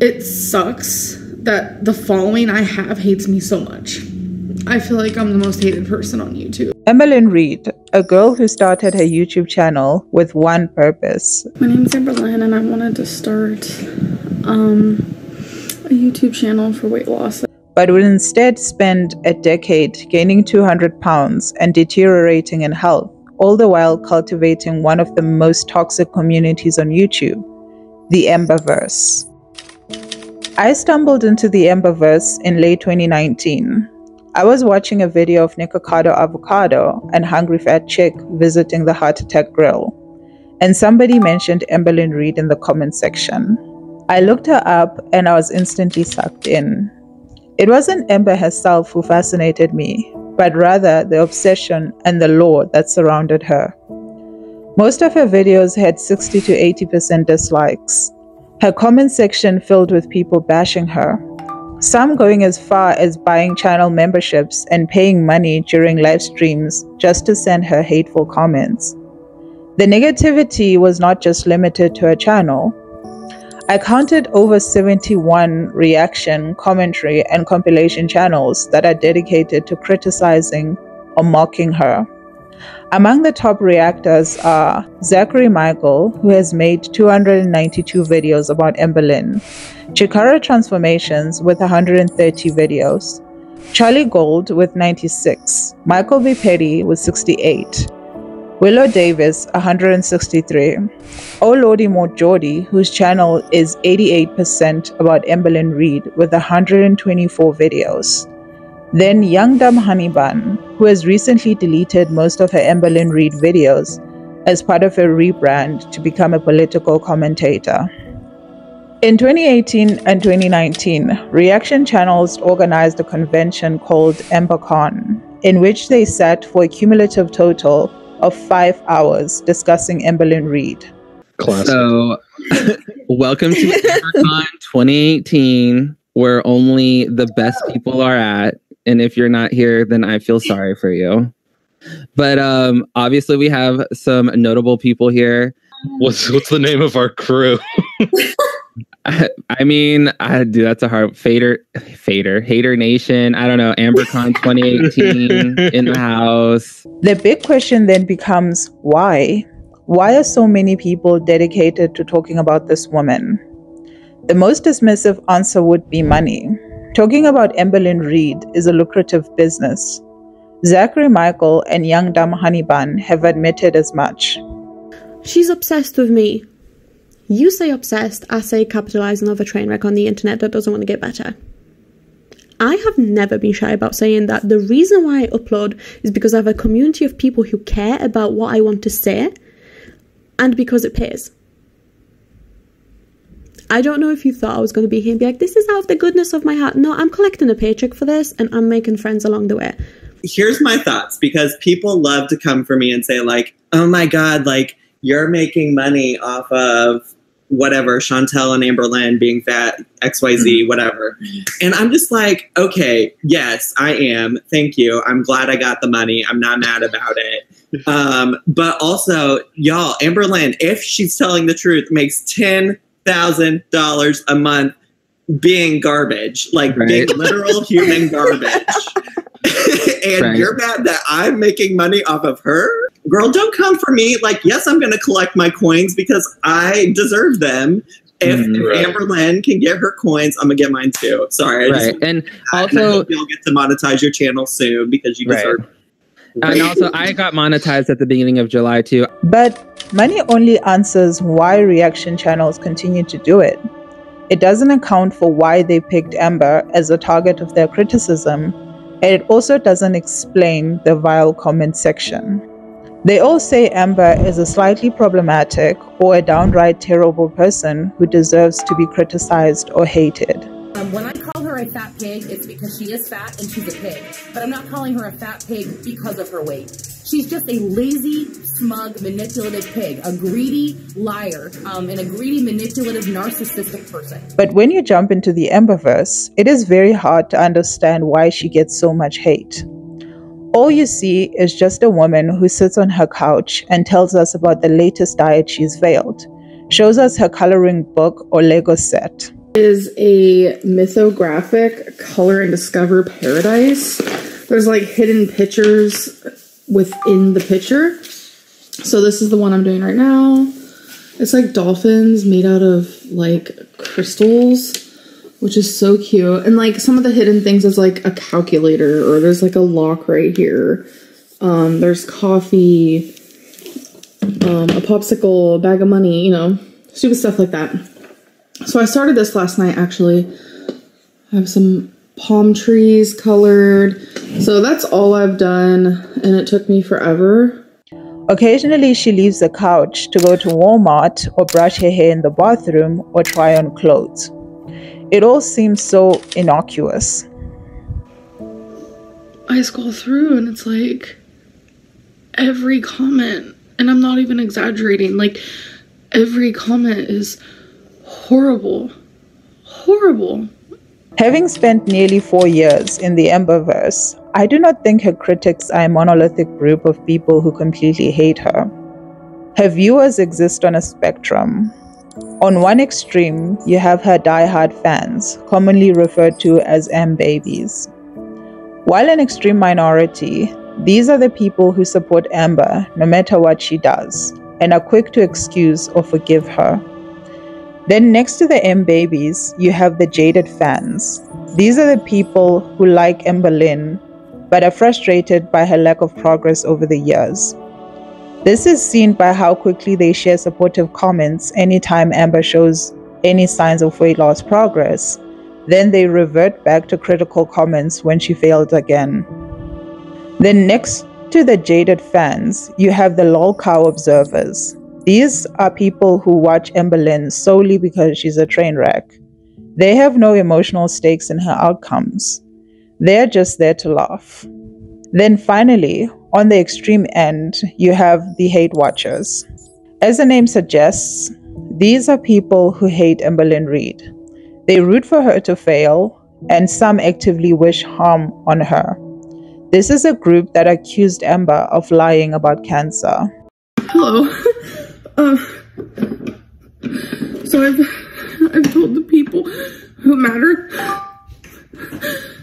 It sucks that the following I have hates me so much. I feel like I'm the most hated person on YouTube. Amberlynn Reid, a girl who started her YouTube channel with one purpose. My name's Amberlynn and I wanted to start a YouTube channel for weight loss. But would instead spend a decade gaining 200 pounds and deteriorating in health, all the while cultivating one of the most toxic communities on YouTube, the Amberverse. I stumbled into the Amberverse in late 2019. I was watching a video of Nicocado Avocado and Hungry Fat Chick visiting the Heart Attack Grill, and somebody mentioned Amberlynn Reid in the comment section. I looked her up and I was instantly sucked in. It wasn't Amber herself who fascinated me, but rather the obsession and the lore that surrounded her. Most of her videos had 60 to 80% dislikes. Her comment section filled with people bashing her. Some going as far as buying channel memberships and paying money during live streams just to send her hateful comments. The negativity was not just limited to her channel. I counted over 71 reaction, commentary, and compilation channels that are dedicated to criticizing or mocking her. Among the top reactors are Zachary Michael, who has made 292 videos about Amberlynn, Chikara Transformations with 130 videos, Charlie Gold with 96, Michael V. Petty with 68, Willow Davis 163, Olodi Mojordi, whose channel is 88% about Amberlynn Reid with 124 videos. Then Young Dumb Honey Bun, who has recently deleted most of her Amberlynn Reid videos as part of her rebrand to become a political commentator. In 2018 and 2019, reaction channels organized a convention called AmberCon, in which they sat for a cumulative total of 5 hours discussing Amberlynn Reid. Classic. So, welcome to AmberCon 2018, where only the best people are at. And if you're not here, then I feel sorry for you. But obviously we have some notable people here. What's the name of our crew? I mean, that's a hard hater nation. I don't know. AmberCon 2018 in the house. The big question then becomes why? Why are so many people dedicated to talking about this woman? The most dismissive answer would be money. Talking about Amberlynn Reid is a lucrative business. Zachary Michael and Young Dumb Honey Bun have admitted as much. She's obsessed with me. You say obsessed, I say capitalize another train wreck on the internet that doesn't want to get better. I have never been shy about saying that the reason why I upload is because I have a community of people who care about what I want to say and because it pays. I don't know if you thought I was going to be here and be like, this is out of the goodness of my heart. No, I'm collecting a paycheck for this and I'm making friends along the way. Here's my thoughts, because people love to come for me and say like, oh my God, like you're making money off of whatever, Chantel and Amberlynn being fat, XYZ, whatever. And I'm just like, okay, yes, I am. Thank you. I'm glad I got the money. I'm not mad about it. But also, y'all, Amberlynn, if she's telling the truth, makes $10,000 a month being garbage, like big literal human garbage. And you're mad that I'm making money off of her? Girl, don't come for me. Like, yes, I'm going to collect my coins because I deserve them. If Amberlynn can get her coins, I'm going to get mine too. Sorry. Right. And I hope you'll get to monetize your channel soon because you deserve it. And also, I got monetized at the beginning of July too. But money only answers why reaction channels continue to do it. It doesn't account for why they picked Amber as a target of their criticism, and it also doesn't explain the vile comment section. They all say Amber is a slightly problematic or a downright terrible person who deserves to be criticized or hated. When I call her a fat pig, it's because she is fat and she's a pig. But I'm not calling her a fat pig because of her weight. She's just a lazy, smug, manipulative pig, a greedy liar, and a greedy, manipulative, narcissistic person. But when you jump into the Amberverse, it is very hard to understand why she gets so much hate. All you see is just a woman who sits on her couch and tells us about the latest diet she's failed, shows us her coloring book or Lego set. is a mythographic color and discover paradise. There's like hidden pictures within the picture. So this is the one I'm doing right now. It's like dolphins made out of like crystals, which is so cute. And like some of the hidden things is like a calculator, or there's like a lock right here. There's coffee, a popsicle, a bag of money, you know, stupid stuff like that. So I started this last night, actually. I have some palm trees colored. So that's all I've done, and it took me forever. Occasionally, she leaves the couch to go to Walmart or brush her hair in the bathroom or try on clothes. It all seems so innocuous. I scroll through and it's like every comment, and I'm not even exaggerating, like every comment is horrible, horrible. Having spent nearly 4 years in the Amberverse, I do not think her critics are a monolithic group of people who completely hate her. Her viewers exist on a spectrum. On one extreme, you have her die-hard fans, commonly referred to as Ambabies. While an extreme minority, these are the people who support Amber no matter what she does, and are quick to excuse or forgive her. Then next to the Ambabies, you have the jaded fans. These are the people who like Amberlynn, but are frustrated by her lack of progress over the years. This is seen by how quickly they share supportive comments anytime Amber shows any signs of weight loss progress. Then they revert back to critical comments when she fails again. Then next to the jaded fans, you have the lolcow observers. These are people who watch Amberlynn solely because she's a train wreck. They have no emotional stakes in her outcomes. They're just there to laugh. Then finally, on the extreme end, you have the hate watchers. As the name suggests, these are people who hate Amberlynn Reid. They root for her to fail, and some actively wish harm on her. This is a group that accused Amber of lying about cancer. Hello. So I've told the people who matter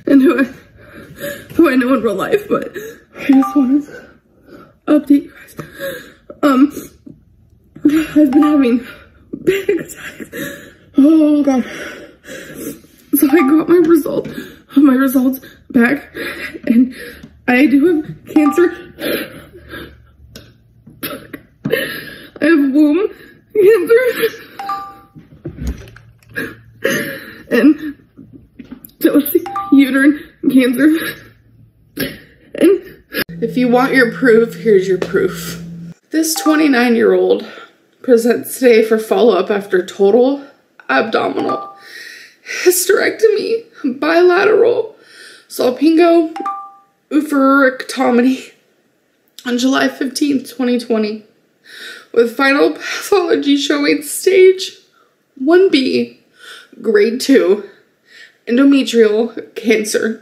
and who I know in real life, but I just wanted to update you guys. I've been having panic attacks. Oh god. So I got my results back, and I do have cancer. I have womb cancer. And so it's uterine cancer. And if you want your proof, here's your proof. This 29-year-old presents today for follow-up after total abdominal hysterectomy, bilateral salpingo-oophorectomy on July 15, 2020, with final pathology showing stage 1B, grade 2, endometrial cancer.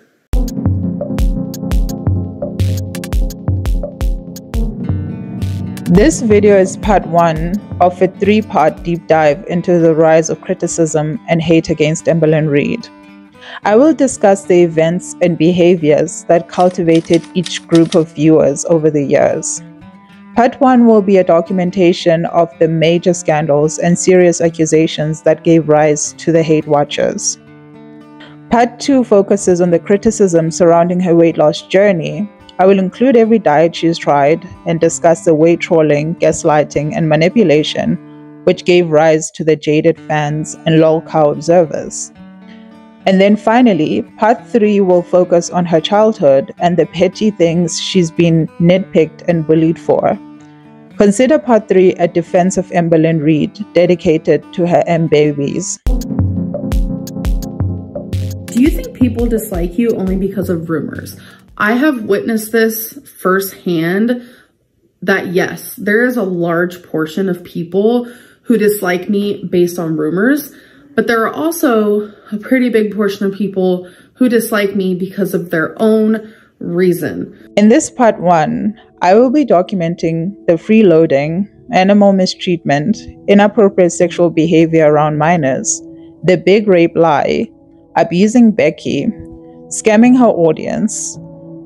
This video is part 1 of a 3-part deep dive into the rise of criticism and hate against Amberlynn Reid. I will discuss the events and behaviors that cultivated each group of viewers over the years. Part 1 will be a documentation of the major scandals and serious accusations that gave rise to the hate watchers. Part 2 focuses on the criticism surrounding her weight loss journey. I will include every diet she's tried and discuss the weight trolling, gaslighting, and manipulation which gave rise to the jaded fans and lolcow observers. And then finally, part 3 will focus on her childhood and the petty things she's been nitpicked and bullied for. Consider part 3 a defense of Amberlynn Reid dedicated to her Ambabies. Do you think people dislike you only because of rumors? I have witnessed this firsthand, that yes, there is a large portion of people who dislike me based on rumors, but there are also a pretty big portion of people who dislike me because of their own reason. In this part 1, I will be documenting the freeloading, animal mistreatment, inappropriate sexual behavior around minors, The Big Rape Lie, Abusing Becky, Scamming Her Audience,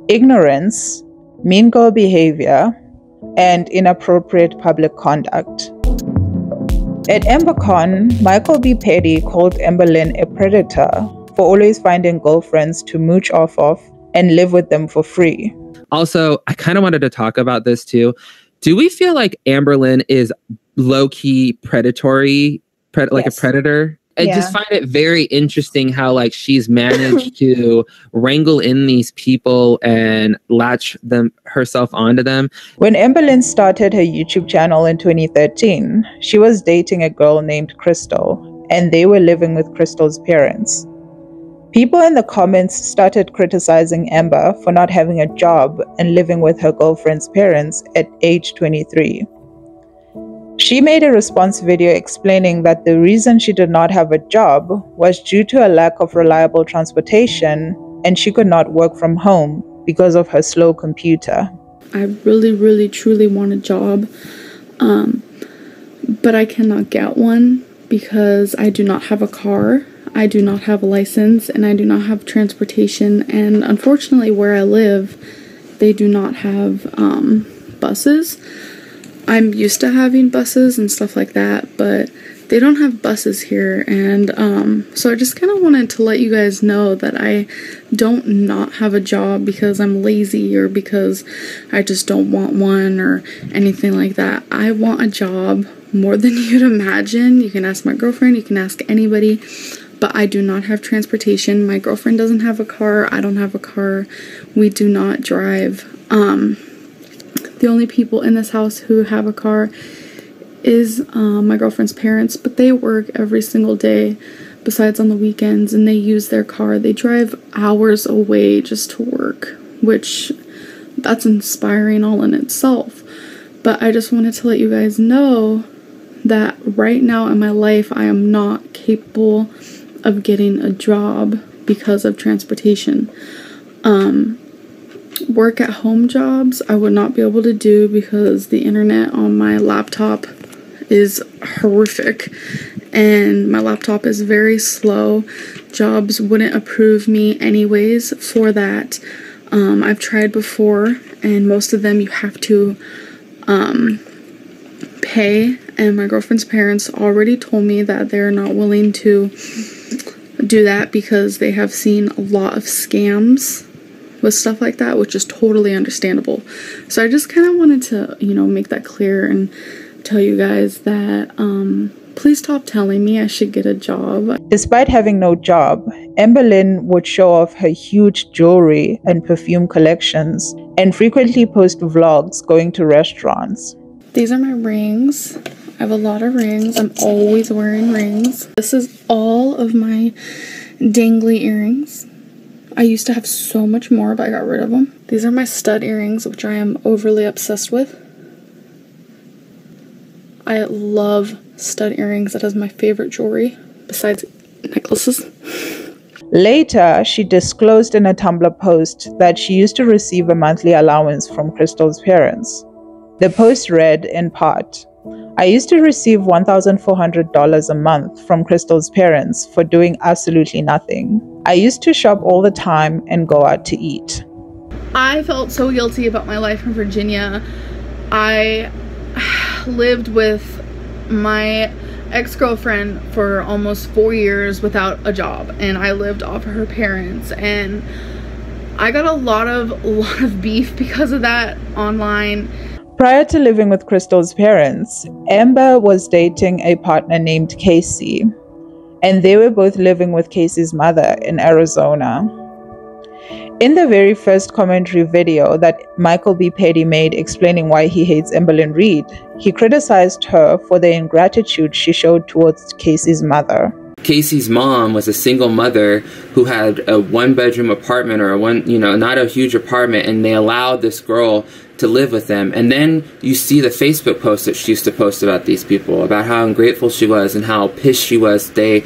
Ignorance, Mean Girl Behavior, and Inappropriate Public Conduct. At AmberCon, Michael V. Petty called Amberlynn a predator for always finding girlfriends to mooch off of and live with them for free. Also, I kind of wanted to talk about this too. Do we feel like Amberlynn is low-key predatory, like a predator? I just find it very interesting how like she's managed to wrangle in these people and latch herself onto them. When Amberlynn started her YouTube channel in 2013, she was dating a girl named Crystal, and they were living with Crystal's parents. People in the comments started criticizing Amber for not having a job and living with her girlfriend's parents at age 23. She made a response video explaining that the reason she did not have a job was due to a lack of reliable transportation, and she could not work from home because of her slow computer. I really, really, truly want a job, but I cannot get one because I do not have a car, I do not have a license, and I do not have transportation. And unfortunately, where I live, they do not have buses. I'm used to having buses and stuff like that, but they don't have buses here, and so I just kind of wanted to let you guys know that I don't not have a job because I'm lazy or because I just don't want one or anything like that. I want a job more than you'd imagine. You can ask my girlfriend, you can ask anybody, but I do not have transportation. My girlfriend doesn't have a car, I don't have a car, we do not drive. The only people in this house who have a car is my girlfriend's parents, but they work every single day besides on the weekends, and they use their car. They drive hours away just to work, which that's inspiring all in itself. But I just wanted to let you guys know that right now in my life, I am not capable of getting a job because of transportation. Work at home jobs I would not be able to do because the internet on my laptop is horrific and my laptop is very slow. Jobs wouldn't approve me anyways for that. I've tried before, and most of them you have to pay, and my girlfriend's parents already told me that they're not willing to do that because they have seen a lot of scams with stuff like that, which is totally understandable. So I just kind of wanted to, you know, make that clear and tell you guys that please stop telling me I should get a job. Despite having no job, Amberlynn would show off her huge jewelry and perfume collections and frequently post vlogs going to restaurants. These are my rings. I have a lot of rings. I'm always wearing rings. This is all of my dangly earrings. I used to have so much more, but I got rid of them. These are my stud earrings, which I am overly obsessed with. I love stud earrings. That is my favorite jewelry, besides necklaces. Later, she disclosed in a Tumblr post that she used to receive a monthly allowance from Crystal's parents. The post read, in part, "I used to receive $1,400 a month from Crystal's parents for doing absolutely nothing. I used to shop all the time and go out to eat." I felt so guilty about my life in Virginia. I lived with my ex-girlfriend for almost 4 years without a job, and I lived off of her parents, and I got a lot of beef because of that online. Prior to living with Crystal's parents, Amber was dating a partner named Casey, and they were both living with Casey's mother in Arizona. In the very first commentary video that Michael V. Petty made explaining why he hates Amberlynn Reid, he criticized her for the ingratitude she showed towards Casey's mother. Casey's mom was a single mother who had a one-bedroom apartment, or not a huge apartment, and they allowed this girl to live with them. And then you see the Facebook post that she used to post about these people, about how ungrateful she was and how pissed she was they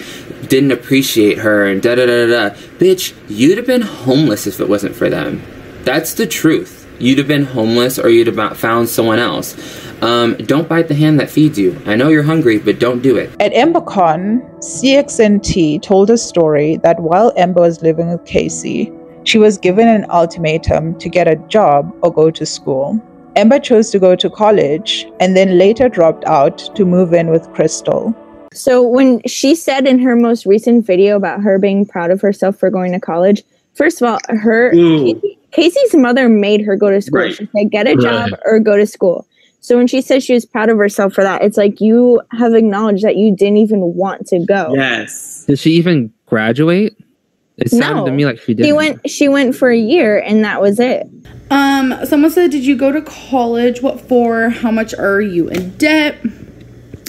didn't appreciate her and da da da da. Bitch, you'd have been homeless if it wasn't for them. That's the truth. You'd have been homeless, or you'd have found someone else. Don't bite the hand that feeds you. I know you're hungry, but don't do it. At AmberCon, CXNT told a story that while Amber was living with Casey, she was given an ultimatum to get a job or go to school. Amber chose to go to college and then later dropped out to move in with Crystal. So when she said in her most recent video about her being proud of herself for going to college, first of all, her Casey's mother made her go to school. Right. She said, get a job or go to school. So when she says she was proud of herself for that, it's like you have acknowledged that you didn't even want to go. Yes. Did she even graduate? It sounded to me like she did. She went for a year and that was it. Someone said, did you go to college? What for? How much are you in debt?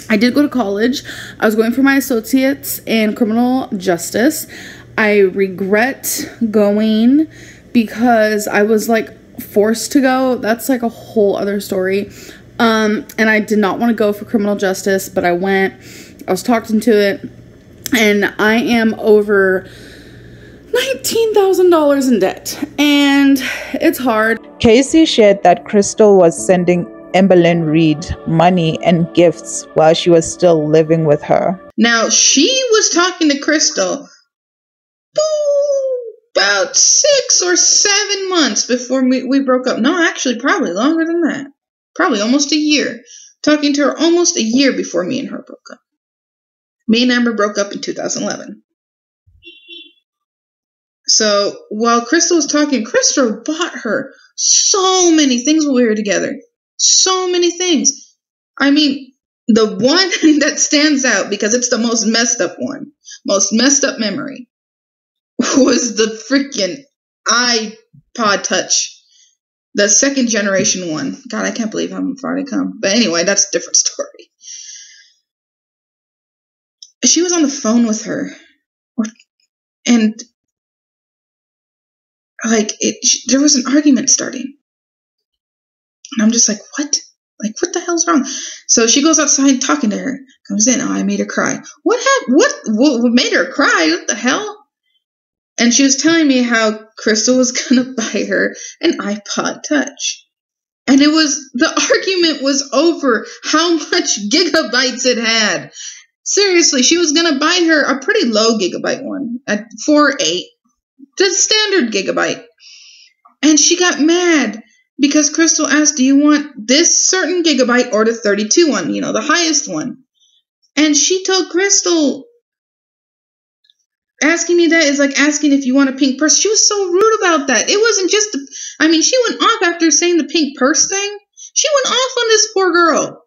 I did go to college. I was going for my associates in criminal justice. I regret going because I was like forced to go. That's like a whole other story. And I did not want to go for criminal justice, but I went. I was talked into it, and I am over $19,000 in debt, and it's hard. Casey shared that Crystal was sending Amberlynn Reid money and gifts while she was still living with her. Now, she was talking to Crystal about 6 or 7 months before we broke up. No, actually, probably longer than that. Probably almost a year. Talking to her almost a year before me and her broke up. Me and Amber broke up in 2011. So while Crystal was talking, Crystal bought her so many things when we were together. So many things. I mean, the one that stands out because it's the most messed up one, most messed up memory, was the freaking iPod Touch, the second generation one. God, I can't believe how far they come. But anyway, that's a different story. She was on the phone with her, and like there was an argument starting, and I'm just like, what? Like, what the hell's wrong? So she goes outside talking to her, comes in. Oh, I made her cry. What happened? What made her cry? What the hell? And she was telling me how Crystal was gonna buy her an iPod Touch, and it was the argument was over how much gigabytes it had. Seriously, she was gonna buy her a pretty low gigabyte one at 4.8. The standard gigabyte. And she got mad because Crystal asked, do you want this certain gigabyte or the 32 one, you know, the highest one? And she told Crystal, asking me that is like asking if you want a pink purse. She was so rude about that. It wasn't just, I mean, she went off after saying the pink purse thing. She went off on this poor girl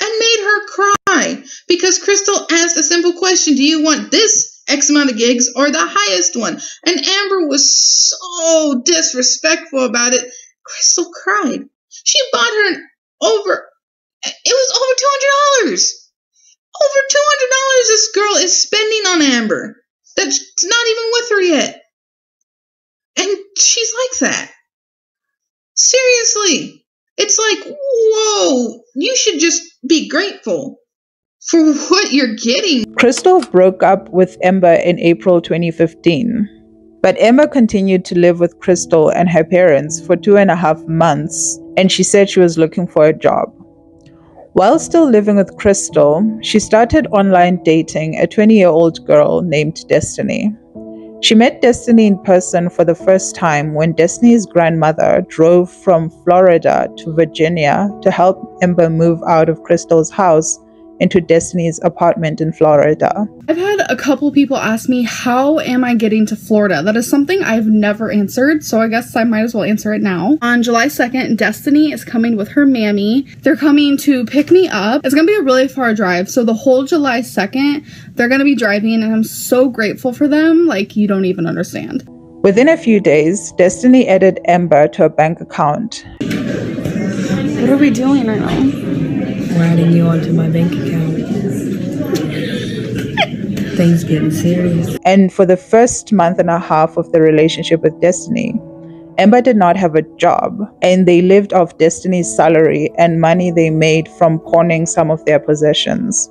and made her cry because Crystal asked a simple question. Do you want this X amount of gigs or the highest one? And Amber was so disrespectful about it. Crystal cried. She bought her it was over $200. Over $200 this girl is spending on Amber. That's not even with her yet. And she's like that. Seriously. It's like, whoa, you should just be grateful for what you're getting. Crystal broke up with Amber in April 2015, but Amber continued to live with Crystal and her parents for 2.5 months, and she said she was looking for a job. While still living with Crystal, she started online dating a 20-year-old girl named Destiny. She met Destiny in person for the first time when Destiny's grandmother drove from Florida to Virginia to help Amber move out of Crystal's house into Destiny's apartment in Florida. I've had a couple people ask me, how am I getting to Florida? That is something I've never answered, so I guess I might as well answer it now. On July 2nd, Destiny is coming with her mammy. They're coming to pick me up. It's gonna be a really far drive, so the whole July 2nd, they're gonna be driving, and I'm so grateful for them, like you don't even understand. Within a few days, Destiny added Amber to a bank account. What are we doing right now? Adding you onto my bank account. Things getting serious. And for the first month and a half of the relationship with Destiny, Amber did not have a job, and they lived off Destiny's salary and money they made from pawning some of their possessions.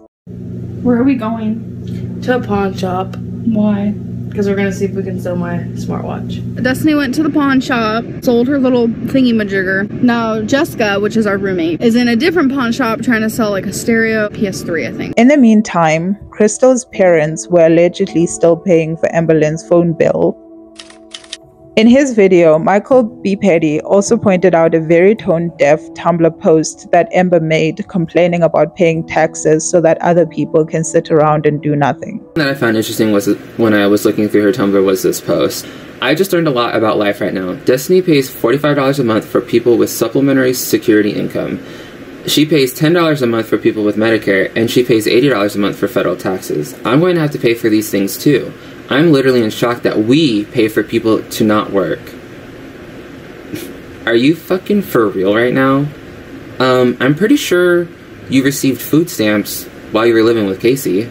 Where are we going? To a pawn shop. Why? because we're gonna see if we can sell my smartwatch. Destiny went to the pawn shop, sold her little thingy-majigger. Now Jessica, which is our roommate, is in a different pawn shop trying to sell like a stereo PS3, I think. In the meantime, Crystal's parents were allegedly still paying for Amberlynn's phone bill. In his video, Michael B. Petty also pointed out a very tone-deaf Tumblr post that Amber made complaining about paying taxes so that other people can sit around and do nothing. One that I found interesting was when I was looking through her Tumblr was this post. I just learned a lot about life right now. Destiny pays $45 a month for people with supplementary security income. She pays $10 a month for people with Medicare, and she pays $80 a month for federal taxes. I'm going to have to pay for these things too. I'm literally in shock that we pay for people to not work. Are you fucking for real right now? I'm pretty sure you received food stamps while you were living with Casey.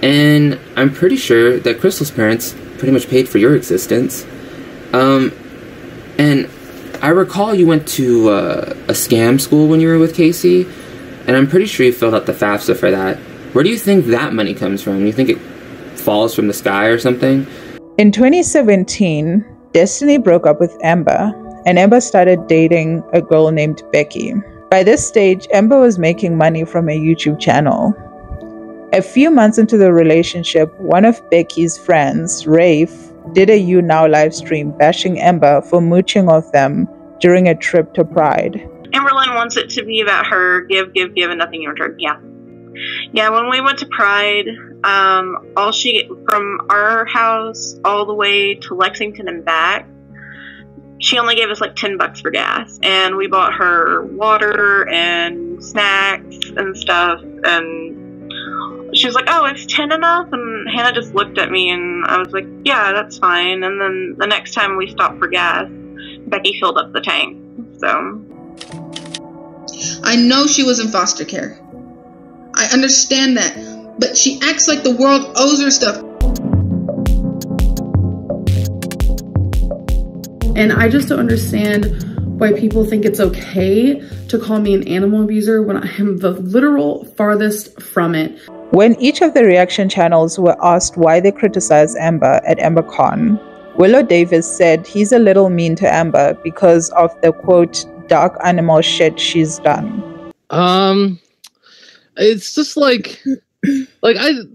And I'm pretty sure that Crystal's parents pretty much paid for your existence. And I recall you went to a scam school when you were with Casey, and I'm pretty sure you filled out the FAFSA for that. Where do you think that money comes from? You think it falls from the sky or something? In 2017, Destiny broke up with Amber, and Amber started dating a girl named Becky. By this stage, Amber was making money from a YouTube channel. A few months into the relationship, one of Becky's friends, Rafe, did a You Now live stream bashing Amber for mooching off them during a trip to Pride. Amberlynn wants it to be about her give, and nothing in return. Yeah. Yeah, when we went to Pride, all she, from our house all the way to Lexington and back, she only gave us like $10 for gas, and we bought her water and snacks and stuff, and she was like, oh, it's 10 enough? And Hannah just looked at me, and I was like, yeah, that's fine. And then the next time we stopped for gas, Becky filled up the tank, so. I know she was in foster care. I understand that, but she acts like the world owes her stuff. And I just don't understand why people think it's okay to call me an animal abuser when I am the literal farthest from it. When each of the reaction channels were asked why they criticized Amber at AmberCon, Willow Davis said he's a little mean to Amber because of the, quote, dark animal shit she's done. It's just like I'm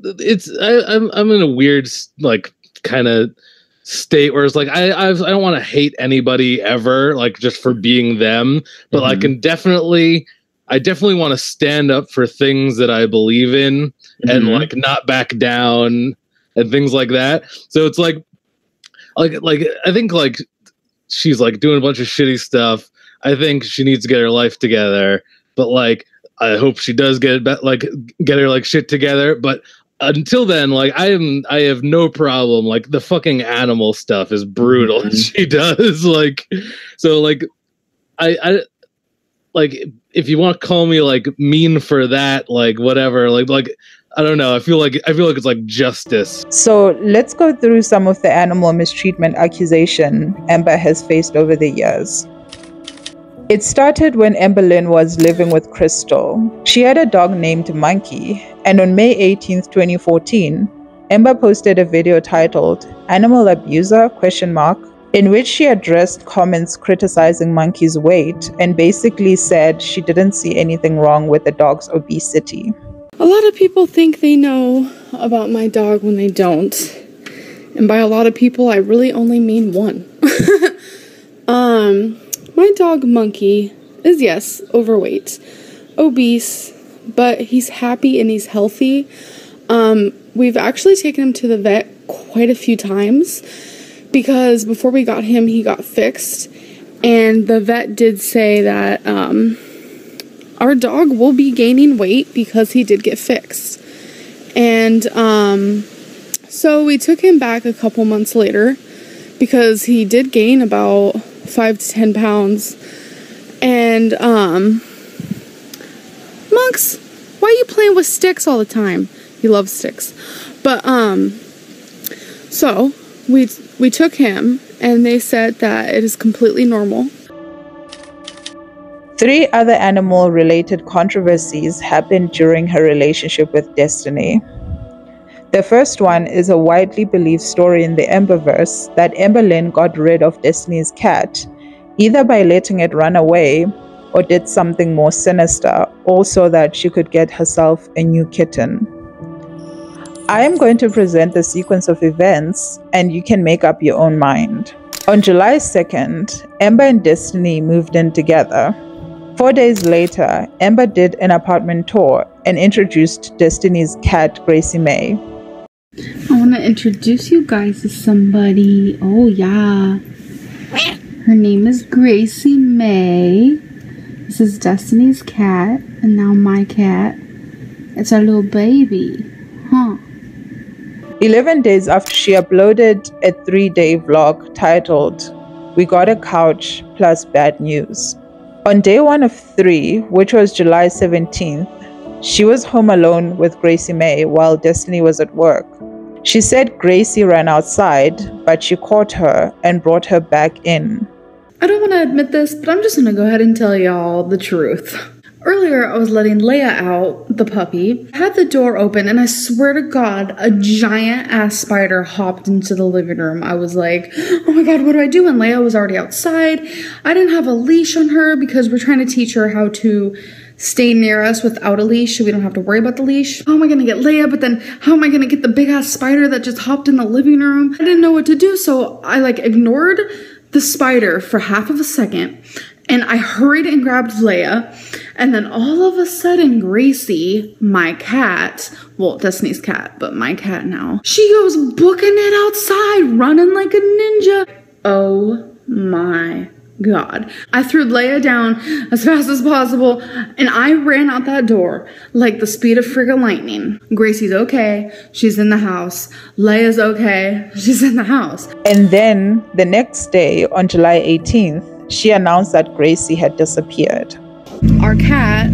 in a weird, like, kind of state where it's like, I don't want to hate anybody ever, like, just for being them, but I can definitely... I definitely want to stand up for things that I believe in and like not back down and things like that. So it's like I think like she's like doing a bunch of shitty stuff. I think she needs to get her life together, but like I hope she does get it, like get her like shit together. But until then, like I have no problem. Like the fucking animal stuff is brutal. She does like so like I like if you want to call me like mean for that, like whatever, like I don't know. I feel like it's like justice. So let's go through some of the animal mistreatment accusation Amber has faced over the years. It started when Amberlynn was living with Crystal. She had a dog named Monkey, and on May 18th, 2014, Amber posted a video titled "Animal Abuser?" in which she addressed comments criticizing Monkey's weight and basically said she didn't see anything wrong with the dog's obesity. A lot of people think they know about my dog when they don't. And by a lot of people, I really only mean one. My dog Monkey is, yes, overweight, obese, but he's happy and he's healthy. We've actually taken him to the vet quite a few times, because before we got him, he got fixed, and the vet did say that our dog will be gaining weight because he did get fixed. And so we took him back a couple months later because he did gain about 5 to 10 pounds. And Monks, why are you playing with sticks all the time? He loves sticks. But so we took him, and they said that it is completely normal. 3 other animal-related controversies happened during her relationship with Destiny. The first one is a widely believed story in the Amberverse that Amberlynn got rid of Destiny's cat, either by letting it run away or did something more sinister, also that she could get herself a new kitten. I am going to present the sequence of events and you can make up your own mind. On July 2nd, Amber and Destiny moved in together. 4 days later, Amber did an apartment tour and introduced Destiny's cat, Gracie Mae. I want to introduce you guys to somebody. Oh yeah. Her name is Gracie Mae. This is Destiny's cat and now my cat. It's our little baby. Huh. 11 days after she uploaded a 3-day vlog titled, We Got a Couch Plus Bad News. On day 1 of 3, which was July 17th, she was home alone with Gracie Mae while Destiny was at work. She said Gracie ran outside, but she caught her and brought her back in. I don't want to admit this, but I'm just going to go ahead and tell y'all the truth. Earlier, I was letting Leia out, the puppy. I had the door open, and I swear to God, a giant-ass spider hopped into the living room. I was like, oh my God, what do I do? And Leia was already outside. I didn't have a leash on her because we're trying to teach her how to stay near us without a leash so we don't have to worry about the leash. How am I going to get Leia? But then how am I going to get the big-ass spider that just hopped in the living room? I didn't know what to do, so I, ignored the spider for half of a second. And I hurried and grabbed Leia, and then all of a sudden, Gracie, my cat, well, Destiny's cat, but my cat now, she goes booking it outside, running like a ninja. Oh my God. I threw Leia down as fast as possible, and I ran out that door like the speed of friggin' lightning. Gracie's okay. She's in the house. Leia's okay. She's in the house. And then the next day, on July 18th, she announced that Gracie had disappeared. Our cat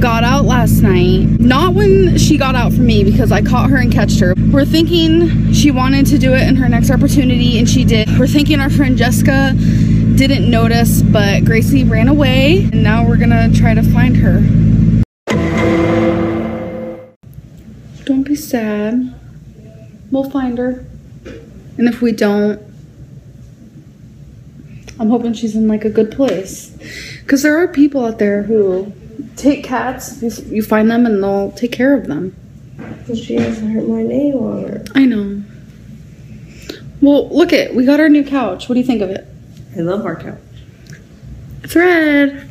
got out last night. Not when she got out from me, because I caught her and catched her. We're thinking she wanted to do it in her next opportunity, and she did. We're thinking our friend Jessica didn't notice, but Gracie ran away, and now we're gonna try to find her. Don't be sad. We'll find her. And if we don't, I'm hoping she's in a good place, because there are people out there who take cats. You find them and they'll take care of them. But she hasn't hurt my nail on her. I know. Well, look it. We got our new couch. What do you think of it? I love our couch. It's red.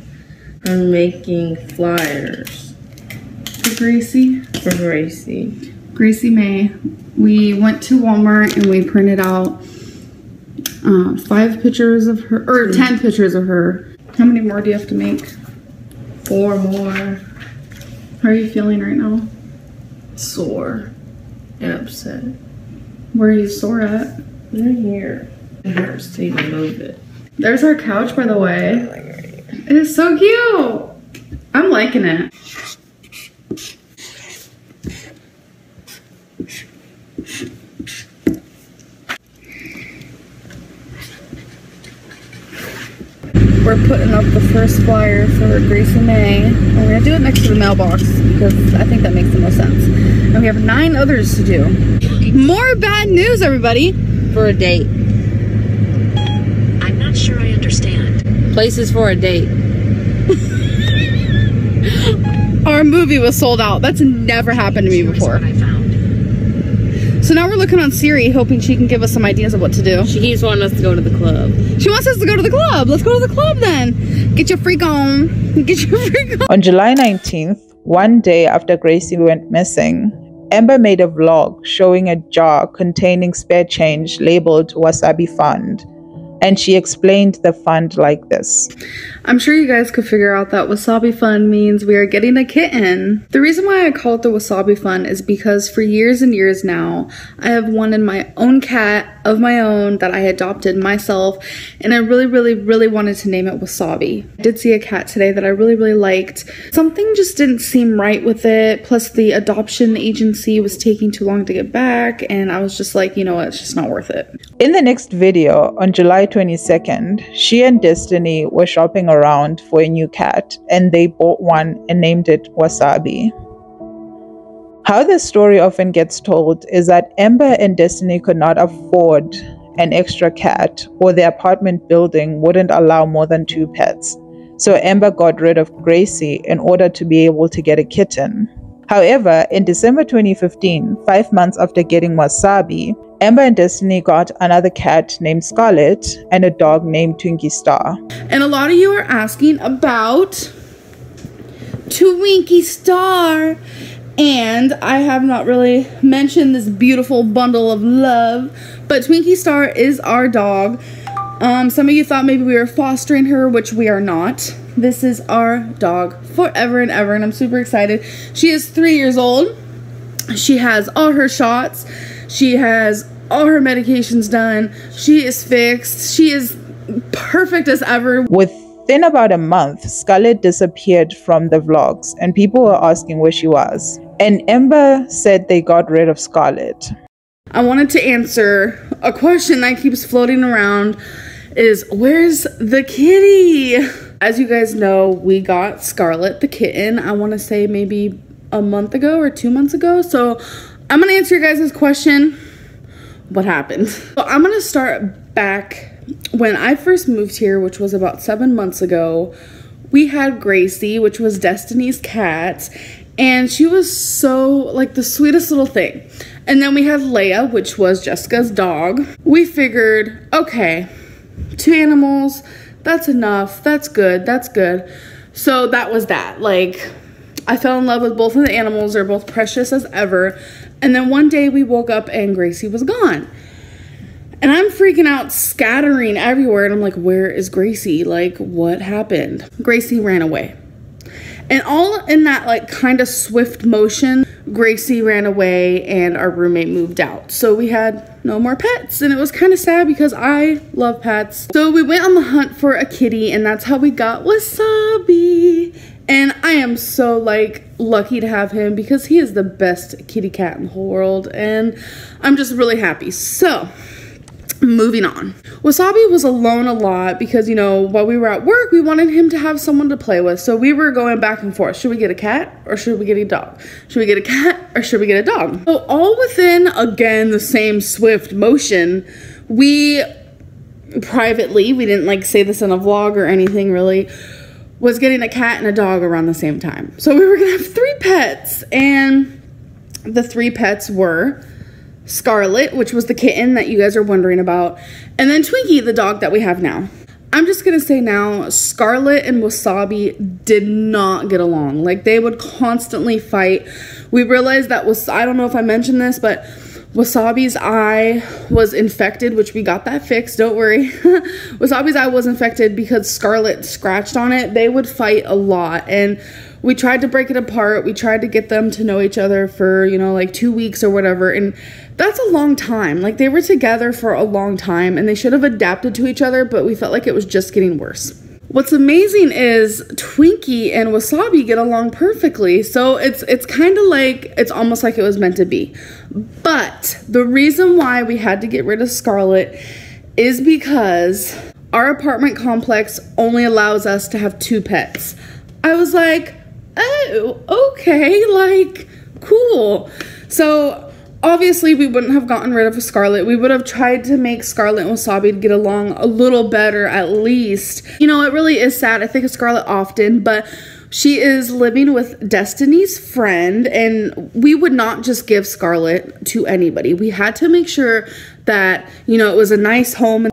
I'm making flyers. For Gracie? For Gracie. Gracie Mae. We went to Walmart and we printed out 5 pictures of her, or 10 pictures of her. How many more do you have to make? 4 more. How are you feeling right now? Sore and upset. Where are you sore at? Right here. It hurts to even move it. There's our couch, by the way. It is so cute. I'm liking it. We're putting up the first flyer for Gracie Mae. We're gonna do it next to the mailbox because I think that makes the most sense. And we have 9 others to do. More bad news, everybody. For a date. I'm not sure I understand. Places for a date. Our movie was sold out. That's never happened to me before. So now we're looking on Siri, hoping she can give us some ideas of what to do. She keeps wanting us to go to the club. She wants us to go to the club. Let's go to the club then. Get your freak on. Get your freak on. On July 19th, one day after Gracie went missing, Amber made a vlog showing a jar containing spare change labeled Wasabi Fund. And she explained the fund like this. I'm sure you guys could figure out that Wasabi Fund means we are getting a kitten. The reason why I call it the Wasabi Fund is because for years and years now, I have wanted my own cat of my own that I adopted myself. And I really, really, really wanted to name it Wasabi. I did see a cat today that I really, really liked. Something just didn't seem right with it. Plus the adoption agency was taking too long to get back. And I was just like, you know what, it's just not worth it. In the next video, on July 22nd, she and Destiny were shopping around for a new cat and they bought one and named it Wasabi. How this story often gets told is that Amber and Destiny could not afford an extra cat, or the apartment building wouldn't allow more than 2 pets. So Amber got rid of Gracie in order to be able to get a kitten. However, in December 2015, 5 months after getting Wasabi, Amber and Destiny got another cat named Scarlett and a dog named Twinkie Star. And a lot of you are asking about Twinkie Star, and I have not really mentioned this beautiful bundle of love, but Twinkie Star is our dog. Some of you thought maybe we were fostering her, which we are not. This is our dog forever and ever, and I'm super excited. She is 3 years old. She has all her shots. She has all her medications done. She is fixed. She is perfect as ever. Within about a month, Scarlett disappeared from the vlogs, and people were asking where she was. And Amber said they got rid of Scarlett. I wanted to answer a question that keeps floating around is, where's the kitty? As you guys know, we got Scarlett the kitten, I want to say maybe a month ago or 2 months ago. So I'm going to answer your guys' question, what happened? So I'm going to start back when I first moved here, which was about 7 months ago. We had Gracie, which was Destiny's cat, and she was so, like, the sweetest little thing. And then we had Leia, which was Jessica's dog. We figured, okay, 2 animals, that's enough, that's good, that's good. So that was that. Like, I fell in love with both of the animals. They're both precious as ever. And then one day we woke up and Gracie was gone. And I'm freaking out, scattering everywhere. And I'm like, where is Gracie? Like, what happened? Gracie ran away. And all in that, like, kind of swift motion, Gracie ran away and our roommate moved out. So we had no more pets, and it was kind of sad because I love pets. So we went on the hunt for a kitty, and that's how we got Wasabi. And I am so, like, lucky to have him because he is the best kitty cat in the whole world, and I'm just really happy. So moving on. Wasabi was alone a lot because, you know, while we were at work, we wanted him to have someone to play with. So we were going back and forth. Should we get a cat or should we get a dog? Should we get a cat or should we get a dog? So all within, again, the same swift motion, we privately, we didn't, like, say this in a vlog or anything really, was getting a cat and a dog around the same time. So we were gonna have 3 pets, and the 3 pets were Scarlett, which was the kitten that you guys are wondering about, and then Twinkie, the dog that we have now. I'm just gonna say now, Scarlett and Wasabi did not get along. Like, they would constantly fight. We realized that was, I don't know if I mentioned this, but Wasabi's eye was infected, which we got that fixed, don't worry. Wasabi's eye was infected because Scarlett scratched on it. They would fight a lot, and we tried to break it apart. We tried to get them to know each other for, you know, like 2 weeks or whatever. And that's a long time. Like, they were together for a long time and they should have adapted to each other, but we felt like it was just getting worse. What's amazing is Twinkie and Wasabi get along perfectly. So it's kind of like, it's almost like it was meant to be. But the reason why we had to get rid of Scarlett is because our apartment complex only allows us to have 2 pets. I was like, oh, okay, like, cool. So obviously we wouldn't have gotten rid of Scarlett. We would have tried to make Scarlett and Wasabi get along a little better at least. You know, it really is sad. I think of Scarlett often, but she is living with Destiny's friend, and we would not just give Scarlett to anybody. We had to make sure that, you know, it was a nice home.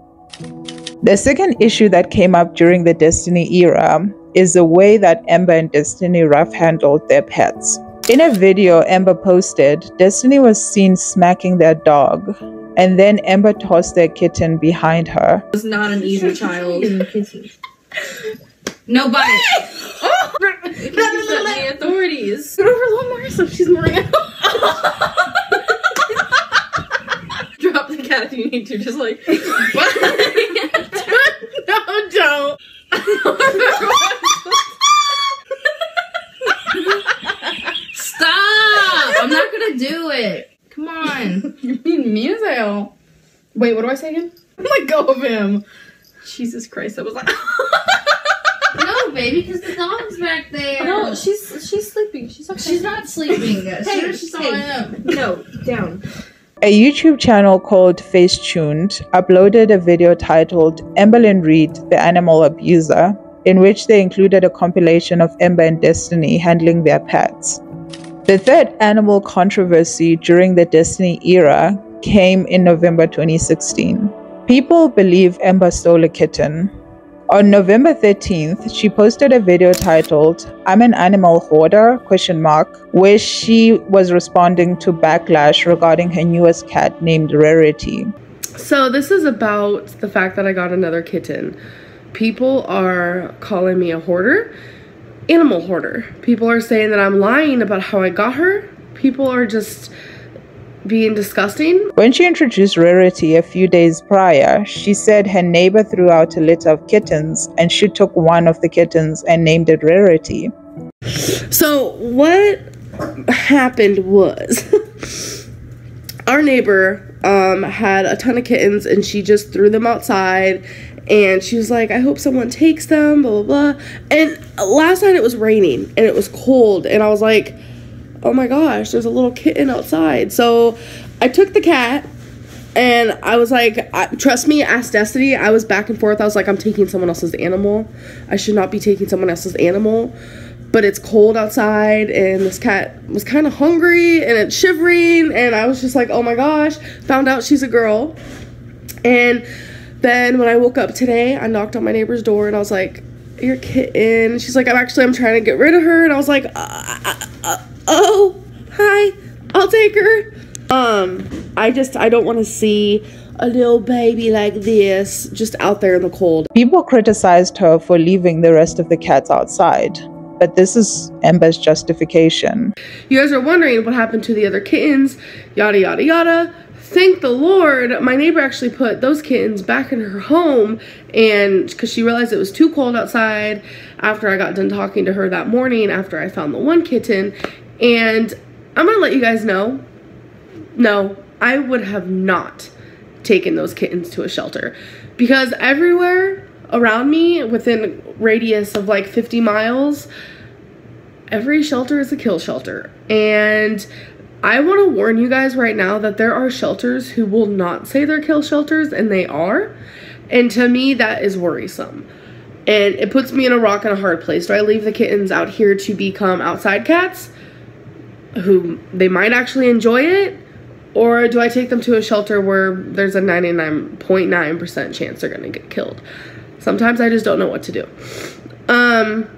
The second issue that came up during the Destiny era is the way that Amber and Destiny rough-handled their pets. In a video Amber posted, Destiny was seen smacking their dog, and then Amber tossed their kitten behind her. It was not an easy child. Nobody. Oh, the authorities. Get over a little more, so she's more. Drop the cat if you need to. Just like. No, don't. Stop! I'm not gonna do it. Come on. You mean Museo. Wait, what do I say again? Let go of him. Jesus Christ, that was like. No, No, baby, because the dog's back there. No, she's sleeping. She's okay. She's not sleeping. Hey, no, down. A YouTube channel called Facetuned uploaded a video titled Amberlynn Reid, the Animal Abuser, in which they included a compilation of Amber and Destiny handling their pets. The third animal controversy during the Destiny era came in November 2016. People believe Amber stole a kitten. On November 13th, she posted a video titled "I'm an Animal Hoarder?" Where she was responding to backlash regarding her newest cat named Rarity. So this is about the fact that I got another kitten. People are calling me a hoarder, animal hoarder. People are saying that I'm lying about how I got her. People are just being disgusting. When she introduced Rarity a few days prior, she said her neighbor threw out a litter of kittens and she took one of the kittens and named it Rarity. So what happened was our neighbor had a ton of kittens and she just threw them outside. And she was like, I hope someone takes them, blah, blah, blah. And last night it was raining and it was cold. And I was like, oh my gosh, there's a little kitten outside. So I took the cat and I was like, trust me, ask Destiny. I was back and forth. I was like, I'm taking someone else's animal. I should not be taking someone else's animal. But it's cold outside and this cat was kind of hungry and it's shivering. And I was just like, oh my gosh. Found out she's a girl. And then when I woke up today, I knocked on my neighbor's door and I was like, your kitten. She's like, I'm trying to get rid of her. And I was like, oh, hi, I'll take her. I don't want to see a little baby like this just out there in the cold. People criticized her for leaving the rest of the cats outside, but this is Amber's justification. You guys are wondering what happened to the other kittens, yada, yada, yada. Thank the Lord, my neighbor actually put those kittens back in her home, and because she realized it was too cold outside after I got done talking to her that morning after I found the one kitten. And I'm gonna let you guys know, no, I would have not taken those kittens to a shelter, because everywhere around me within a radius of like 50 miles, every shelter is a kill shelter. And I want to warn you guys right now that there are shelters who will not say they're kill shelters, and they are. And to me, that is worrisome. And it puts me in a rock and a hard place. Do I leave the kittens out here to become outside cats who they might actually enjoy it? Or do I take them to a shelter where there's a 99.9% chance they're going to get killed? Sometimes I just don't know what to do. And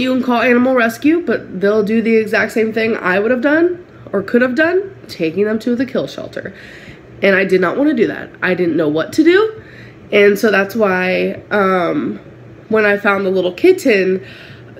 you can call animal rescue, but they'll do the exact same thing I would have done. Or could have done, taking them to the kill shelter. And I did not want to do that. I didn't know what to do. And so that's why when I found the little kitten,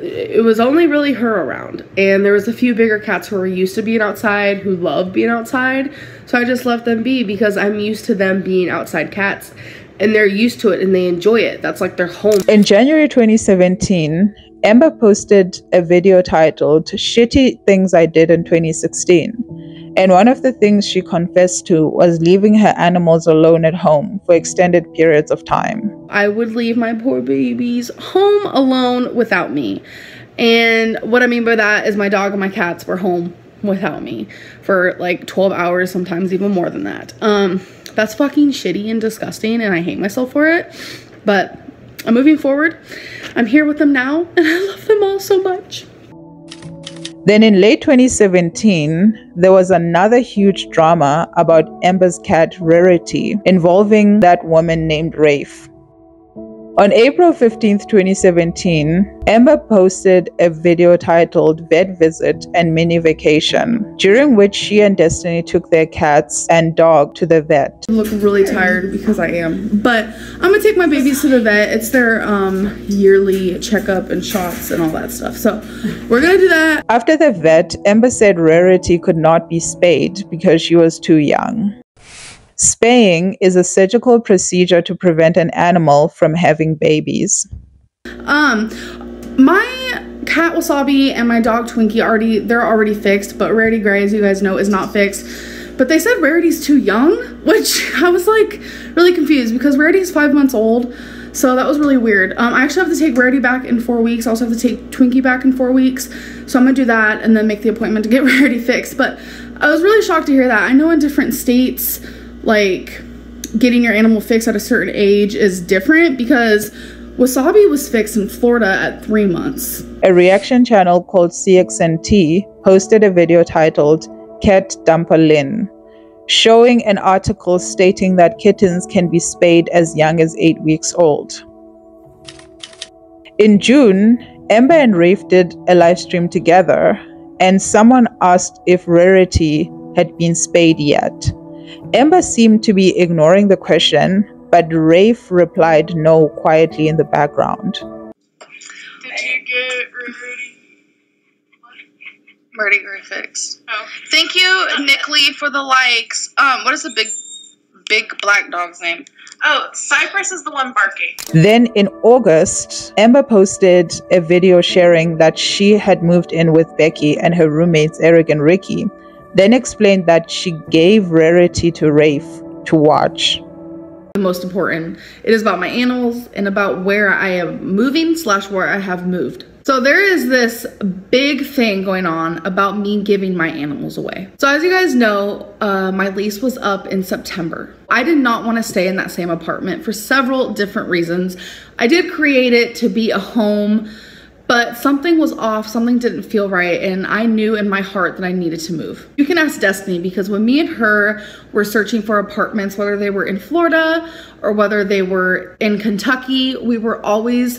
it was only really her around. And there was a few bigger cats who were used to being outside, who loved being outside. So I just left them be, because I'm used to them being outside cats. And they're used to it and they enjoy it. That's like their home. In January 2017, Amber posted a video titled "Shitty Things I Did in 2016," and one of the things she confessed to was leaving her animals alone at home for extended periods of time. I would leave my poor babies home alone without me. And what I mean by that is my dog and my cats were home without me for like 12 hours, sometimes even more than that. That's fucking shitty and disgusting, and I hate myself for it, but I'm moving forward. I'm here with them now, and I love them all so much. Then in late 2017, there was another huge drama about Amber's cat Rarity involving that woman named Rafe. On April 15th, 2017, Amber posted a video titled "Vet Visit and Mini Vacation," during which she and Destiny took their cats and dog to the vet. I look really tired because I am, but I'm gonna take my babies to the vet. It's their yearly checkup and shots and all that stuff. So we're gonna do that. After the vet, Amber said Rarity could not be spayed because she was too young. Spaying is a surgical procedure to prevent an animal from having babies. My cat Wasabi and my dog Twinkie they're already fixed, but Rarity Gray, as you guys know, is not fixed. But they said Rarity's too young, which I was like really confused because Rarity's 5 months old. So that was really weird. I actually have to take Rarity back in 4 weeks. I also have to take Twinkie back in 4 weeks. So I'm going to do that and then make the appointment to get Rarity fixed. But I was really shocked to hear that. I know in different states, like, getting your animal fixed at a certain age is different, because Wasabi was fixed in Florida at 3 months. A reaction channel called CXNT posted a video titled Cat Dumper Lynn, showing an article stating that kittens can be spayed as young as 8 weeks old. In June, Amber and Rafe did a live stream together, and someone asked if Rarity had been spayed yet. Amber seemed to be ignoring the question, but Rafe replied no quietly in the background. Did you get Rarity? Rarity got fixed. Oh. Thank you, Nick Lee, for the likes. What is the big black dog's name? Oh, Cypress is the one barking. Then in August, Amber posted a video sharing that she had moved in with Becky and her roommates Eric and Ricky, then explained that she gave Rarity to Rafe to watch. The most important, it is about my animals and about where I am moving / where I have moved. So there is this big thing going on about me giving my animals away. So as you guys know, my lease was up in September. I did not want to stay in that same apartment for several different reasons. I did create it to be a home, but something was off, something didn't feel right, and I knew in my heart that I needed to move. You can ask Destiny, because when me and her were searching for apartments, whether they were in Florida or whether they were in Kentucky, we were always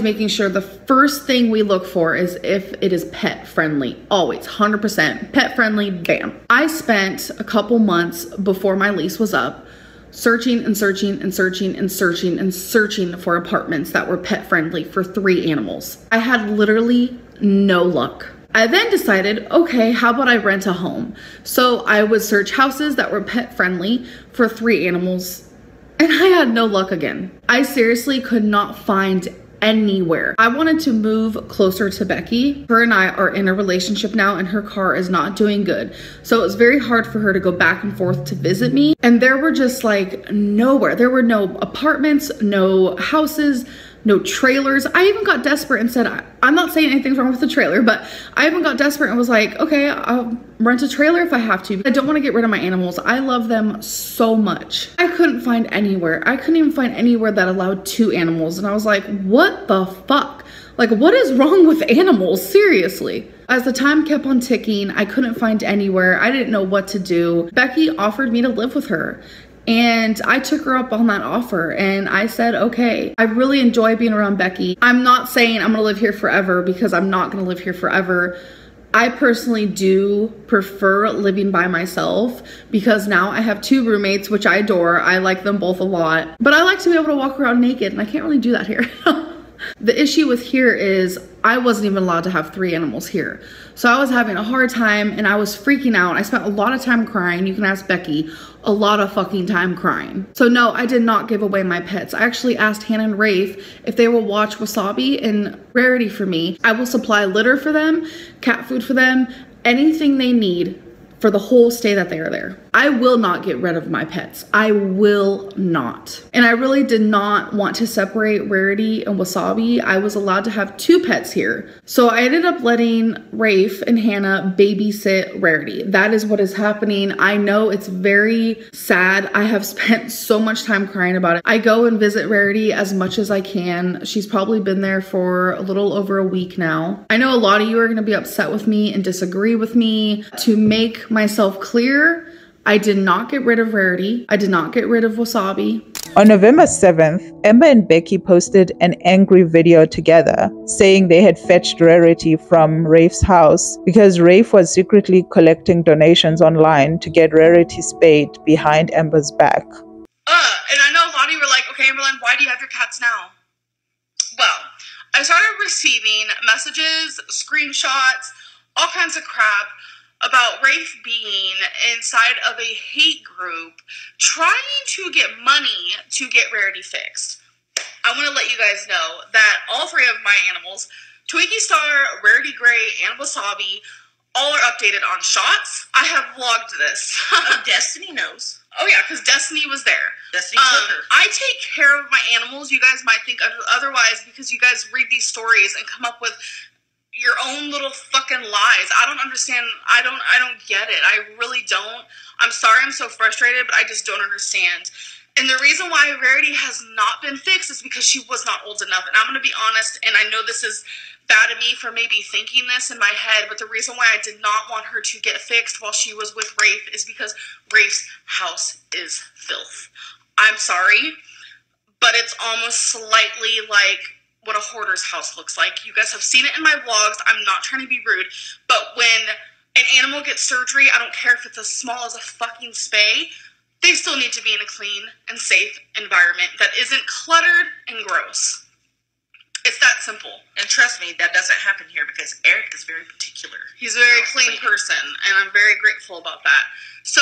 making sure the first thing we look for is if it is pet friendly. Always, 100% pet friendly, bam. I spent a couple months before my lease was up searching and searching and searching and searching and searching for apartments that were pet friendly for 3 animals. I had literally no luck. I then decided, okay, how about I rent a home? So I would search houses that were pet friendly for 3 animals, and I had no luck again. I seriously could not find anywhere. I wanted to move closer to Becky. Her and I are in a relationship now, and her car is not doing good. So it was very hard for her to go back and forth to visit me. And there were just like nowhere. There were no apartments, no houses, no trailers. I even got desperate and said, I'm not saying anything's wrong with the trailer, but I even got desperate and was like, okay, I'll rent a trailer if I have to. I don't want to get rid of my animals. I love them so much. I couldn't find anywhere. I couldn't even find anywhere that allowed 2 animals. And I was like, what the fuck? Like, what is wrong with animals? Seriously. As the time kept on ticking, I couldn't find anywhere. I didn't know what to do. Becky offered me to live with her, and I took her up on that offer, and I said, okay, I really enjoy being around Becky. I'm not saying I'm gonna live here forever, because I'm not gonna live here forever. I personally do prefer living by myself, because now I have 2 roommates, which I adore. I like them both a lot, but I like to be able to walk around naked, and I can't really do that here. The issue with here is I wasn't even allowed to have 3 animals here. So I was having a hard time, and I was freaking out. I spent a lot of time crying. You can ask Becky, a lot of fucking time crying. So no, I did not give away my pets. I actually asked Hannah and Rafe if they will watch Wasabi and Rarity for me. I will supply litter for them, cat food for them, anything they need for the whole stay that they are there. I will not get rid of my pets. I will not. And I really did not want to separate Rarity and Wasabi. I was allowed to have 2 pets here. So I ended up letting Rafe and Hannah babysit Rarity. That is what is happening. I know it's very sad. I have spent so much time crying about it. I go and visit Rarity as much as I can. She's probably been there for a little over a week now. I know a lot of you are gonna be upset with me and disagree with me. To make myself clear, I did not get rid of Rarity. I did not get rid of Wasabi. On November 7th, Amber and Becky posted an angry video together, saying they had fetched Rarity from Rafe's house because Rafe was secretly collecting donations online to get Rarity spayed behind Amber's back. And I know a lot of you were like, okay, Amberlynn, why do you have your cats now? Well, I started receiving messages, screenshots, all kinds of crap about Rafe being inside of a hate group trying to get money to get Rarity fixed. I want to let you guys know that all 3 of my animals, Twinkie Star, Rarity Gray, and Wasabi, all are updated on shots. I have vlogged this. Oh, Destiny knows. Oh, yeah, because Destiny was there. Destiny took her. I take care of my animals. You guys might think otherwise because you guys read these stories and come up with your own little fucking lies. I don't understand. I don't get it. I really don't. I'm sorry I'm so frustrated, but I just don't understand. And the reason why Rarity has not been fixed is because she was not old enough. And I'm going to be honest, and I know this is bad of me for maybe thinking this in my head, but the reason why I did not want her to get fixed while she was with Rafe is because Rafe's house is filth. I'm sorry, but it's almost slightly like what a hoarder's house looks like. You guys have seen it in my vlogs. I'm not trying to be rude, but when an animal gets surgery, I don't care if it's as small as a fucking spay, they still need to be in a clean and safe environment that isn't cluttered and gross. It's that simple. And trust me, that doesn't happen here because Eric is very particular. He's a very clean person, and I'm very grateful about that. So,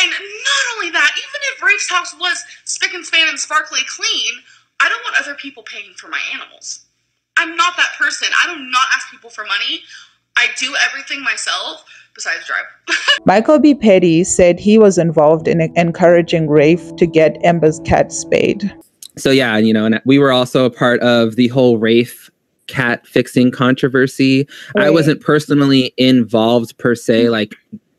and not only that, even if Rafe's house was spick and span and sparkly clean, I don't want other people paying for my animals. I'm not that person. I do not ask people for money. I do everything myself besides drive. Michael B. Petty said he was involved in encouraging Rafe to get Amber's cat spayed. So yeah, you know, and we were also a part of the whole Rafe cat fixing controversy. Right. I wasn't personally involved per se, like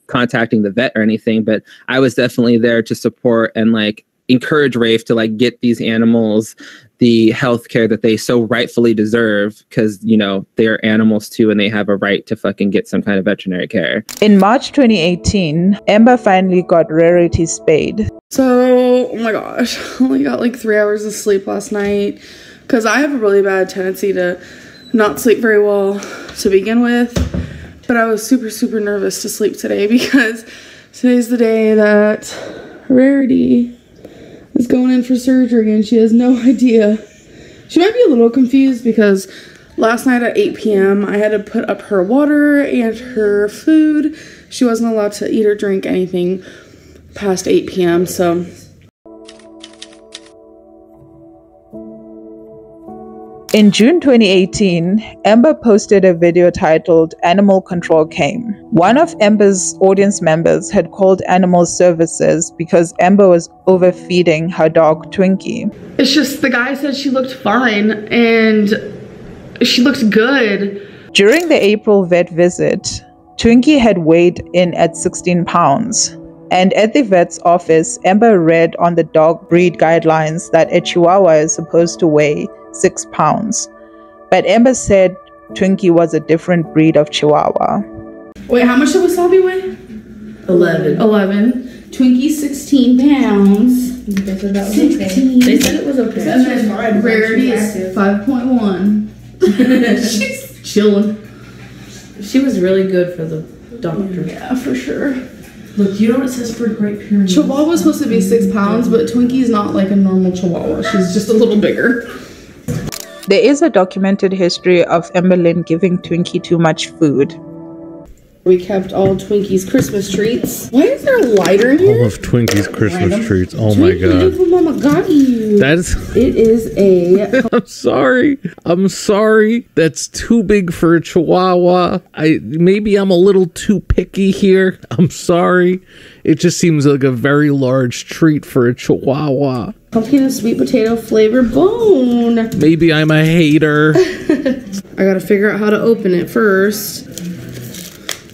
contacting the vet or anything, but I was definitely there to support and like encourage Rafe to like get these animals the health care that they so rightfully deserve, because you know they're animals too and they have a right to fucking get some kind of veterinary care. In March 2018, Amber finally got Rarity spayed. So oh my gosh, I only got like 3 hours of sleep last night because I have a really bad tendency to not sleep very well to begin with, but I was super nervous to sleep today because today's the day that Rarity is going in for surgery and she has no idea. She might be a little confused because last night at 8 p.m. I had to put up her water and her food. She wasn't allowed to eat or drink anything past 8 p.m. So in June 2018, Amber posted a video titled Animal Control Came. One of Amber's audience members had called Animal Services because Amber was overfeeding her dog Twinkie. It's just the guy said she looked fine and she looked good. During the April vet visit, Twinkie had weighed in at 16 pounds. And at the vet's office, Amber read on the dog breed guidelines that a Chihuahua is supposed to weigh 6 pounds. But Amber said Twinkie was a different breed of Chihuahua. Wait, how much did Wasabi weigh? 11. 11. Twinkie, 16 pounds. They said that was 16. Okay. They said it was okay. Rarity is 5.1. She's chilling. She was really good for the doctor. Yeah, for sure. Look, you know what it says for Great Pyramid? Chihuahua's supposed to be 6 pounds, but Twinkie's not like a normal Chihuahua. She's just a little bigger. There is a documented history of Amberlynn giving Twinkie too much food. We kept all Twinkie's Christmas treats. Why is there a lighter in here? All of Twinkie's Christmas treats. Oh Twinkie, my god. Look what Mama got you. That is... It is a... I'm sorry. I'm sorry. That's too big for a Chihuahua. Maybe I'm a little too picky here. I'm sorry. It just seems like a very large treat for a Chihuahua. Pumpkin and sweet potato flavored bone. Maybe I'm a hater. I gotta figure out how to open it first.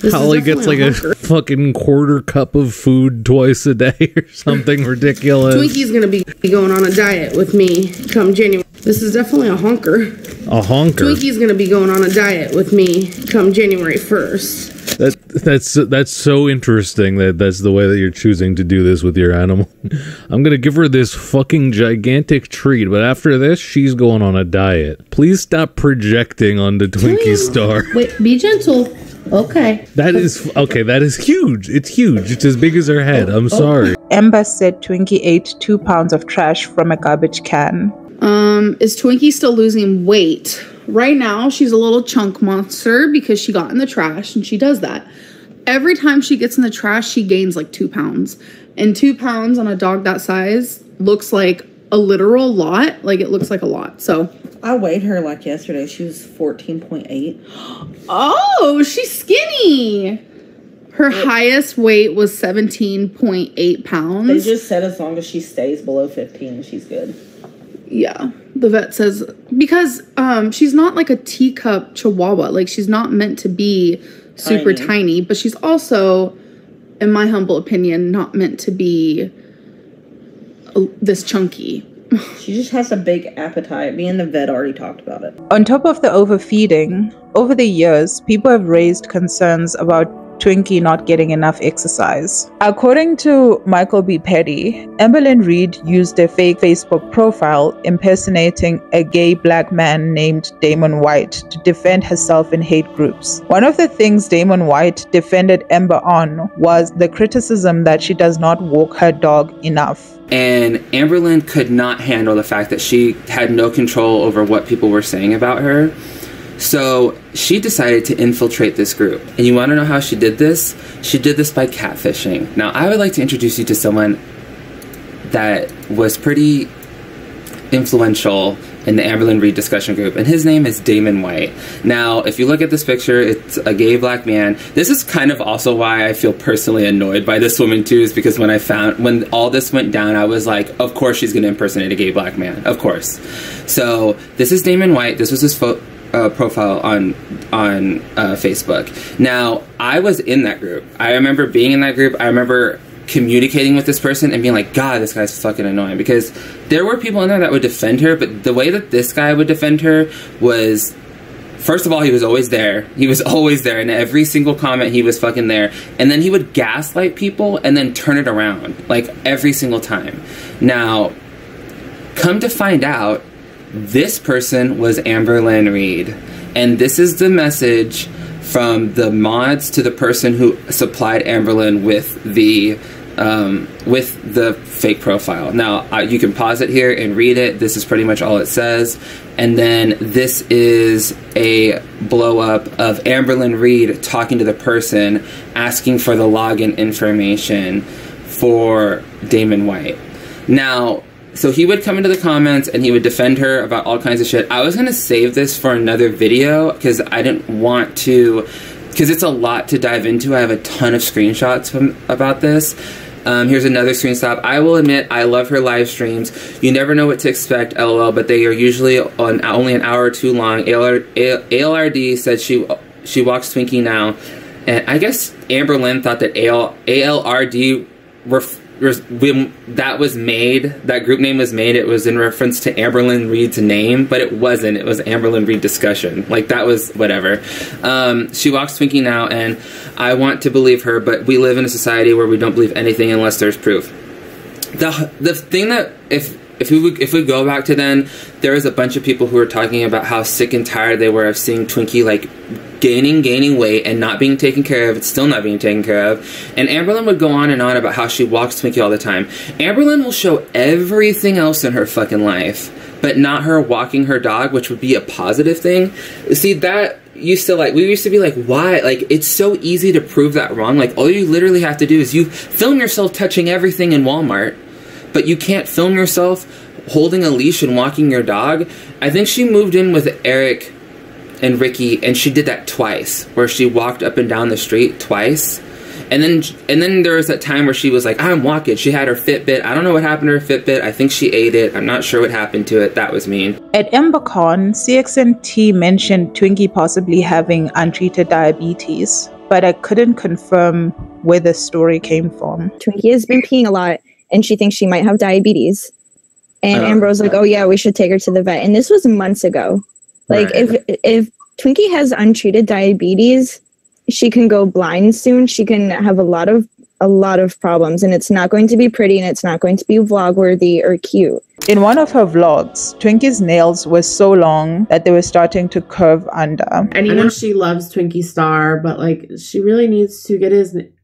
Holly gets like a fucking quarter cup of food twice a day or something ridiculous. Twinkie's gonna be going on a diet with me come January. This is definitely a honker. A honker. Twinkie's gonna be going on a diet with me come January 1st. That's so interesting that that's the way that you're choosing to do this with your animal. I'm gonna give her this fucking gigantic treat, but after this, she's going on a diet. Please stop projecting onto Twinkie Star. Wait, be gentle. Okay. That is okay. That is huge. It's huge. It's as big as her head. I'm sorry. Amber said Twinkie ate 2 pounds of trash from a garbage can. Is Twinkie still losing weight? Right now, she's a little chunk monster because she got in the trash and she does that. Every time she gets in the trash, she gains like 2 pounds. And 2 pounds on a dog that size looks like a literal lot. Like it looks like a lot. So I weighed her like yesterday. She was 14.8. Oh, she's skinny. Her highest weight was 17.8 pounds. They just said as long as she stays below 15, she's good. Yeah. The vet says, because she's not like a teacup chihuahua. Like, she's not meant to be super tiny, but she's also, in my humble opinion, not meant to be this chunky. She just has a big appetite. Me and the vet already talked about it. On top of the overfeeding, over the years, people have raised concerns about Twinkie not getting enough exercise. According to Michael V. Petty, Amberlynn Reid used a fake Facebook profile impersonating a gay black man named Damon White to defend herself in hate groups. One of the things Damon White defended Amber on was the criticism that she does not walk her dog enough. And Amberlynn could not handle the fact that she had no control over what people were saying about her. So she decided to infiltrate this group. And you want to know how she did this? She did this by catfishing. Now, I would like to introduce you to someone that was pretty influential in the Amberlynn Reid discussion group, and his name is Damon White. Now, if you look at this picture, it's a gay black man. This is kind of also why I feel personally annoyed by this woman too, is because when all this went down, I was like, of course she's going to impersonate a gay black man, of course. So this is Damon White. This was his profile on Facebook. Now, I was in that group. I remember being in that group. I remember communicating with this person and being like, God, this guy's fucking annoying, because there were people in there that would defend her, but the way that this guy would defend her was, first of all, he was always there. He was always there. In every single comment, he was fucking there. And then he would gaslight people and then turn it around, like, every single time. Now, come to find out, this person was Amberlynn Reid, and this is the message from the mods to the person who supplied Amberlynn with the fake profile. Now, you can pause it here and read it. This is pretty much all it says. And then this is a blow up of Amberlynn Reid talking to the person asking for the login information for Damon White. Now, so he would come into the comments and he would defend her about all kinds of shit. I was going to save this for another video because I didn't want to, because it's a lot to dive into. I have a ton of screenshots about this. Here's another screenshot. I will admit I love her live streams. You never know what to expect, LOL, but they are usually only an hour or two long. ALRD said she walks Twinkie now. And I guess Amberlynn thought that ALRD when that was made, that group name was made, it was in reference to Amberlynn Reid's name, but it wasn't. It was Amberlynn Reid discussion. Like, that was whatever. She walks Twinkie now, and I want to believe her, but we live in a society where we don't believe anything unless there's proof. The thing that, if we go back to then, there was a bunch of people who were talking about how sick and tired they were of seeing Twinkie, like, gaining weight and not being taken care of. It's still not being taken care of. And Amberlynn would go on and on about how she walks Twinkie all the time. Amberlynn will show everything else in her fucking life, but not her walking her dog, which would be a positive thing. See, that used to, like, we used to be like, why? Like, it's so easy to prove that wrong. Like, all you literally have to do is you film yourself touching everything in Walmart, but you can't film yourself holding a leash and walking your dog. I think she moved in with Eric and Ricky, and she did that twice, where she walked up and down the street twice. And then there was that time where she was like, I'm walking. She had her Fitbit. I don't know what happened to her Fitbit. I think she ate it. I'm not sure what happened to it. That was mean. At AmberCon, CXNT mentioned Twinkie possibly having untreated diabetes, but I couldn't confirm where the story came from. Twinkie has been peeing a lot, and she thinks she might have diabetes. And Amber's like, oh yeah, we should take her to the vet. And this was months ago. Like, if Twinkie has untreated diabetes, she can go blind soon. She can have a lot of problems, and it's not going to be pretty, and it's not going to be vlog-worthy or cute. In one of her vlogs, Twinkie's nails were so long that they were starting to curve under. I know she loves Twinkie Star, but, like, she really needs to get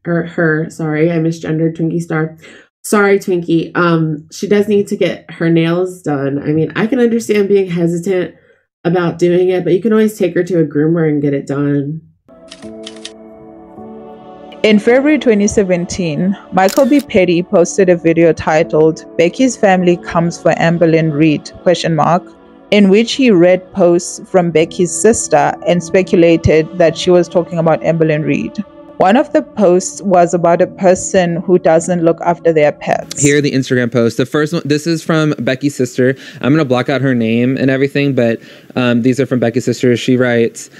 her, sorry, I misgendered Twinkie Star. Sorry, Twinkie. She does need to get her nails done. I mean, I can understand being hesitant about doing it, but you can always take her to a groomer and get it done. In February 2017, Michael V. Petty posted a video titled "Becky's Family Comes for Amberlynn Reid?" In which he read posts from Becky's sister and speculated that she was talking about Amberlynn Reid. One of the posts was about a person who doesn't look after their pets. Here are the Instagram posts. The first one, this is from Becky's sister. I'm going to block out her name and everything, but these are from Becky's sister. She writes,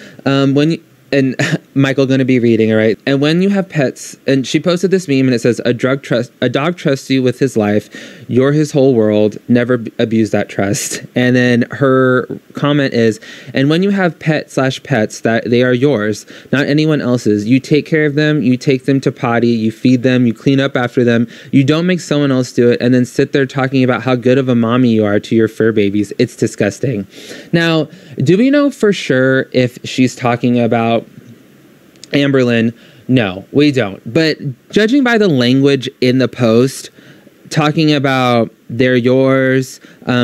and Michael going to be reading, all right? And when you have pets, and she posted this meme, and it says, a dog trusts you with his life. You're his whole world. Never abuse that trust. And then her comment is, and when you have pets, that they are yours, not anyone else's. You take care of them. You take them to potty. You feed them. You clean up after them. You don't make someone else do it and then sit there talking about how good of a mommy you are to your fur babies. It's disgusting. Now, do we know for sure if she's talking about Amberlynn? No, we don't. But judging by the language in the post, talking about they're yours,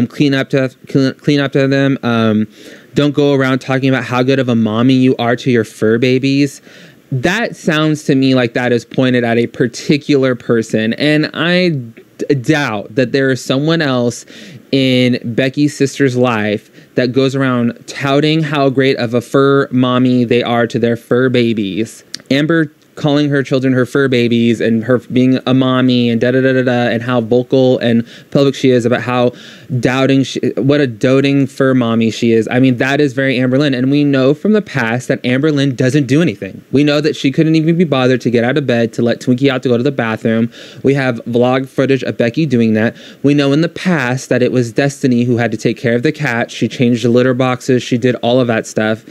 clean up to them, don't go around talking about how good of a mommy you are to your fur babies. That sounds to me like that is pointed at a particular person, and I doubt that there is someone else in Becky's sister's life that goes around touting how great of a fur mommy they are to their fur babies. Amber calling her children her fur babies and her being a mommy and da-da-da-da-da, and how vocal and public she is about how what a doting fur mommy she is. I mean, that is very Amberlynn. And we know from the past that Amberlynn doesn't do anything. We know that she couldn't even be bothered to get out of bed, to let Twinkie out to go to the bathroom. We have vlog footage of Becky doing that. We know in the past that it was Destiny who had to take care of the cat. She changed the litter boxes. She did all of that stuff.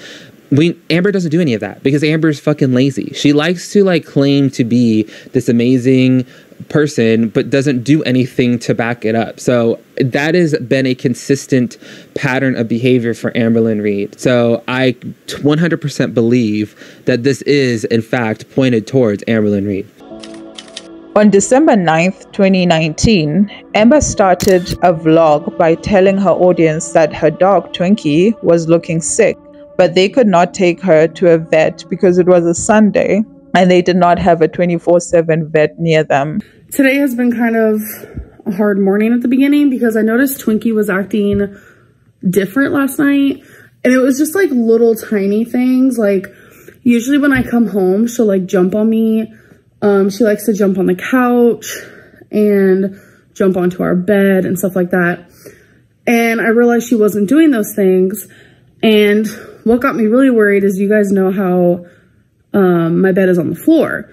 Amber doesn't do any of that because Amber's fucking lazy. She likes to claim to be this amazing person, but doesn't do anything to back it up. So that has been a consistent pattern of behavior for Amberlynn Reid. So I 100% believe that this is, in fact, pointed towards Amberlynn Reid. On December 9th, 2019, Amber started a vlog by telling her audience that her dog, Twinkie, was looking sick, but they could not take her to a vet because it was a Sunday and they did not have a 24/7 vet near them. Today has been kind of a hard morning at the beginning because I noticed Twinkie was acting different last night. And it was just little tiny things. Usually when I come home, she'll jump on me. She likes to jump on the couch and jump onto our bed and stuff like that. And I realized she wasn't doing those things. And what got me really worried is you guys know how my bed is on the floor.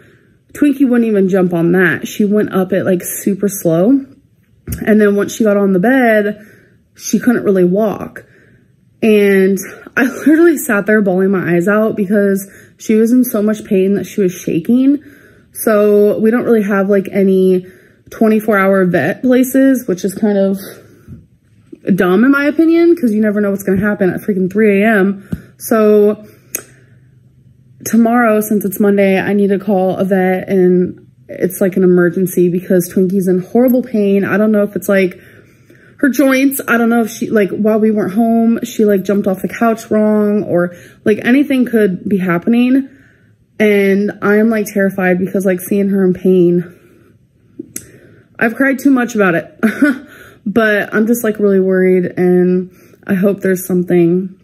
Twinkie wouldn't even jump on that. She went up it super slow. And then once she got on the bed, she couldn't really walk. And I literally sat there bawling my eyes out because she was in so much pain that she was shaking. So we don't really have any 24-hour vet places, which is kind of dumb in my opinion, because you never know what's going to happen at freaking 3 a.m. So tomorrow, since it's Monday, I need to call a vet, and it's an emergency because Twinkie's in horrible pain. I don't know if it's her joints. I don't know if she while we weren't home, she jumped off the couch wrong, or anything could be happening. And I'm terrified because seeing her in pain, I've cried too much about it. But I'm just really worried, and I hope there's something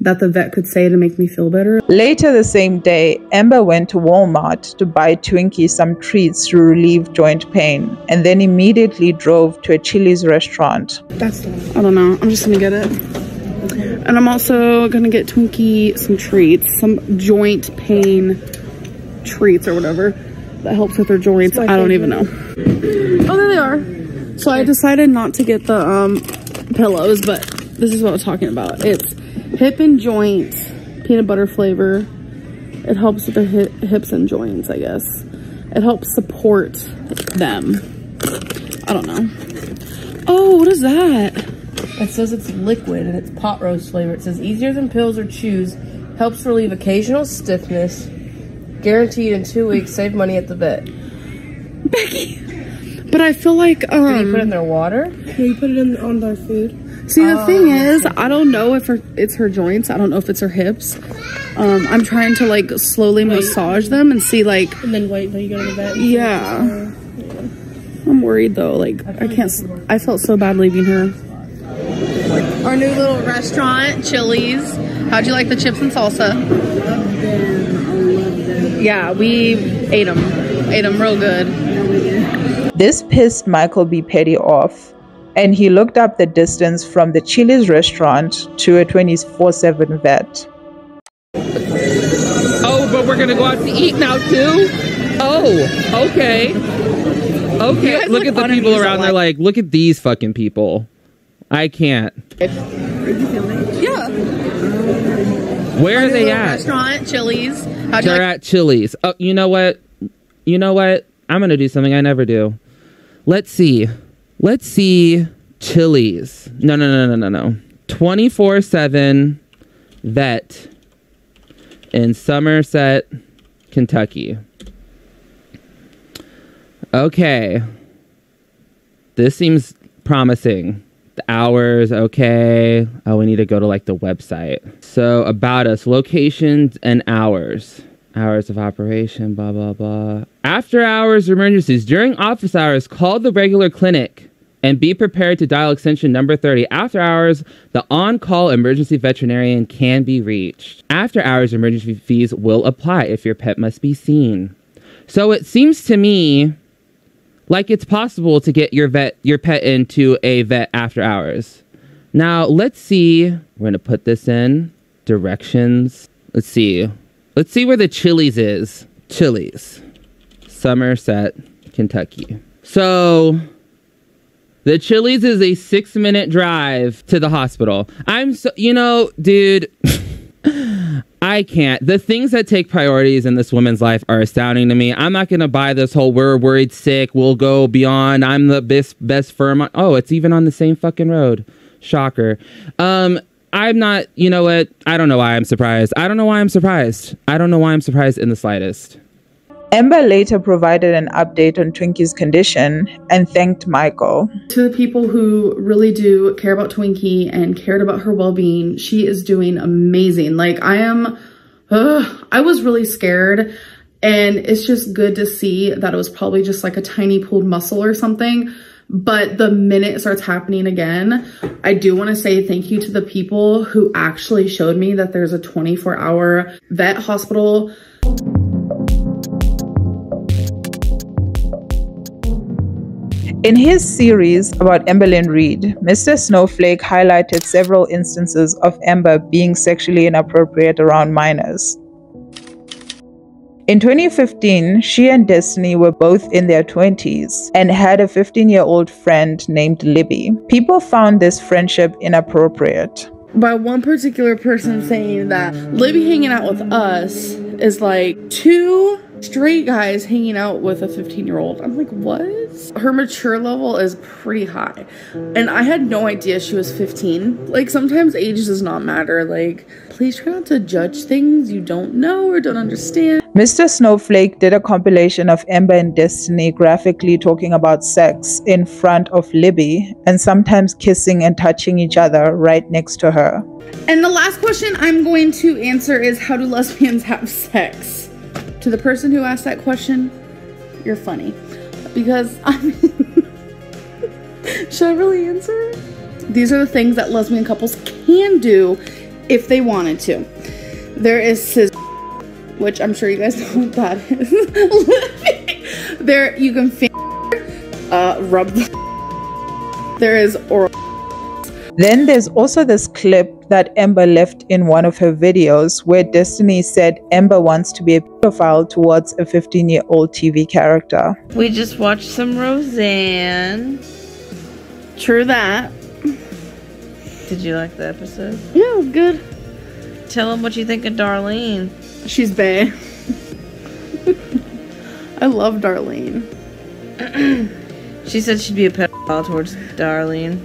that the vet could say to make me feel better. Later the same day, Amber went to Walmart to buy Twinkie some treats to relieve joint pain, and then immediately drove to a Chili's restaurant. That's, I don't know, I'm just gonna get it. And I'm also gonna get Twinkie some treats, some joint pain treats or whatever that helps with her joints. I don't even know. Oh, there they are. So I decided not to get the pillows, but this is what I was talking about. It's hip and joint peanut butter flavor. It helps with the hips and joints, I guess. It helps support them. I don't know. Oh, what is that? It says it's liquid and it's pot roast flavor. It says easier than pills or chews. Helps relieve occasional stiffness. Guaranteed in 2 weeks. Save money at the vet. Becky! But I feel Can you put it in their water? Can you put it in on their food? See, the thing is, I don't know if it's her joints. I don't know if it's her hips. I'm trying to slowly massage them and see And then wait until you go to the vet. Yeah. I'm worried though. I can't. I felt so bad leaving her. Our new little restaurant, Chili's. How'd you like the chips and salsa? I love them. I love them. yeah, we ate them. Ate them real good. This pissed Michael B. Petty off, and he looked up the distance from the Chili's restaurant to a 24/7 vet. Oh, but we're gonna go out to eat now too? Oh, okay. Okay, look at the people around. They're like, look at these fucking people. I can't. Yeah. Where are they at? Restaurant, Chili's. They're at Chili's. Oh, you know what? You know what? I'm gonna do something I never do. Let's see. Let's see. Chili's. No. 24/7 vet in Somerset, Kentucky. Okay. This seems promising. The hours, okay. Oh, we need to go to like the website. So about us, locations and hours. Hours of operation, blah, blah, blah. After hours, emergencies. During office hours, call the regular clinic and be prepared to dial extension number 30. After hours, the on-call emergency veterinarian can be reached. After hours, emergency fees will apply if your pet must be seen. So it seems to me like it's possible to get your pet into a vet after hours. Now, let's see. We're gonna put this in. Directions. Let's see. Let's see where the Chili's is. Chili's. Somerset, Kentucky. So, the Chili's is a 6-minute drive to the hospital. You know, dude, I can't. The things that take priorities in this woman's life are astounding to me. I'm not going to buy this whole, we're worried sick, we'll go beyond, I'm the best firm. Oh, it's even on the same fucking road. Shocker. I'm not, you know what? I don't know why I'm surprised. I don't know why I'm surprised. I don't know why I'm surprised in the slightest. Amber later provided an update on Twinkie's condition and thanked Michael. To the people who really do care about Twinkie and cared about her well-being, she is doing amazing. Like, I was really scared, and it's just good to see that it was probably just like a tiny pulled muscle or something. But the minute it starts happening again, I do want to say thank you to the people who actually showed me that there's a 24-hour vet hospital. In his series about Amberlynn Reid, Mr. Snowflake highlighted several instances of Amber being sexually inappropriate around minors. In 2015, she and Destiny were both in their 20s and had a 15-year-old friend named Libby. People found this friendship inappropriate. By one particular person saying that Libby hanging out with us is like two straight guys hanging out with a 15-year-old. I'm like, what? Her mature level is pretty high. And I had no idea she was 15. Like, sometimes age does not matter. Like, please try not to judge things you don't know or don't understand. Mr. Snowflake did a compilation of Amber and Destiny graphically talking about sex in front of Libby and sometimes kissing and touching each other right next to her. And the last question I'm going to answer is, how do lesbians have sex? To the person who asked that question, you're funny. Because, I mean, should I really answer? These are the things that lesbian couples can do if they wanted to. There is cis, which I'm sure you guys know what that is. There, you can rub the. There is oral. Then there's also this clip that Amber left in one of her videos where Destiny said Amber wants to be a pedophile towards a 15-year-old TV character. We just watched some Roseanne. True that. Did you like the episode? Yeah, it was good. Tell them what you think of Darlene. She's bae. I love Darlene. She said she'd be a pedophile towards Darlene.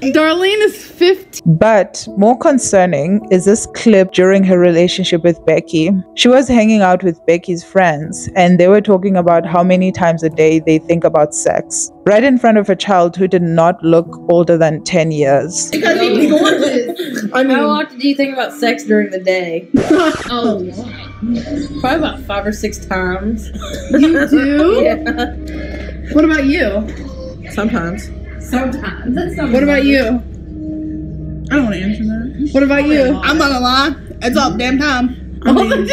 Darlene is 15. But more concerning is this clip during her relationship with Becky. She was hanging out with Becky's friends and they were talking about how many times a day they think about sex. Right in front of a child who did not look older than 10 years. I mean, how often do you think about sex during the day? Oh, probably about 5 or 6 times. You do? Yeah. What about you? Sometimes. Sometimes. What about you? I don't want to answer that. What about you? I'm not gonna lie. It's all damn time. Probably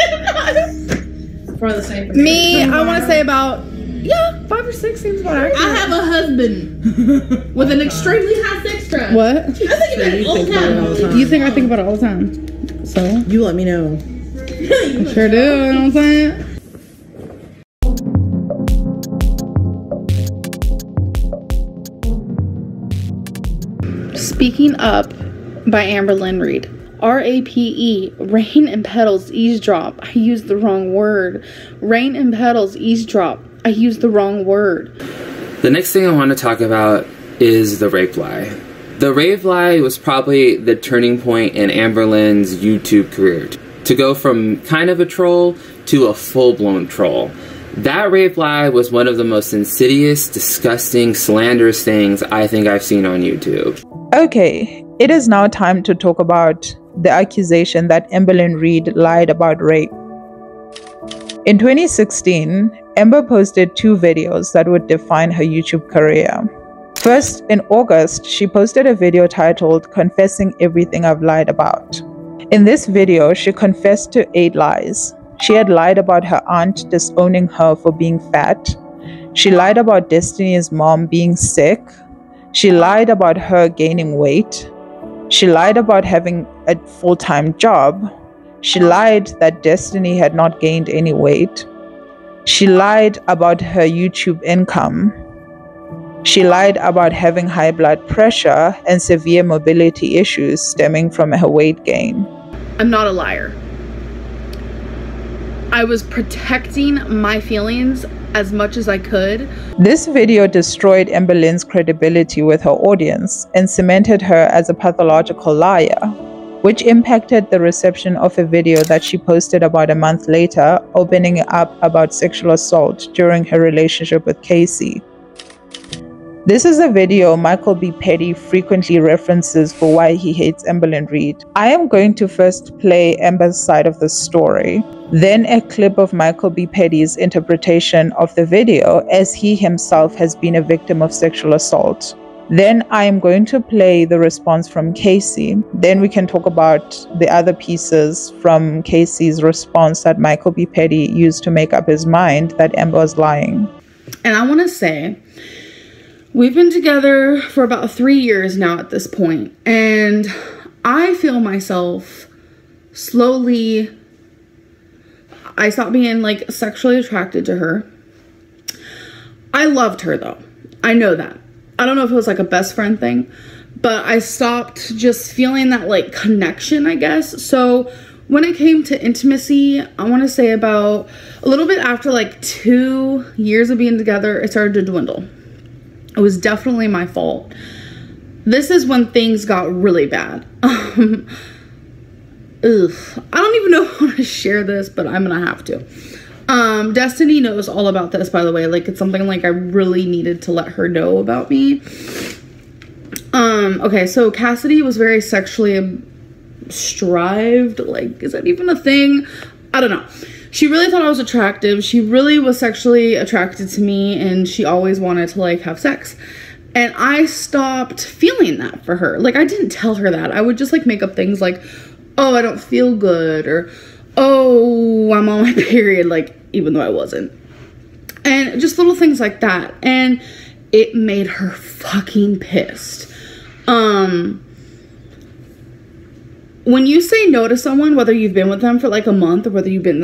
the same. Me, I want to say about, yeah, 5 or 6 seems about accurate. I have a husband with an extremely high sex drive. What? I think about it all the time. You think I think about it all the time. So you let me know. I sure do, you know what I'm saying? Speaking Up by Amberlynn Reid. R-A-P-E, Rain and Petals Eavesdrop. I used the wrong word. Rain and Petals Eavesdrop. I used the wrong word. The next thing I want to talk about is the rape lie. The rape lie was probably the turning point in Amberlynn's YouTube career. To go from kind of a troll to a full-blown troll. That rape lie was one of the most insidious, disgusting, slanderous things I think I've seen on YouTube. Okay, it is now time to talk about the accusation that Amberlynn Reid lied about rape. In 2016, Amber posted 2 videos that would define her YouTube career. First, in August, she posted a video titled Confessing Everything I've Lied About. In this video, she confessed to 8 lies. She had lied about her aunt disowning her for being fat. She lied about Destiny's mom being sick. She lied about her gaining weight. She lied about having a full-time job. She lied that Destiny had not gained any weight. She lied about her YouTube income. She lied about having high blood pressure and severe mobility issues stemming from her weight gain. I'm not a liar. I was protecting my feelings as much as I could. This video destroyed Amberlynn's credibility with her audience and cemented her as a pathological liar, which impacted the reception of a video that she posted about a month later, opening up about sexual assault during her relationship with Casey. This is a video Michael V. Petty frequently references for why he hates Amberlynn Reid. I am going to first play Amber's side of the story, then a clip of Michael V. Petty's interpretation of the video as he himself has been a victim of sexual assault. Then I am going to play the response from Casey. Then we can talk about the other pieces from Casey's response that Michael V. Petty used to make up his mind that Amber was lying. And I want to say, we've been together for about 3 years now at this point, and I feel myself slowly, I stopped being like sexually attracted to her. I loved her though. I know that. I don't know if it was like a best friend thing, but I stopped just feeling that like connection, I guess. So when it came to intimacy, I want to say about a little bit after like 2 years of being together, it started to dwindle. It was definitely my fault. This is when things got really bad. I don't even know if I want to share this, but I'm going to have to. Destiny knows all about this, by the way. Like, it's something like I really needed to let her know about me. Okay, so Cassidy was very sexually strived. Like, is that even a thing? I don't know. She really thought I was attractive. She really was sexually attracted to me, and she always wanted to like have sex. And I stopped feeling that for her. Like, I didn't tell her that. I would just like make up things like, oh, I don't feel good, or oh, I'm on my period, like even though I wasn't. And just little things like that. And it made her fucking pissed. When you say no to someone, whether you've been with them for like a month or whether you've been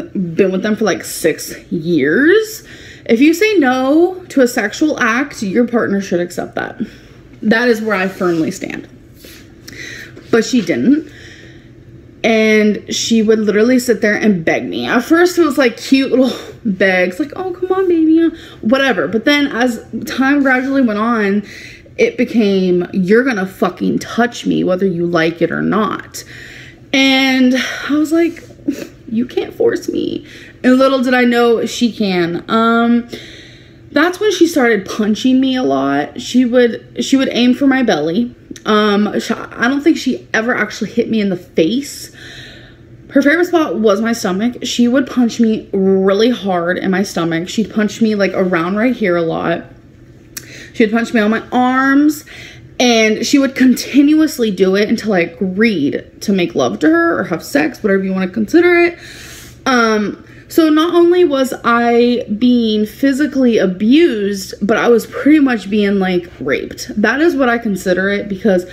with them for like 6 years, if you say no to a sexual act, your partner should accept that. That is where I firmly stand. But she didn't. And she would literally sit there and beg me. At first it was like cute little begs, like, oh, come on, baby, whatever. But then as time gradually went on, it became, you're gonna fucking touch me whether you like it or not. And I was like, you can't force me. And little did I know, she can. That's when she started punching me a lot. She would aim for my belly. I don't think she ever actually hit me in the face. Her favorite spot was my stomach. She would punch me really hard in my stomach. She'd punch me like around right here a lot. She would punch me on my arms, and she would continuously do it until I agreed to make love to her or have sex, whatever you want to consider it. So not only was I being physically abused, but I was pretty much being like raped. That is what I consider it, because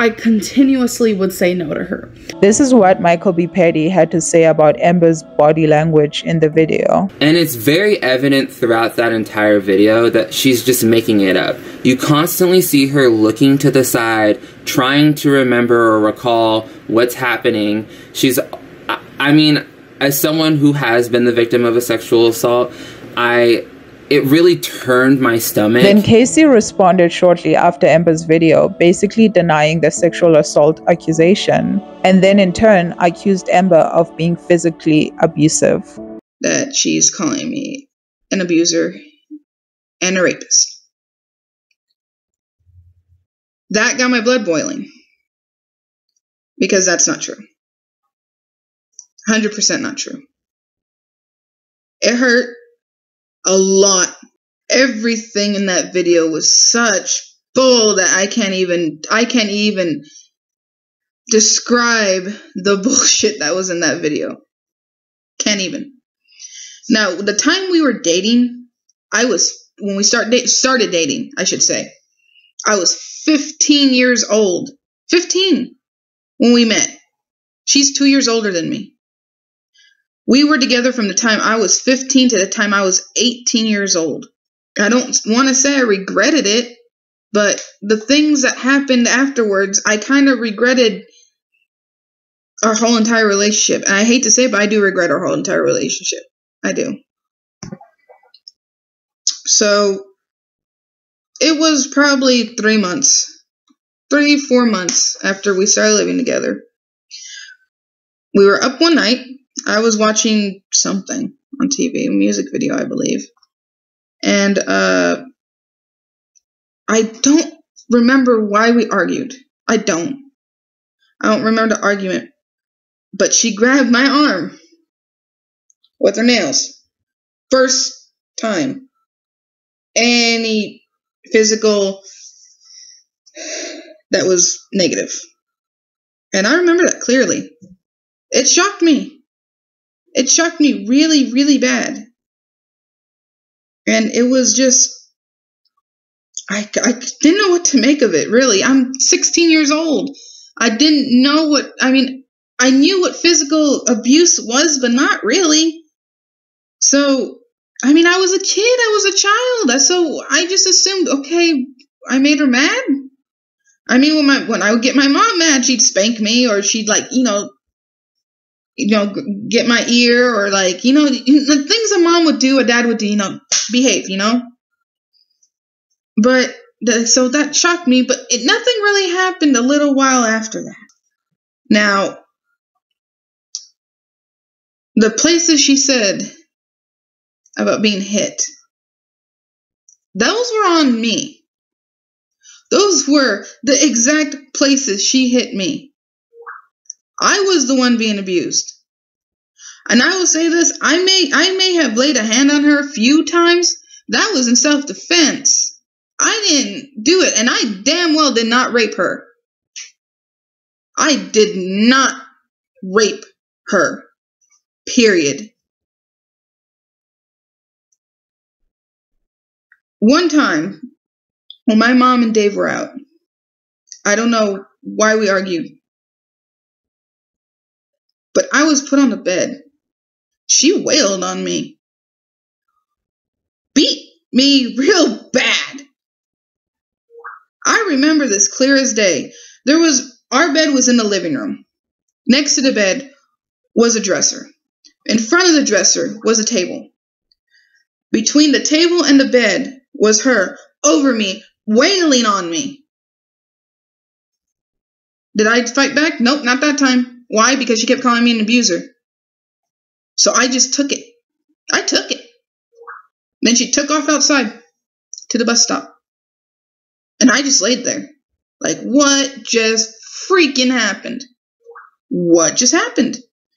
I continuously would say no to her. This is what Michael B. Petty had to say about Amber's body language in the video. And it's very evident throughout that entire video that she's just making it up. You constantly see her looking to the side, trying to remember or recall what's happening. She's, I mean, as someone who has been the victim of a sexual assault, it really turned my stomach. Then Casey responded shortly after Amber's video, basically denying the sexual assault accusation, and then in turn accused Amber of being physically abusive. That she's calling me an abuser and a rapist. That got my blood boiling, because that's not true. 100% not true. It hurt a lot. Everything in that video was such bull that I can't even describe the bullshit that was in that video. Can't even. Now, the time we were dating, when we started dating, I was 15 years old. 15 when we met. She's 2 years older than me. We were together from the time I was 15 to the time I was 18 years old. I don't want to say I regretted it, but the things that happened afterwards, I kind of regretted our whole entire relationship. And I hate to say it, but I do regret our whole entire relationship. I do. So it was probably 3 months, 4 months after we started living together. We were up one night. I was watching something on TV, a music video, I believe. And I don't remember why we argued. I don't remember the argument. But she grabbed my arm with her nails. First time. Any physical that was negative. And I remember that clearly. It shocked me. It shocked me really, really bad. And it was just, I didn't know what to make of it, really. I'm 16 years old. I didn't know what, I mean, I knew what physical abuse was, but not really. So, I mean, I was a kid. I was a child. So I just assumed, okay, I made her mad. I mean, when I would get my mom mad, she'd spank me, or she'd, like, you know, get my ear, or like, you know, the things a mom would do, a dad would do, you know, behave, you know. But so that shocked me, but nothing really happened a little while after that. Now, the places she said about being hit, those were on me. Those were the exact places she hit me. I was the one being abused. And I will say this, I may have laid a hand on her a few times. That was in self-defense. I didn't do it, and I damn well did not rape her. I did not rape her. Period. One time, when my mom and Dave were out, I don't know why we argued, but I was put on the bed. She wailed on me. Beat me real bad. I remember this clear as day. Our bed was in the living room. Next to the bed was a dresser. In front of the dresser was a table. Between the table and the bed was her over me, wailing on me. Did I fight back? Nope, not that time. Why? Because she kept calling me an abuser. So I just took it. I took it. Then she took off outside to the bus stop. And I just laid there. Like, what just freaking happened? What just happened?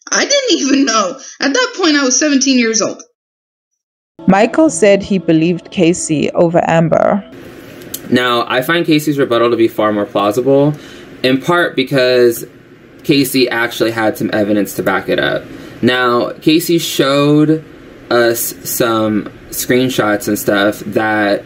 I didn't even know. At that point, I was 17 years old. Michael said he believed Casey over Amber. Now, I find Casey's rebuttal to be far more plausible, in part because Casey actually had some evidence to back it up. Now, Casey showed us some screenshots and stuff that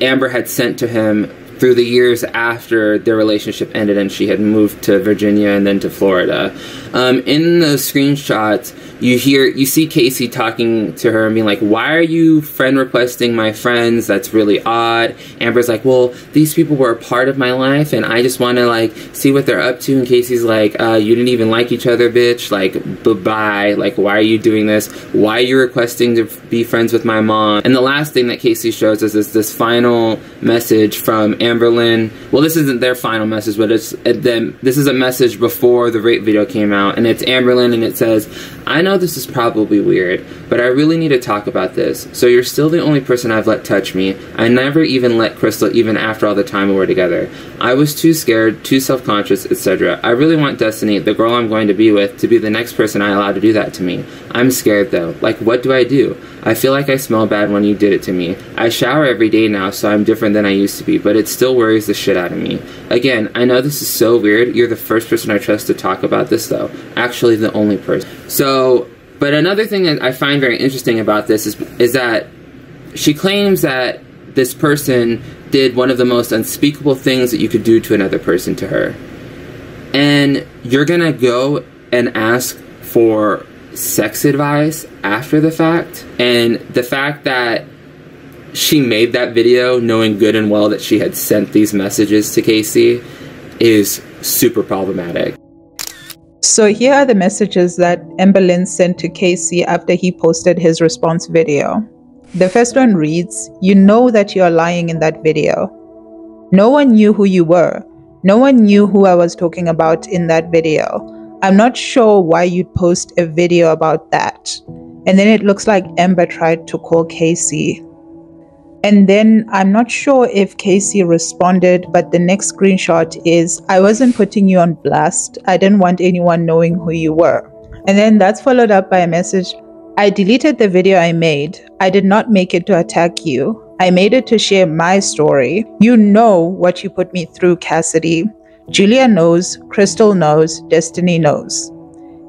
Amber had sent to him through the years after their relationship ended and she had moved to Virginia and then to Florida. In those screenshots, you see Casey talking to her and being like, why are you friend requesting my friends? That's really odd. Amber's like, well, these people were a part of my life and I just want to, like, see what they're up to. And Casey's like, you didn't even like each other, bitch. Like, bye-bye. Like, why are you doing this? Why are you requesting to be friends with my mom? And the last thing that Casey shows us is this final message from Amberlynn. Well, this isn't their final message, but it's them. This is a message before the rape video came out, and it's Amberlynn, and it says, I know this is probably weird, but I really need to talk about this. So you're still the only person I've let touch me. I never even let Crystal, even after all the time we were together. I was too scared, too self-conscious, etc. I really want Destiny, the girl I'm going to be with, to be the next person I allow to do that to me. I'm scared, though. Like, what do? I feel like I smell bad when you did it to me. I shower every day now, so I'm different than I used to be, but it still worries the shit out of me. Again, I know this is so weird. You're the first person I trust to talk about this, though. Actually, the only person. So, but another thing that I find very interesting about this is that she claims that this person did one of the most unspeakable things that you could do to another person to her. And you're gonna go and ask for sex advice after the fact, and the fact that she made that video knowing good and well that she had sent these messages to Casey is super problematic. So here are the messages that Amberlynn sent to Casey after he posted his response video. The first one reads, you know that you are lying in that video. No one knew who you were. No one knew who I was talking about in that video. I'm not sure why you'd post a video about that. And then it looks like Amber tried to call Casey. And then I'm not sure if Casey responded, but the next screenshot is, I wasn't putting you on blast. I didn't want anyone knowing who you were. And then that's followed up by a message. I deleted the video I made. I did not make it to attack you. I made it to share my story. You know what you put me through, Cassidy. Julia knows, Crystal knows, Destiny knows.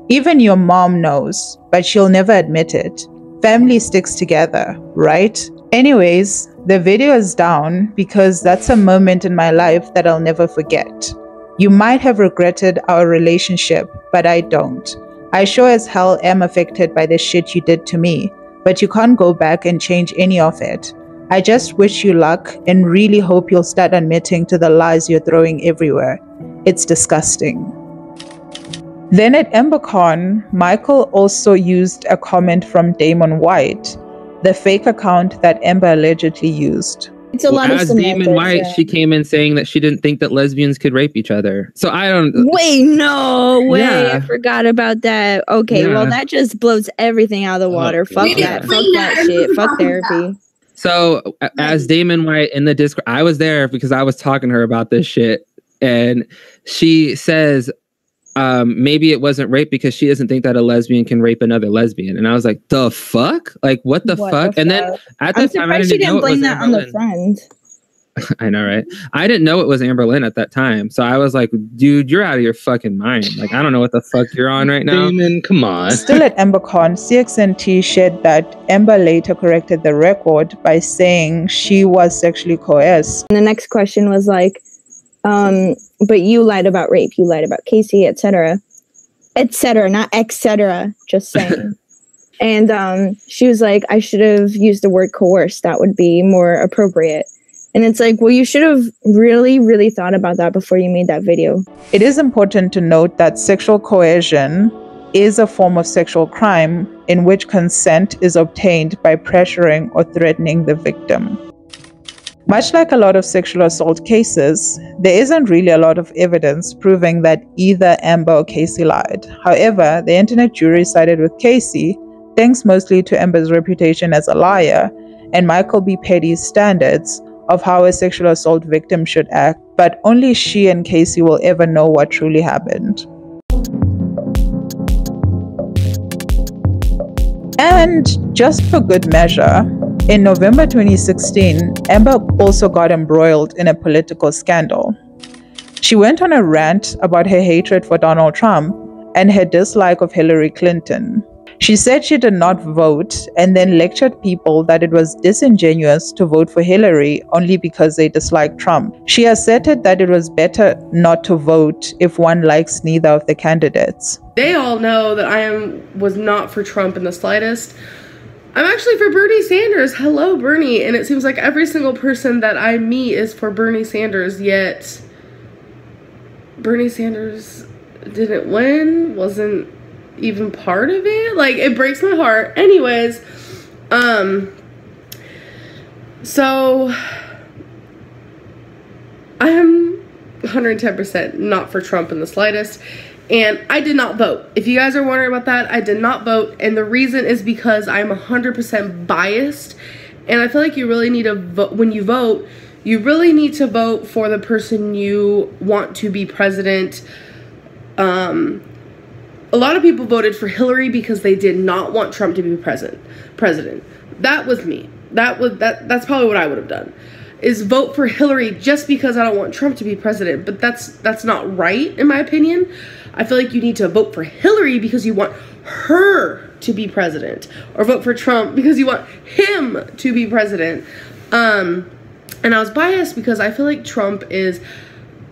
Even your mom knows, but she'll never admit it. Family sticks together, right? Anyways, the video is down because that's a moment in my life that I'll never forget. You might have regretted our relationship, but I don't. I sure as hell am affected by the shit you did to me, but you can't go back and change any of it. I just wish you luck and really hope you'll start admitting to the lies you're throwing everywhere. It's disgusting. Then at AmberCon, Michael also used a comment from Damon White, the fake account that Amber allegedly used. It's a lot of semantics. Damon White, yeah. She came in saying that she didn't think that lesbians could rape each other. So I don't... Wait, no way. Yeah. I forgot about that. Okay, yeah. Well, that just blows everything out of the water. Oh, fuck yeah. That. Fuck that shit. Fuck therapy. So as Damon White in the Discord, I was there because I was talking to her about this shit. And she says... maybe it wasn't rape because she doesn't think that a lesbian can rape another lesbian. And I was like, the fuck? Like, what the fuck? And then at the time, I didn't blame that on the friend. I know, right? I didn't know it was Amberlynn at that time. So I was like, dude, you're out of your fucking mind. Like, I don't know what the fuck you're on right now. Damon, come on. Still at AmberCon, CXNT shared that Amber later corrected the record by saying she was sexually coerced. And the next question was like, but you lied about rape, you lied about Casey, etc., not etc., just saying. And she was like, I should have used the word coerced, that would be more appropriate. And it's like, well, you should have really thought about that before you made that video. It is important to note that sexual coercion is a form of sexual crime in which consent is obtained by pressuring or threatening the victim. Much like a lot of sexual assault cases, there isn't really a lot of evidence proving that either Amber or Casey lied. However, the internet jury sided with Casey, thanks mostly to Amber's reputation as a liar and Michael B. Petty's standards of how a sexual assault victim should act, but only she and Casey will ever know what truly happened. And just for good measure, in November 2016, Amber also got embroiled in a political scandal. She went on a rant about her hatred for Donald Trump and her dislike of Hillary Clinton. She said she did not vote and then lectured people that it was disingenuous to vote for Hillary only because they disliked Trump. She asserted that it was better not to vote if one likes neither of the candidates. They all know that I was not for Trump in the slightest. I'm actually for Bernie Sanders. Hello, Bernie. And it seems like every single person that I meet is for Bernie Sanders, yet Bernie Sanders didn't win, wasn't even part of it. Like, it breaks my heart. Anyways, so I am 110% not for Trump in the slightest, and I did not vote. If you guys are wondering about that, I did not vote, and the reason is because I'm 100% biased, and I feel like you really need to vote. When you vote, you really need to vote for the person you want to be president. A lot of people voted for Hillary because they did not want Trump to be president. That was me. That's probably what I would have done, is vote for Hillary just because I don't want Trump to be president. But that's not right, in my opinion. I feel like you need to vote for Hillary because you want her to be president, or vote for Trump because you want him to be president. And I was biased because I feel like Trump is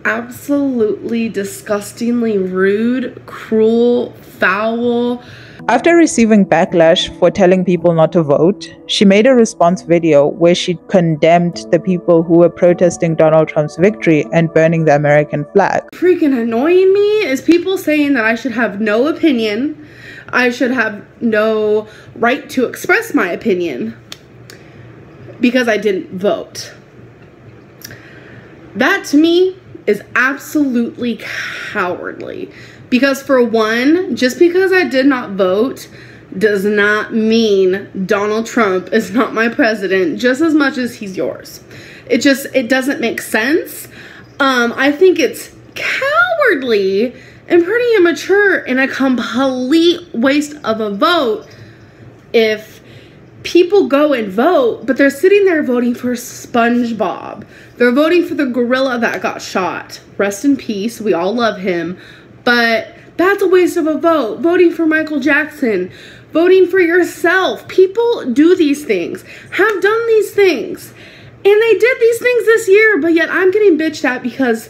absolutely disgustingly rude, cruel, foul. After receiving backlash for telling people not to vote, she made a response video where she condemned the people who were protesting Donald Trump's victory and burning the American flag. Freaking annoying me is people saying that I should have no opinion, I should have no right to express my opinion because I didn't vote. That to me is absolutely cowardly, because for one, just because I did not vote does not mean Donald Trump is not my president just as much as he's yours. It doesn't make sense. I think it's cowardly and pretty immature and a complete waste of a vote if people go and vote, but they're sitting there voting for SpongeBob. They're voting for the gorilla that got shot. Rest in peace. We all love him. But that's a waste of a vote. Voting for Michael Jackson. Voting for yourself. People do these things. Have done these things. And they did these things this year, but yet I'm getting bitched at because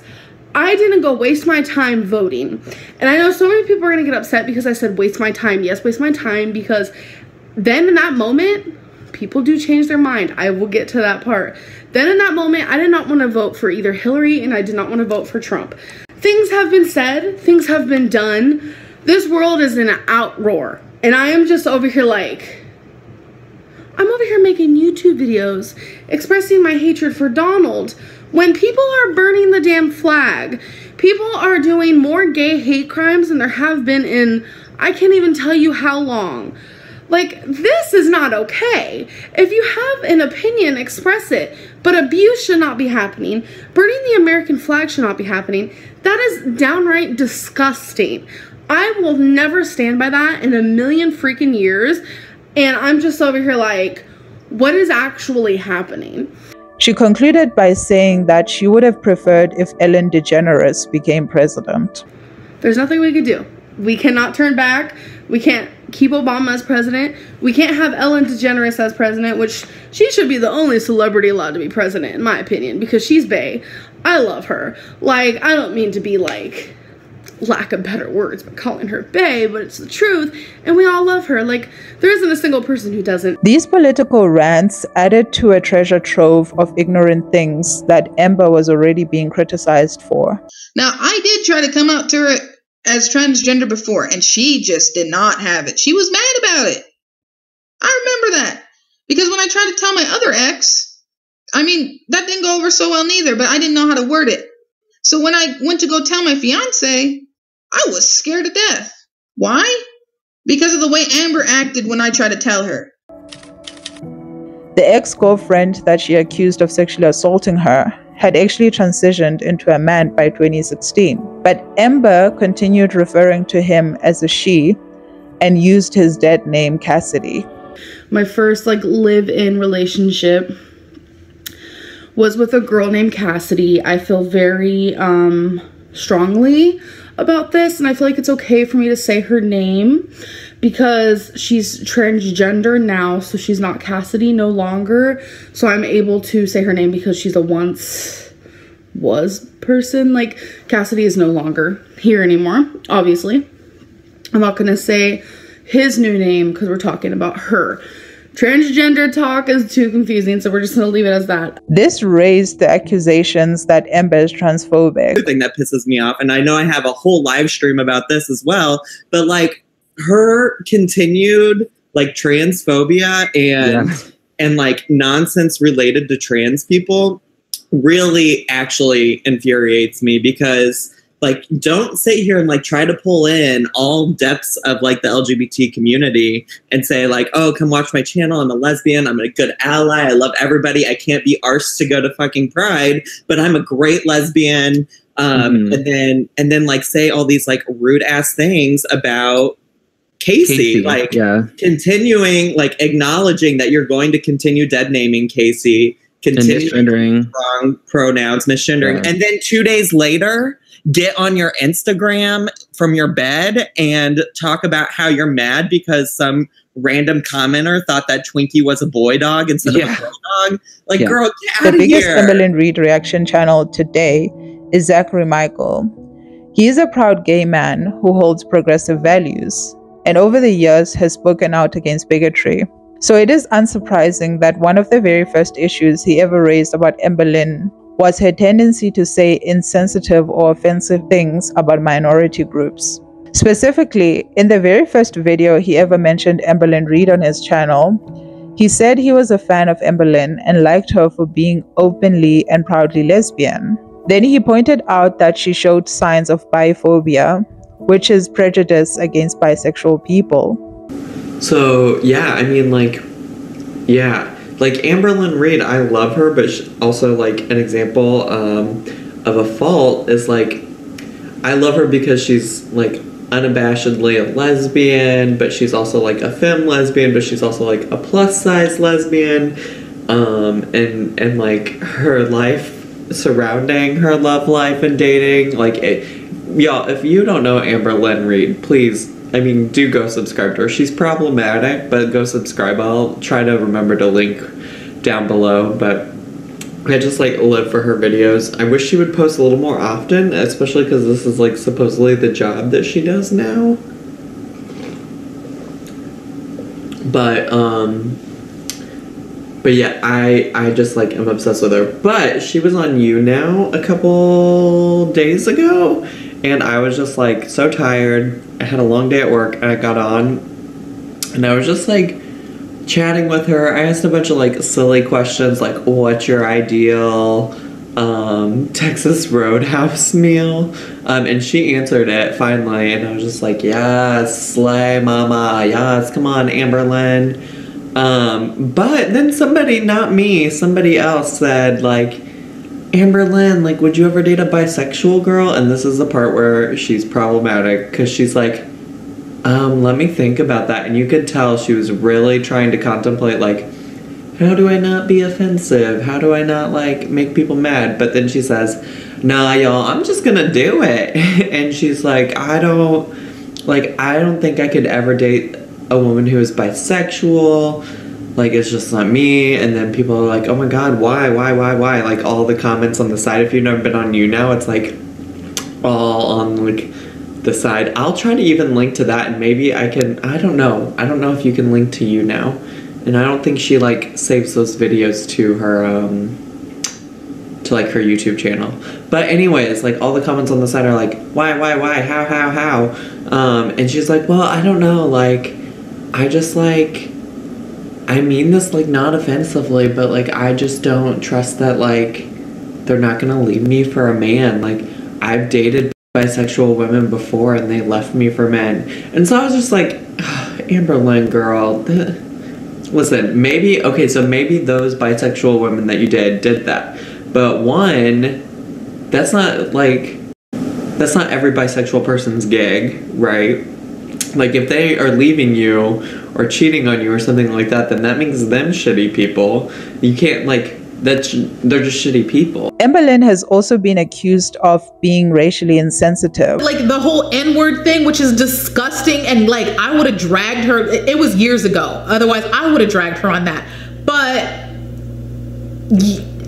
I didn't go waste my time voting. And I know so many people are going to get upset because I said waste my time. Yes, waste my time, because then in that moment, people do change their mind. I will get to that part. Then in that moment, I did not want to vote for either Hillary, and I did not want to vote for Trump. Things have been said. Things have been done. This world is in an outroar. And I am just over here like, I'm over here making YouTube videos expressing my hatred for Donald when people are burning the damn flag. People are doing more gay hate crimes than there have been in, I can't even tell you how long. Like, this is not okay. If you have an opinion, express it. But abuse should not be happening. Burning the American flag should not be happening. That is downright disgusting. I will never stand by that in a million freaking years. And I'm just over here like, what is actually happening? She concluded by saying that she would have preferred if Ellen DeGeneres became president. There's nothing we could do. We cannot turn back. We can't keep Obama as president. We can't have Ellen DeGeneres as president, which she should be the only celebrity allowed to be president, in my opinion, because she's bae. I love her. Like, I don't mean to be like, lack of better words, but calling her bae, but it's the truth, and we all love her. Like, there isn't a single person who doesn't. These political rants added to a treasure trove of ignorant things that Amber was already being criticized for. Now, I did try to come out to her as transgender before, and she just did not have it. She was mad about it. I remember that, because when I tried to tell my other ex, I mean, that didn't go over so well neither, but I didn't know how to word it. So when I went to go tell my fiance, I was scared to death. Why? Because of the way Amber acted when I tried to tell her. The ex-girlfriend that she accused of sexually assaulting her had actually transitioned into a man by 2016. But Amber continued referring to him as a she and used his dead name, Cassidy. My first live-in relationship was with a girl named Cassidy. I feel very strongly about this, and I feel like it's okay for me to say her name because she's transgender now, so she's not Cassidy no longer, so I'm able to say her name because she's a once was person. Like, Cassidy is no longer here anymore, obviously. I'm not gonna say his new name because we're talking about her. Transgender talk is too confusing, so we're just gonna leave it as that. This raised the accusations that Amber is transphobic. The thing that pisses me off, and I know I have a whole live stream about this as well, but like her continued like transphobia and and like nonsense related to trans people really actually infuriates me, because like, don't sit here and like try to pull in all depths of like the LGBT community and say like, oh, come watch my channel, I'm a lesbian, I'm a good ally, I love everybody, I can't be arsed to go to fucking Pride, but I'm a great lesbian. And then like say all these like rude ass things about Casey, like continuing, like acknowledging that you're going to continue dead naming Casey, continuing wrong pronouns, misgendering. And then 2 days later, get on your Instagram from your bed and talk about how you're mad because some random commenter thought that Twinkie was a boy dog instead of a girl dog. Like, girl, get out of here. The biggest Amberlynn Reid reaction channel today is Zachary Michael. He is a proud gay man who holds progressive values and over the years has spoken out against bigotry. So it is unsurprising that one of the very first issues he ever raised about Amberlynn was her tendency to say insensitive or offensive things about minority groups. Specifically, in the very first video he ever mentioned Amberlynn Reid on his channel, he said he was a fan of Amberlynn and liked her for being openly and proudly lesbian. Then he pointed out that she showed signs of biphobia, which is prejudice against bisexual people. So yeah, I mean, like, yeah. Like, Amberlynn Reid, I love her, but also, like, an example of a fault is, like, I love her because she's, like, unabashedly a lesbian, but she's also, like, a femme lesbian, but she's also, like, a plus-size lesbian, and, like, her life surrounding her love life and dating, like, y'all, if you don't know Amberlynn Reid, please, I mean, do go subscribe to her. She's problematic, but go subscribe. I'll try to remember to link down below, but I just, like, live for her videos. I wish she would post a little more often, especially because this is, like, supposedly the job that she does now. But yeah, I just, like, am obsessed with her. But she was on You Now a couple days ago, and I was just, like, so tired. I had a long day at work, and I got on, and I was just, like, chatting with her. I asked a bunch of, like, silly questions, like, what's your ideal Texas Roadhouse meal? And she answered it, finally, and I was just like, yes, slay, mama, yes, come on, Amberlynn. But then somebody, not me, somebody else said, like, Amberlynn, like, would you ever date a bisexual girl? And this is the part where she's problematic, because she's like, let me think about that. And you could tell she was really trying to contemplate, like, how do I not be offensive? How do I not, like, make people mad? But then she says, nah, y'all, I'm just gonna do it. And she's like, I don't think I could ever date a woman who is bisexual. Like, it's just not me. And then people are like, oh my god, why? Like, all the comments on the side. If you've never been on You Now, it's like all on, like, the side. I'll try to even link to that, and maybe I can, I don't know if you can link to You Now. And I don't think she, like, saves those videos to her, to, like, her YouTube channel. But anyways, like, all the comments on the side are like, why, how? And she's like, well, I don't know, like, I just, like, I mean this, like, not offensively, but, like, I just don't trust that, like, they're not gonna leave me for a man. Like, I've dated bisexual women before, and they left me for men. And so I was just like, oh, Amberlynn, girl. Listen, maybe, okay, so maybe those bisexual women that you did that. But one, that's not, like, that's not every bisexual person's gig, right? Like, if they are leaving you or cheating on you or something like that, then that makes them shitty people. You can't, like, they're just shitty people. Amberlynn has also been accused of being racially insensitive. Like the whole N-word thing, which is disgusting, and like I would have dragged her. It was years ago. Otherwise, I would have dragged her on that. But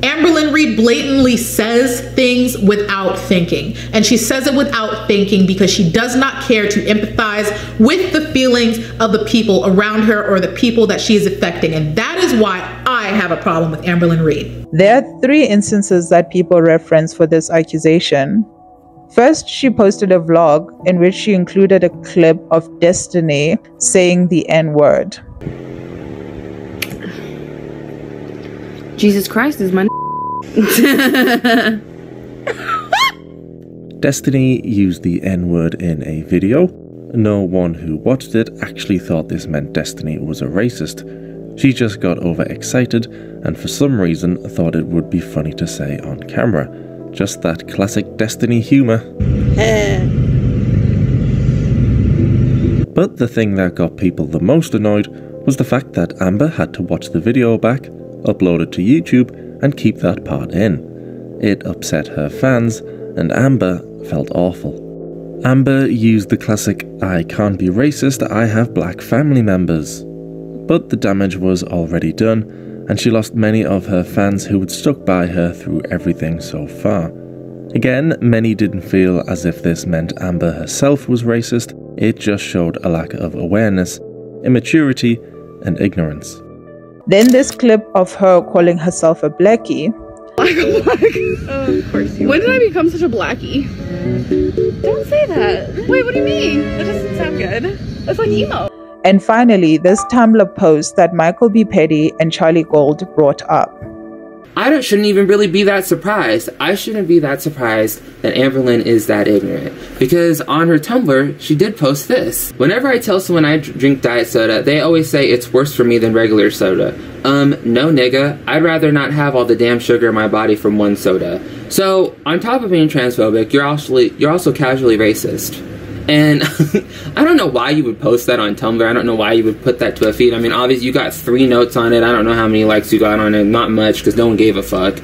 Amberlynn Reid blatantly says things without thinking. And she says it without thinking because she does not care to empathize with the feelings of the people around her or the people that she is affecting. And that is why I have a problem with Amberlynn Reid. There are three instances that people reference for this accusation. First, she posted a vlog in which she included a clip of Destiny saying the N-word. Jesus Christ is my Destiny used the N-word in a video. No one who watched it actually thought this meant Destiny was a racist. She just got overexcited and for some reason thought it would be funny to say on camera. Just that classic Destiny humor. But the thing that got people the most annoyed was the fact that Amber had to watch the video back, upload it to YouTube, and keep that part in. It upset her fans, and Amber felt awful. Amber used the classic, I can't be racist, I have black family members. But the damage was already done, and she lost many of her fans who had stuck by her through everything so far. Again, many didn't feel as if this meant Amber herself was racist, it just showed a lack of awareness, immaturity, and ignorance. Then this clip of her calling herself a blackie. Black. Oh, of course you. When did I become such a blackie? Don't say that. Wait, what do you mean? That doesn't sound good. That's like emo. And finally, this Tumblr post that Michael B. Petty and Charlie Gold brought up. I shouldn't even really be that surprised. I shouldn't be that surprised that Amberlynn is that ignorant. Because on her Tumblr, she did post this. Whenever I tell someone I drink diet soda, they always say it's worse for me than regular soda. No nigga, I'd rather not have all the damn sugar in my body from one soda. So, on top of being transphobic, you're also casually racist. And I don't know why you would post that on Tumblr. I don't know why you would put that to a feed. I mean, obviously you got 3 notes on it. I don't know how many likes you got on it. Not much, because no one gave a fuck.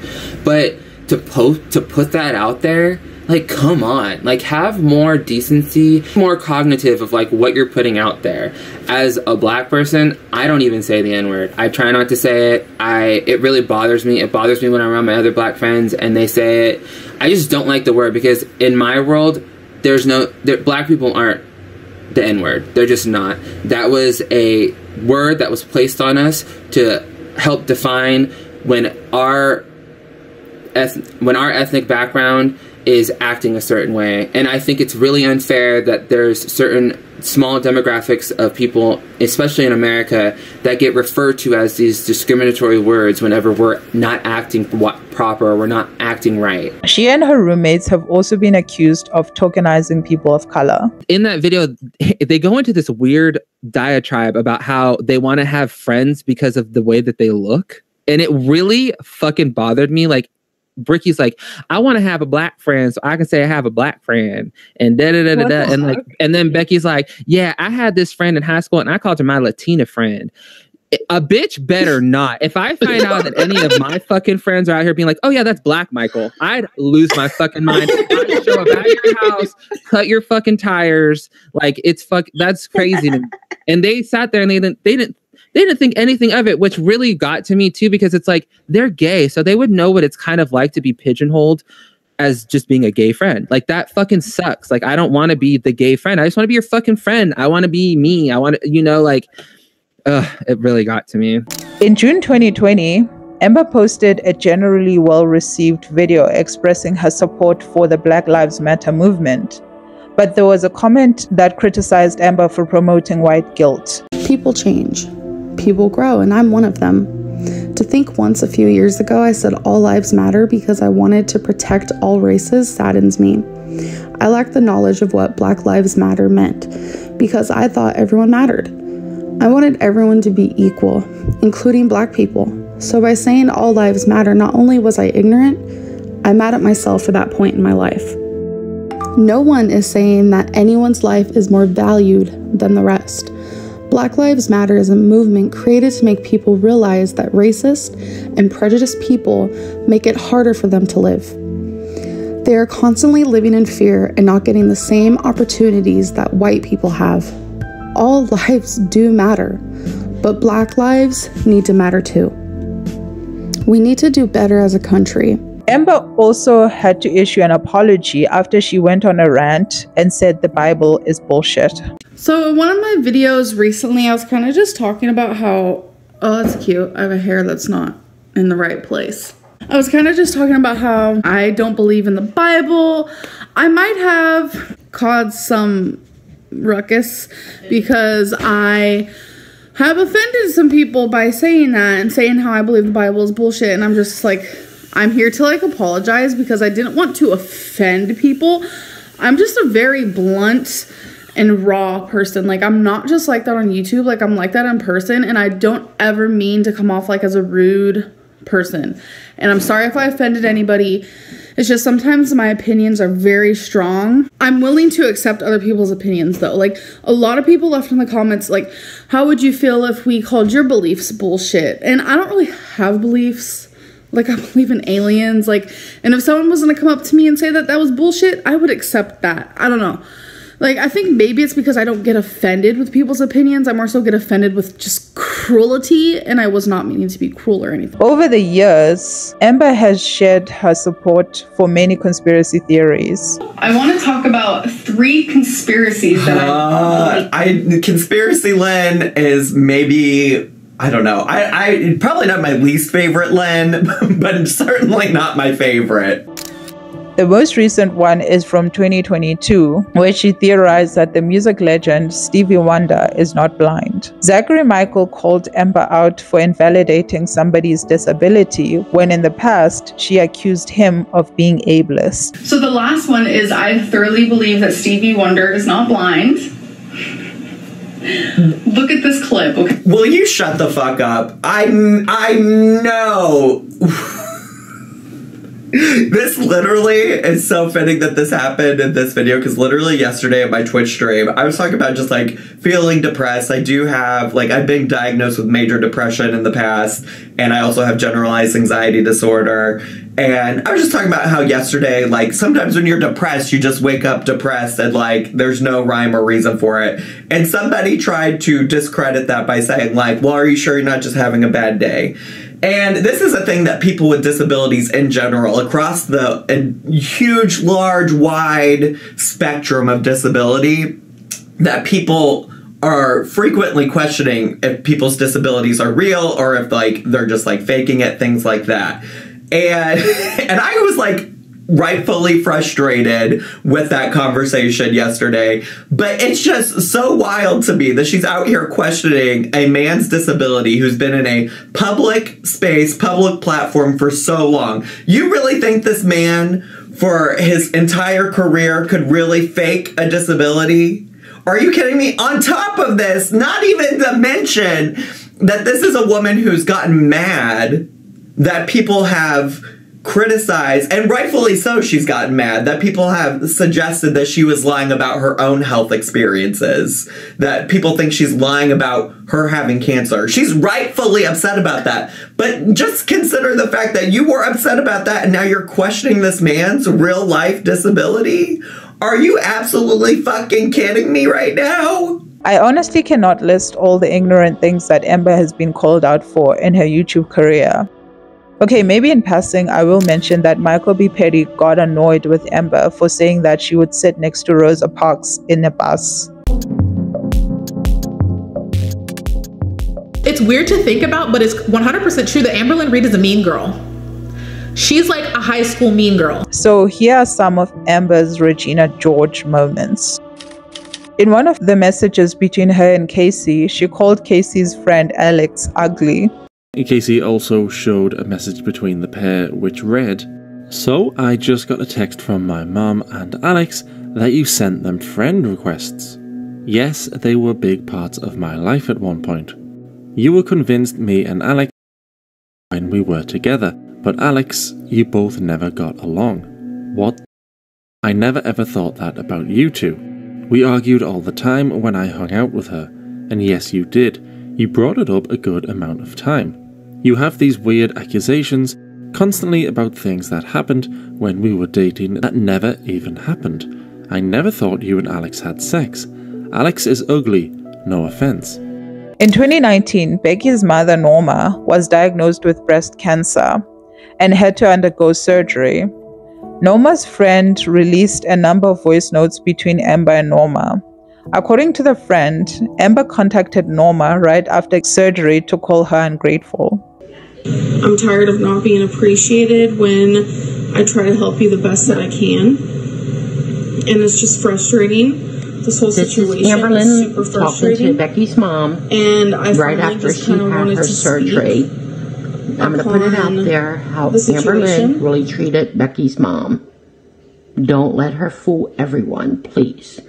But to put that out there, like, come on. Like, have more decency, more cognitive of, like, what you're putting out there. As a black person, I don't even say the N-word. I try not to say it. It really bothers me. It bothers me when I'm around my other black friends and they say it. I just don't like the word, because in my world, black people aren't the N-word. They're just not. That was a word that was placed on us to help define when our ethnic background is acting a certain way. And I think it's really unfair that there's certain small demographics of people, especially in America, that get referred to as these discriminatory words whenever we're not acting proper, we're not acting right. She and her roommates have also been accused of tokenizing people of color. In that video, they go into this weird diatribe about how they want to have friends because of the way that they look. And it really fucking bothered me. Like, Bricky's like, I want to have a black friend so I can say I have a black friend, and da-da-da-da-da. And like, and then Becky's like, yeah, I had this friend in high school and I called her my Latina friend. A bitch better not. If I find out that any of my fucking friends are out here being like, oh yeah, that's black Michael, I'd lose my fucking mind. I'd show up at your house, cut your fucking tires. Like, it's that's crazy to me. And they sat there and they didn't think anything of it, which really got to me too, because it's like, they're gay, so they would know what it's kind of like to be pigeonholed as just being a gay friend. Like, that fucking sucks. Like, I don't want to be the gay friend. I just want to be your fucking friend. I want to be me. I want to, you know, like, it really got to me. In June 2020, Amber posted a generally well-received video expressing her support for the Black Lives Matter movement. But there was a comment that criticized Amber for promoting white guilt. People change. People grow, and I'm one of them. To think once a few years ago I said all lives matter because I wanted to protect all races saddens me. I lacked the knowledge of what Black Lives Matter meant because I thought everyone mattered. I wanted everyone to be equal, including black people. So by saying all lives matter, not only was I ignorant, I'm mad at myself for that point in my life. No one is saying that anyone's life is more valued than the rest. Black Lives Matter is a movement created to make people realize that racist and prejudiced people make it harder for them to live. They are constantly living in fear and not getting the same opportunities that white people have. All lives do matter, but Black lives need to matter too. We need to do better as a country. Amber also had to issue an apology after she went on a rant and said the Bible is bullshit. So in one of my videos recently, I was kind of just talking about how, oh, that's cute. I have a hair that's not in the right place. I was kind of just talking about how I don't believe in the Bible. I might have caused some ruckus because I have offended some people by saying that and saying how I believe the Bible is bullshit. And I'm just like, I'm here to like apologize because I didn't want to offend people. I'm just a very blunt and raw person. Like, I'm not just like that on YouTube. Like, I'm like that in person, and I don't ever mean to come off like as a rude person. And I'm sorry if I offended anybody. It's just sometimes my opinions are very strong. I'm willing to accept other people's opinions though. Like, a lot of people left in the comments like, how would you feel if we called your beliefs bullshit? And I don't really have beliefs. Like, I believe in aliens, like, and if someone was going to come up to me and say that that was bullshit, I would accept that. I don't know. Like, I think maybe it's because I don't get offended with people's opinions. I more so get offended with just cruelty, and I was not meaning to be cruel or anything. Over the years, Amber has shared her support for many conspiracy theories. I want to talk about three conspiracies that Conspiracy Len is maybe... I don't know. I probably not my least favorite, Len, but certainly not my favorite. The most recent one is from 2022, where she theorized that the music legend Stevie Wonder is not blind. Zachary Michael called Amber out for invalidating somebody's disability when in the past she accused him of being ableist. So the last one is, I thoroughly believe that Stevie Wonder is not blind. Look at this clip. Okay. Will you shut the fuck up? I know. This literally is so fitting that this happened in this video, because literally yesterday at my Twitch stream, I was talking about just like feeling depressed. I do have, like, I've been diagnosed with major depression in the past, and I also have generalized anxiety disorder. And I was just talking about how yesterday, like, sometimes when you're depressed, you just wake up depressed and, like, there's no rhyme or reason for it. And somebody tried to discredit that by saying, like, well, are you sure you're not just having a bad day? And this is a thing that people with disabilities in general, across the huge, large, wide spectrum of disability, that people are frequently questioning if people's disabilities are real or if, like, they're just, like, faking it, things like that. And I was, like, rightfully frustrated with that conversation yesterday. But it's just so wild to me that she's out here questioning a man's disability who's been in a public space, public platform for so long. You really think this man, for his entire career, could really fake a disability? Are you kidding me? On top of this, not even to mention that this is a woman who's gotten mad that people have criticized, and rightfully so, she's gotten mad that people have suggested that she was lying about her own health experiences, that people think she's lying about her having cancer. She's rightfully upset about that. But just consider the fact that you were upset about that, and now you're questioning this man's real life disability? Are you absolutely fucking kidding me right now? I honestly cannot list all the ignorant things that Amber has been called out for in her YouTube career. Okay, maybe in passing, I will mention that Michael V. Petty got annoyed with Amber for saying that she would sit next to Rosa Parks in a bus. It's weird to think about, but it's 100% true that Amberlynn Reid is a mean girl. She's like a high school mean girl. So here are some of Amber's Regina George moments. In one of the messages between her and Casey, she called Casey's friend Alex ugly. Casey also showed a message between the pair which read, "So I just got a text from my mom and Alex that you sent them friend requests. Yes, they were big parts of my life at one point. You were convinced me and Alex when we were together, but Alex, you both never got along. What? I never ever thought that about you two. We argued all the time when I hung out with her. And yes, you did. You brought it up a good amount of time. You have these weird accusations constantly about things that happened when we were dating that never even happened. I never thought you and Alex had sex. Alex is ugly, no offense. In 2019, Becky's mother, Norma, was diagnosed with breast cancer and had to undergo surgery. Norma's friend released a number of voice notes between Amber and Norma. According to the friend, Amber contacted Norma right after surgery to call her ungrateful. I'm tired of not being appreciated when I try to help you the best that I can. And it's just frustrating. This whole situation is super frustrating. Amberlynn talking to Becky's mom and I right after she had her surgery. I'm going to put it out there how Amberlynn really treated Becky's mom. Don't let her fool everyone, please.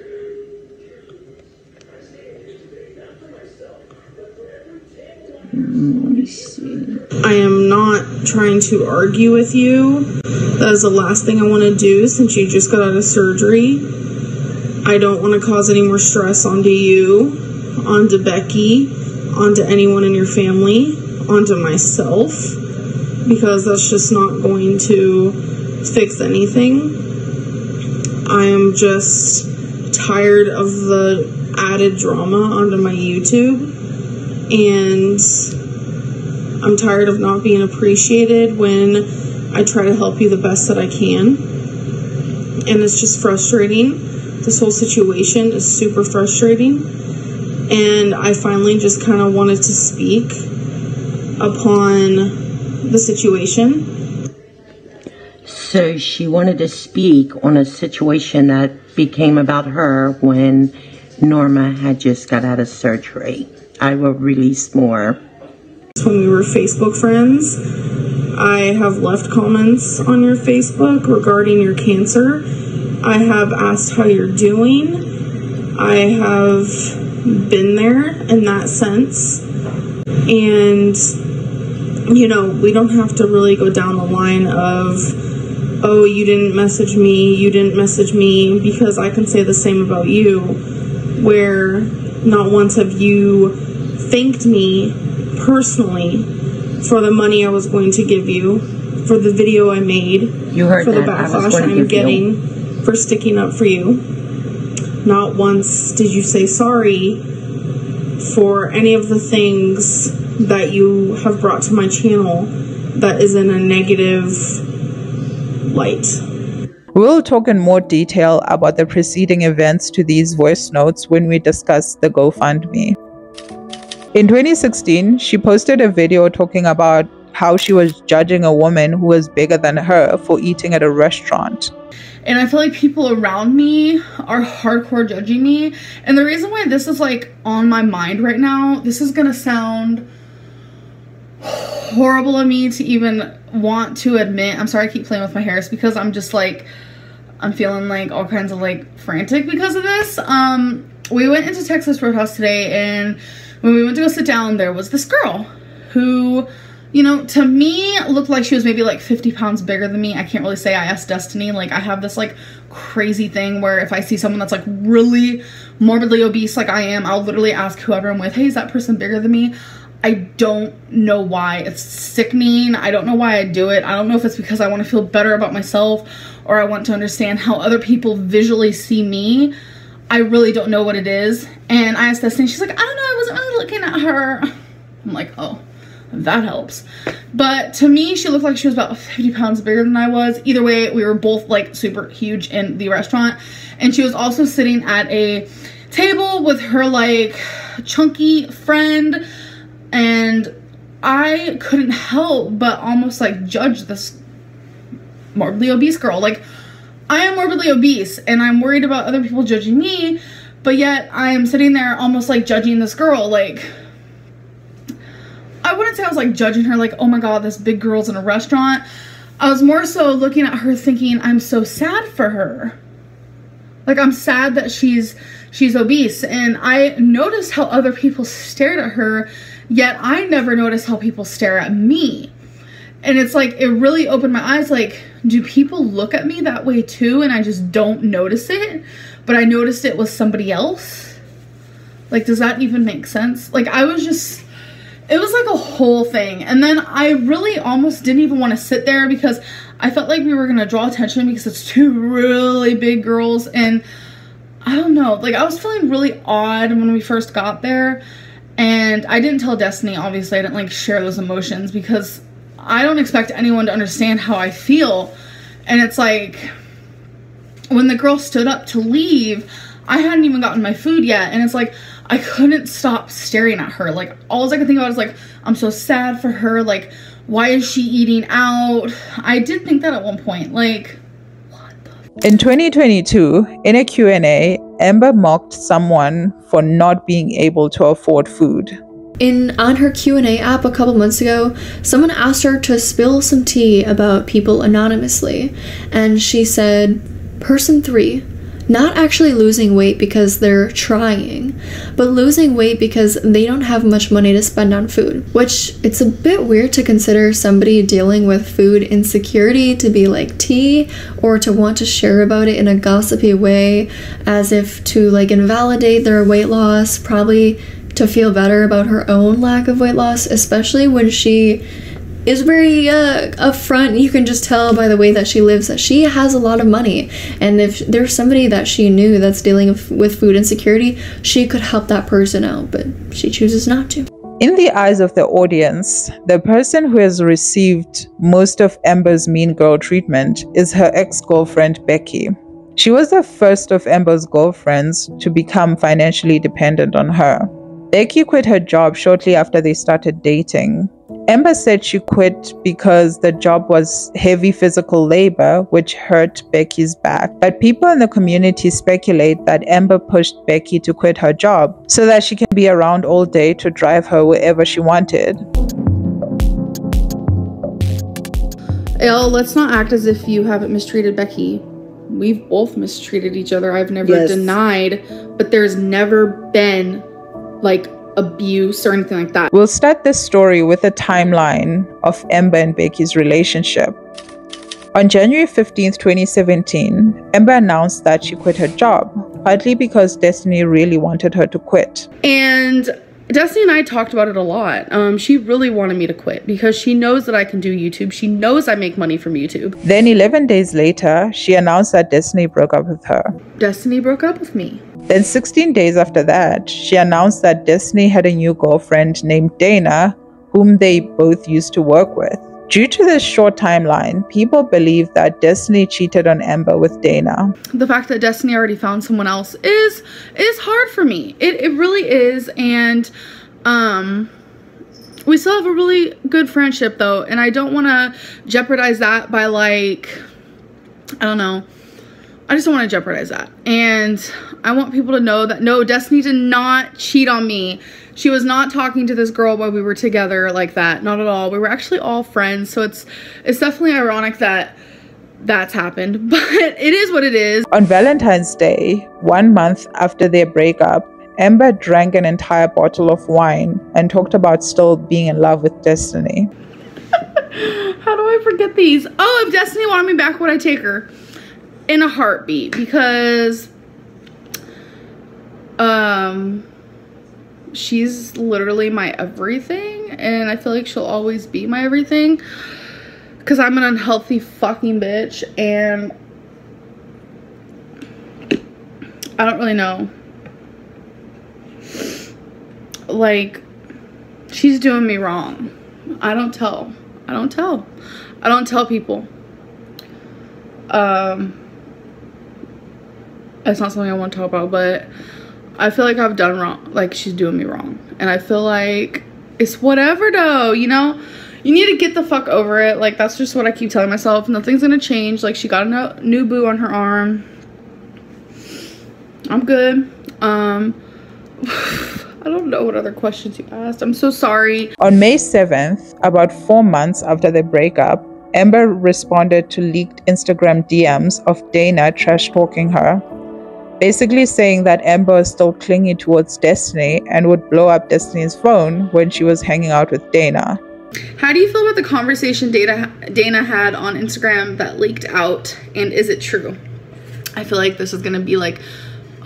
Let me see. I am not trying to argue with you. That is the last thing I want to do since you just got out of surgery. I don't want to cause any more stress onto you, onto Becky, onto anyone in your family, onto myself, because that's just not going to fix anything. I am just tired of the added drama onto my YouTube, and I'm tired of not being appreciated when I try to help you the best that I can, and it's just frustrating. This whole situation is super frustrating, and I finally just kind of wanted to speak upon the situation. So she wanted to speak on a situation that became about her when Norma had just got out of surgery. I will release more. When we were Facebook friends, I have left comments on your Facebook regarding your cancer. I have asked how you're doing. I have been there in that sense. And, you know, we don't have to really go down the line of, oh, you didn't message me, because I can say the same about you, where not once have you thanked me personally for the money I was going to give you, for the video I made, for the backlash I'm getting. For sticking up for you. Not once did you say sorry for any of the things that you have brought to my channel that is in a negative light. We'll talk in more detail about the preceding events to these voice notes when we discuss the GoFundMe. In 2016, she posted a video talking about how she was judging a woman who was bigger than her for eating at a restaurant. And I feel like people around me are hardcore judging me. And the reason why this is like on my mind right now, this is gonna sound horrible of me to even want to admit. I'm sorry I keep playing with my hair. It's because I'm just like, I'm feeling like all kinds of like frantic because of this. We went into Texas Roadhouse today, and when we went to go sit down, there was this girl who, you know, to me, looked like she was maybe like 50 pounds bigger than me. I can't really say. I asked Destiny, like, I have this like crazy thing where if I see someone that's like really morbidly obese like I am, I'll literally ask whoever I'm with, hey, is that person bigger than me? I don't know why. It's sickening. I don't know why I do it. I don't know if it's because I want to feel better about myself or I want to understand how other people visually see me. I really don't know what it is. And I asked Destiny, she's like, I don't know, I wasn't really looking at her. I'm like, oh. That helps. But to me, she looked like she was about 50 pounds bigger than I was. Either way, we were both like super huge in the restaurant. And she was also sitting at a table with her like chunky friend. And I couldn't help but almost like judge this morbidly obese girl. Like, I am morbidly obese and I'm worried about other people judging me. But yet I am sitting there almost like judging this girl. Like, I wouldn't say I was like judging her like, oh my god, this big girl's in a restaurant. I was more so looking at her thinking, I'm so sad for her. Like, I'm sad that she's obese. And I noticed how other people stared at her, yet I never noticed how people stare at me. And it's like, it really opened my eyes. Like, do people look at me that way too? And I just don't notice it, but I noticed it was somebody else. Like, does that even make sense? Like, I was just, it was like a whole thing. And then I really almost didn't even want to sit there because I felt like we were going to draw attention because it's two really big girls. And I don't know, like, I was feeling really odd when we first got there. And I didn't tell Destiny, obviously. I didn't, like, share those emotions because I don't expect anyone to understand how I feel. And it's like, when the girl stood up to leave, I hadn't even gotten my food yet. And it's like, I couldn't stop staring at her. Like, all I could think about is, like, I'm so sad for her. Like, why is she eating out? I did think that at one point. Like, what the? In 2022, in a Q&A, Amber mocked someone for not being able to afford food. On her Q&A app a couple months ago, someone asked her to spill some tea about people anonymously, and she said, "Person 3, not actually losing weight because they're trying, but losing weight because they don't have much money to spend on food," which it's a bit weird to consider somebody dealing with food insecurity to be like tea or to want to share about it in a gossipy way as if to like invalidate their weight loss, probably to feel better about her own lack of weight loss, especially when she is very upfront. You can just tell by the way that she lives that she has a lot of money, and if there's somebody that she knew that's dealing with food insecurity, she could help that person out, but she chooses not to. In the eyes of the audience, the person who has received most of Amber's mean girl treatment is her ex-girlfriend Becky. She was the first of Amber's girlfriends to become financially dependent on her. Becky quit her job shortly after they started dating. Amber said she quit because the job was heavy physical labor, which hurt Becky's back. But people in the community speculate that Amber pushed Becky to quit her job so that she can be around all day to drive her wherever she wanted. L, let's not act as if you haven't mistreated Becky. We've both mistreated each other. I've never denied, but there's never been like abuse or anything like that. We'll start this story with a timeline of Amber and Becky's relationship. On January 15th, 2017, Amber announced that she quit her job, partly because Destiny really wanted her to quit. And Destiny and I talked about it a lot. She really wanted me to quit because she knows that I can do YouTube. She knows I make money from YouTube. Then 11 days later, she announced that Destiny broke up with her. Destiny broke up with me. Then 16 days after that, she announced that Destiny had a new girlfriend named Dana, whom they both used to work with. Due to this short timeline, people believe that Destiny cheated on Amber with Dana. The fact that Destiny already found someone else is hard for me. It really is, and we still have a really good friendship though, and I don't want to jeopardize that by like, I don't know. I just don't want to jeopardize that. And I want people to know that no, Destiny did not cheat on me. She was not talking to this girl while we were together like that. Not at all. We were actually all friends. So it's definitely ironic that that's happened, but it is what it is. On Valentine's Day, 1 month after their breakup, Amber drank an entire bottle of wine and talked about still being in love with Destiny. How do I forget these? Oh, if Destiny wanted me back, would I take her? In a heartbeat, because she's literally my everything, and I feel like she'll always be my everything because I'm an unhealthy fucking bitch, and I don't really know, like, she's doing me wrong. I don't tell people. It's not something I want to talk about, but I feel like I've done wrong. Like, she's doing me wrong. And I feel like it's whatever though, you know? You need to get the fuck over it. Like, that's just what I keep telling myself. Nothing's gonna change. Like, she got a new boo on her arm. I'm good. I don't know what other questions you asked. I'm so sorry. On May 7th, about 4 months after the breakup, Amber responded to leaked Instagram DMs of Dana trash-talking her, basically saying that Amber is still clingy towards Destiny and would blow up Destiny's phone when she was hanging out with Dana. How do you feel about the conversation Dana had on Instagram that leaked out, and is it true? I feel like this is going to be like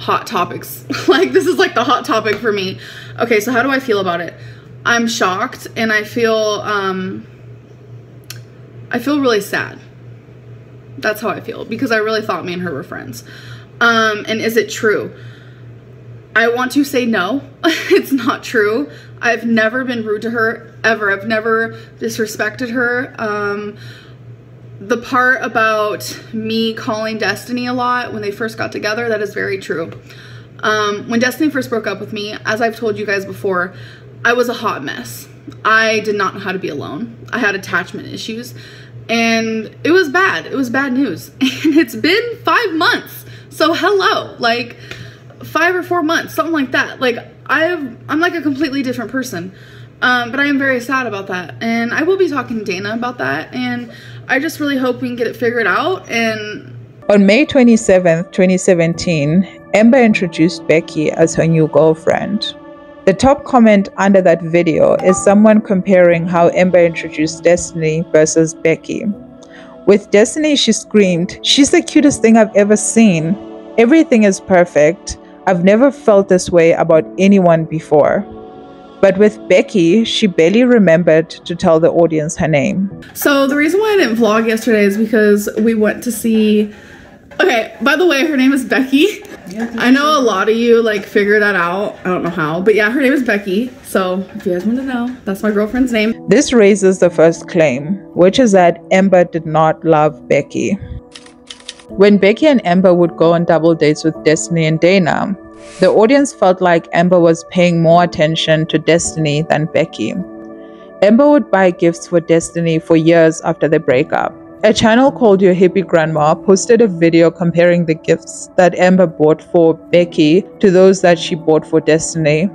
hot topics. Like, this is like the hot topic for me. Okay, so how do I feel about it? I'm shocked, and I feel really sad. That's how I feel, because I really thought me and her were friends. And is it true? I want to say no, it's not true. I've never been rude to her, ever. I've never disrespected her. The part about me calling Destiny a lot when they first got together, that is very true. When Destiny first broke up with me, as I've told you guys before, I was a hot mess. I did not know how to be alone. I had attachment issues, and it was bad. It was bad news. And it's been 5 months, so hello. Like, 5 or 4 months, something like that. Like, I'm like a completely different person. But I am very sad about that, and I will be talking to Dana about that, and I just really hope we can get it figured out. And on May 27th, 2017, Amber introduced Becky as her new girlfriend. The top comment under that video is someone comparing how Amber introduced Destiny versus Becky. With Destiny, she screamed, "She's the cutest thing I've ever seen. Everything is perfect. I've never felt this way about anyone before." But with Becky, she barely remembered to tell the audience her name. So the reason why I didn't vlog yesterday is because we went to see... Okay, by the way, her name is Becky. I know a lot of you like figure that out. I don't know how, but yeah, her name is Becky. So if you guys want to know, that's my girlfriend's name. This raises the first claim, which is that Amber did not love Becky. When Becky and Amber would go on double dates with Destiny and Dana, the audience felt like Amber was paying more attention to Destiny than Becky. Amber would buy gifts for Destiny for years after the breakup. A channel called Your Hippie Grandma posted a video comparing the gifts that Amber bought for Becky to those that she bought for Destiny.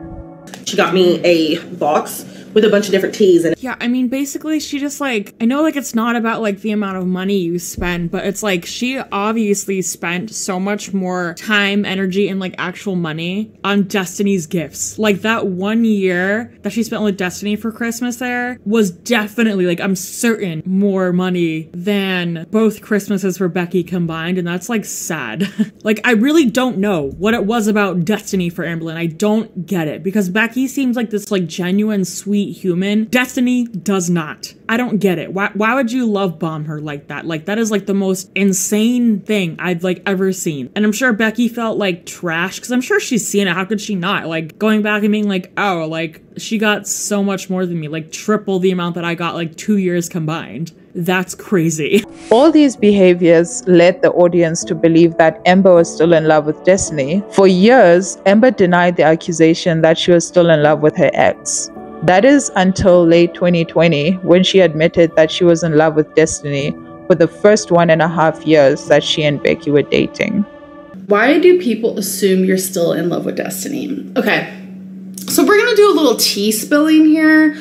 She got me a box with a bunch of different teas in it. Yeah, I mean, basically she just like, I know like it's not about like the amount of money you spend, but it's like she obviously spent so much more time, energy, and like actual money on Destiny's gifts. Like that 1 year that she spent with Destiny for Christmas there was definitely like, I'm certain, more money than both Christmases for Becky combined, and that's like sad. Like, I really don't know what it was about Destiny for Amberlynn. I don't get it, because Becky seems like this like genuine, sweet human. Destiny does not. I don't get it. Why would you love bomb her like that? Like, that is like the most insane thing I've like ever seen. And I'm sure Becky felt like trash, because I'm sure she's seen it. How could she not? Like, going back and being like, oh, like she got so much more than me, like triple the amount that I got, like 2 years combined. That's crazy. All these behaviors led the audience to believe that Amber was still in love with Destiny. For years, Amber denied the accusation that she was still in love with her ex. That is until late 2020, when she admitted that she was in love with Destiny for the first 1.5 years that she and Becky were dating. Why do people assume you're still in love with Destiny? Okay, so we're gonna do a little tea spilling here,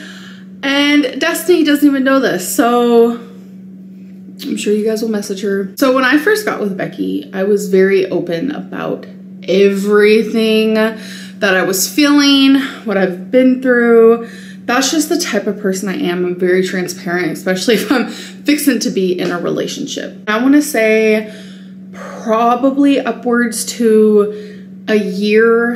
and Destiny doesn't even know this, so I'm sure you guys will message her. So when I first got with Becky, I was very open about everything that I was feeling, what I've been through. That's just the type of person I am. I'm very transparent, especially if I'm fixing to be in a relationship. I wanna say probably upwards to a year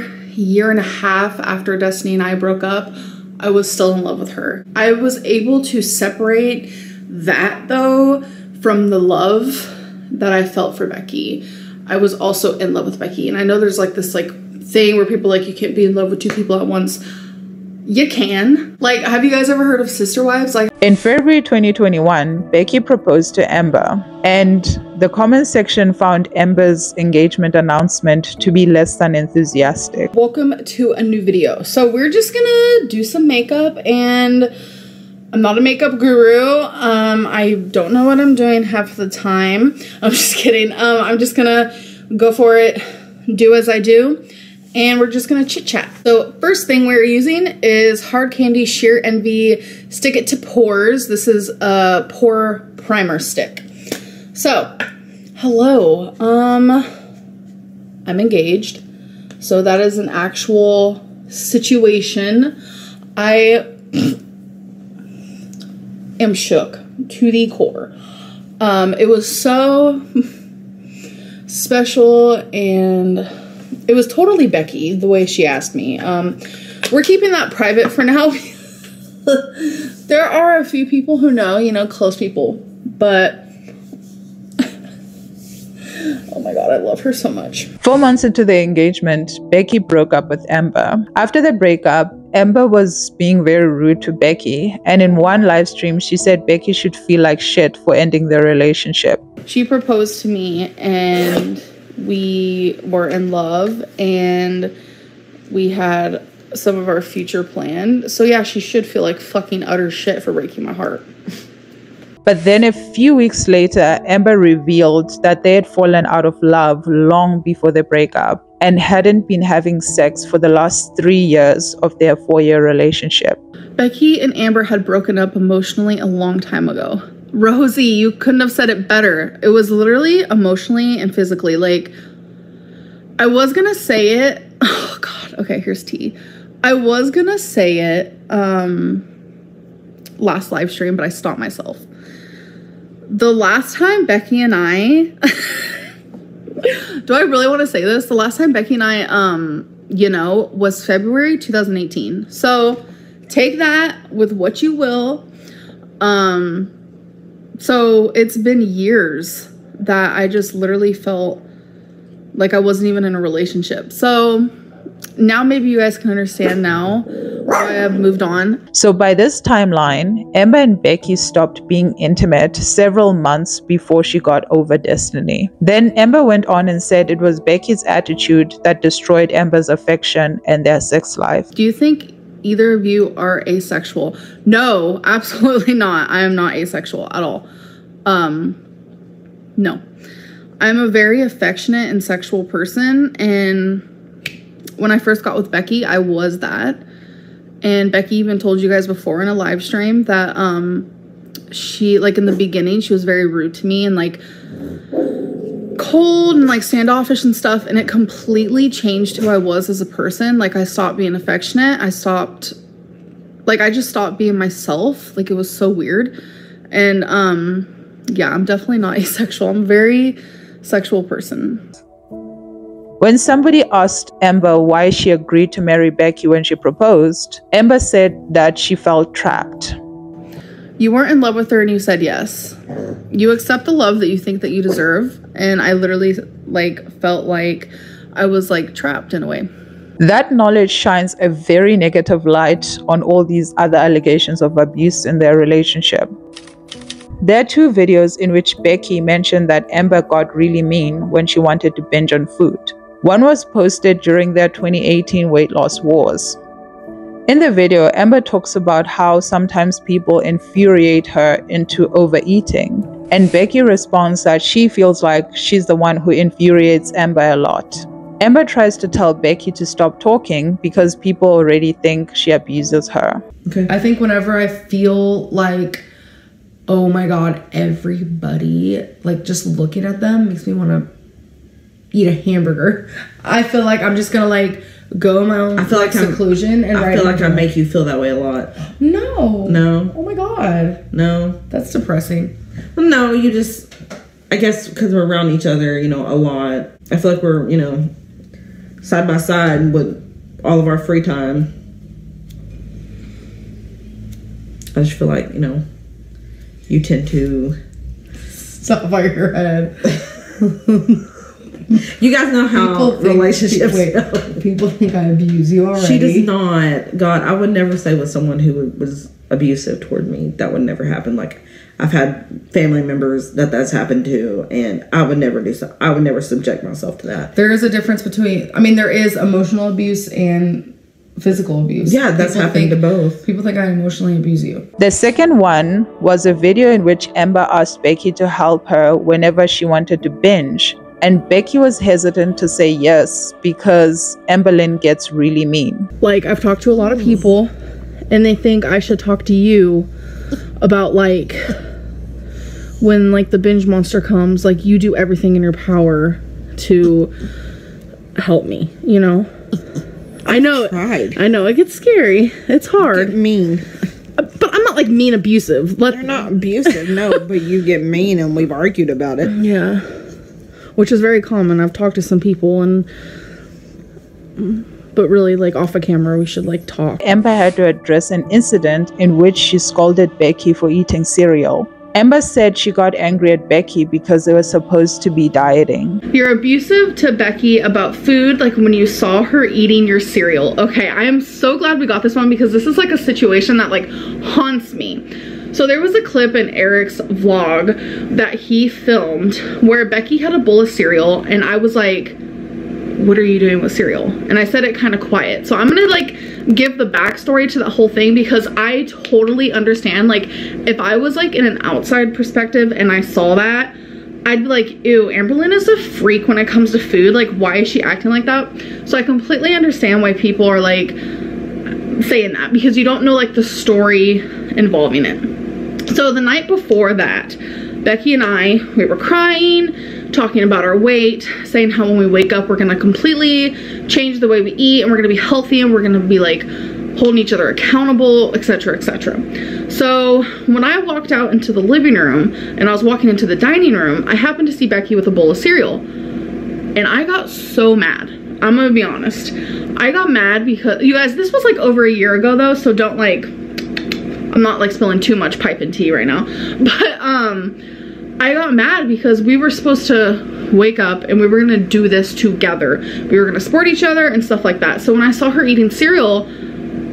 and a half after Destiny and I broke up, I was still in love with her. I was able to separate that though from the love that I felt for Becky. I was also in love with Becky. And I know there's like this like thing where people like, you can't be in love with two people at once. You can. Like, have you guys ever heard of sister wives? Like, in February 2021, Becky proposed to Amber, and the comment section found Amber's engagement announcement to be less than enthusiastic. Welcome to a new video. So we're just gonna do some makeup, and I'm not a makeup guru. I don't know what I'm doing half the time. I'm just kidding. I'm just gonna go for it, do as I do. And we're just gonna chit chat. So first thing we're using is Hard Candy Sheer Envy Stick It to Pores. This is a pore primer stick. So, hello, I'm engaged. So that is an actual situation. I am shook to the core. It was so special, and It was totally Becky, the way she asked me. We're keeping that private for now. There are a few people who know, you know, close people, but oh my God, I love her so much. 4 months into their engagement, Becky broke up with Amber. After their breakup, Amber was being very rude to Becky, and in one live stream, she said Becky should feel like shit for ending their relationship. She proposed to me and we were in love and we had some of our future planned. So yeah, she should feel like fucking utter shit for breaking my heart. But then a few weeks later, Amber revealed that they had fallen out of love long before the breakup and hadn't been having sex for the last 3 years of their four-year relationship. Becky and Amber had broken up emotionally a long time ago. Rosie, you couldn't have said it better. It was literally emotionally and physically. Like, I was gonna say it. Oh God, okay, here's tea. I was gonna say it last live stream, but I stopped myself. The last time Becky and I, do I really want to say this? The last time Becky and I, you know, was February 2018. So take that with what you will. So it's been years that I just literally felt like I wasn't even in a relationship. So now maybe you guys can understand now why I've moved on. So by this timeline, Amber and Becky stopped being intimate several months before she got over Destiny. Then Amber went on and said it was Becky's attitude that destroyed Amber's affection and their sex life. Do you think either of you are asexual? No, absolutely not. I am not asexual at all. No. I'm a very affectionate and sexual person, and when I first got with Becky, I was that. And Becky even told you guys before in a live stream that she, like in the beginning, she was very rude to me and like cold and like standoffish and stuff. And it completely changed who I was as a person. Like I stopped being affectionate. I stopped, like I just stopped being myself. Like it was so weird. And yeah, I'm definitely not asexual. I'm a very sexual person. When somebody asked Amber why she agreed to marry Becky when she proposed, Amber said that she felt trapped. You weren't in love with her and you said yes. You accept the love that you think that you deserve. And I literally like felt like I was like trapped in a way. That knowledge shines a very negative light on all these other allegations of abuse in their relationship. There are two videos in which Becky mentioned that Amber got really mean when she wanted to binge on food. One was posted during their 2018 weight loss wars. In the video, Amber talks about how sometimes people infuriate her into overeating, and Becky responds that she feels like she's the one who infuriates Amber a lot. Amber tries to tell Becky to stop talking because people already think she abuses her. Okay. I think whenever I feel like, oh my God, everybody, like just looking at them makes me want to eat a hamburger. I feel like I'm just gonna like go in my own seclusion and I feel like I make you feel that way a lot. No. No. Oh my God. No. That's depressing. No, you just, I guess because we're around each other, you know, a lot. I feel like we're, you know, side by side with all of our free time. I just feel like, you know, you tend to stop by your head. You guys know how relationships go. People think I abuse you already. She does not. God, I would never stay with someone who was abusive toward me. That would never happen. Like, I've had family members that's happened to, and I would never do so. I would never subject myself to that. There is a difference between, I mean, there is emotional abuse and physical abuse. Yeah, that's happened to both. People think I emotionally abuse you. The second one was a video in which Amber asked Becky to help her whenever she wanted to binge. And Becky was hesitant to say yes because Amberlynn gets really mean. Like, I've talked to a lot of people and they think I should talk to you about like when like the binge monster comes, like you do everything in your power to help me, you know? I know. I know it gets scary. It's hard. You get mean. But I'm not like mean abusive. You're not abusive, no, but you get mean and we've argued about it. Yeah. Which is very common. I've talked to some people and But really, like, off of camera, we should, like, talk. Amber had to address an incident in which she scolded Becky for eating cereal. Amber said she got angry at Becky because they were supposed to be dieting. You're abusive to Becky about food, like when you saw her eating your cereal. Okay, I am so glad we got this one because this is like a situation that like haunts me. So there was a clip in Eric's vlog that he filmed where Becky had a bowl of cereal and I was like, what are you doing with cereal? And I said it kind of quiet. So I'm gonna like give the backstory to that whole thing because I totally understand. Like if I was like in an outside perspective and I saw that, I'd be like, ew, Amberlynn is a freak when it comes to food. Like why is she acting like that? So I completely understand why people are like saying that because you don't know like the story involving it. So the night before that, Becky and I, we were crying, talking about our weight, saying how when we wake up, we're gonna completely change the way we eat and we're gonna be healthy and we're gonna be like holding each other accountable, etc., etc. So when I walked out into the living room and I was walking into the dining room, I happened to see Becky with a bowl of cereal and I got so mad. I'm gonna be honest. I got mad because, you guys, this was like over a year ago though, so don't like, I'm not like spilling too much pipe and tea right now, but I got mad because we were supposed to wake up and we were gonna do this together. We were gonna support each other and stuff like that. So when I saw her eating cereal,